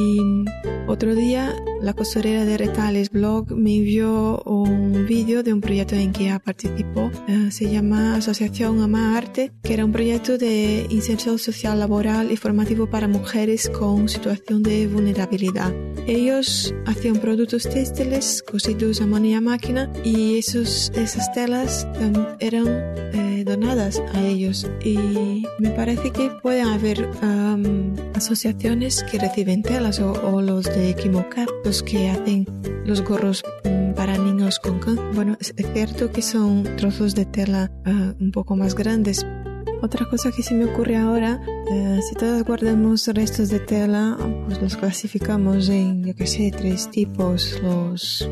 otro día la costurera de Retales Blog me envió un vídeo de un proyecto en que ella participó, se llama Asociación Ama Arte, que era un proyecto de inserción social, laboral y formativo para mujeres con situación de vulnerabilidad. Ellos hacían productos textiles cosidos a mano y a máquina, y esas telas eran donadas a ellos, y me parece que puede haber asociaciones que reciben telas, o los de Kimocap, los que hacen los gorros para niños con cáncer. Bueno, es cierto que son trozos de tela un poco más grandes. Otra cosa que se me ocurre ahora, si todas guardamos restos de tela, pues los clasificamos en, 3 tipos: los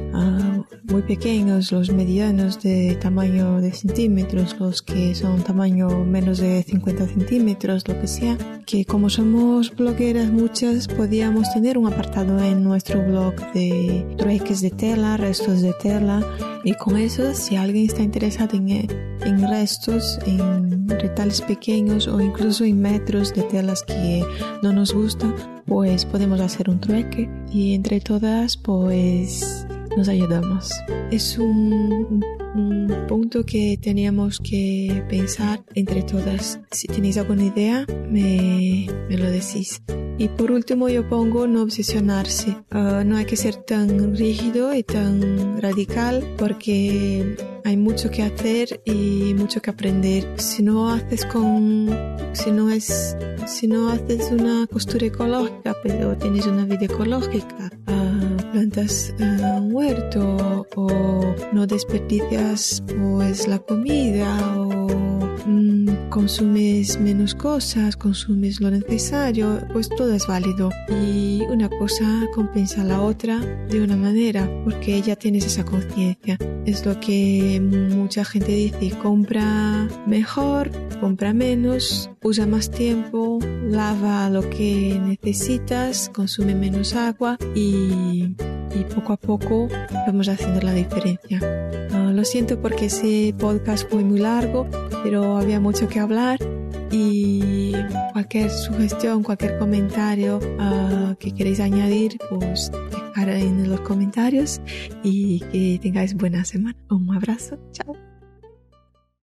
son muy pequeños, los medianos de tamaño de centímetros, los que son tamaño menos de 50 centímetros, lo que sea, que como somos blogueras muchas, podíamos tener un apartado en nuestro blog de trueques de tela, restos de tela, y con eso, si alguien está interesado en restos, en retales pequeños o incluso en metros de telas que no nos gustan, pues podemos hacer un trueque y entre todas pues nos ayudamos. Es un punto que teníamos que pensar entre todas. Si tenéis alguna idea me lo decís. Y por último yo pongo no obsesionarse. No hay que ser tan rígido y tan radical porque hay mucho que hacer y mucho que aprender. Si no haces una costura ecológica, pero tienes una vida ecológica, plantas un huerto o no desperdicias pues la comida o consumes menos cosas, consumes lo necesario, pues todo es válido y una cosa compensa a la otra de una manera porque ya tienes esa conciencia. Es lo que mucha gente dice, compra mejor, compra menos, usa más tiempo, lava lo que necesitas, consume menos agua y poco a poco vamos haciendo la diferencia. Lo siento porque ese podcast fue muy largo, pero había mucho que hablar y cualquier sugestión, cualquier comentario que queréis añadir, pues dejar en los comentarios y que tengáis buena semana. Un abrazo, chao.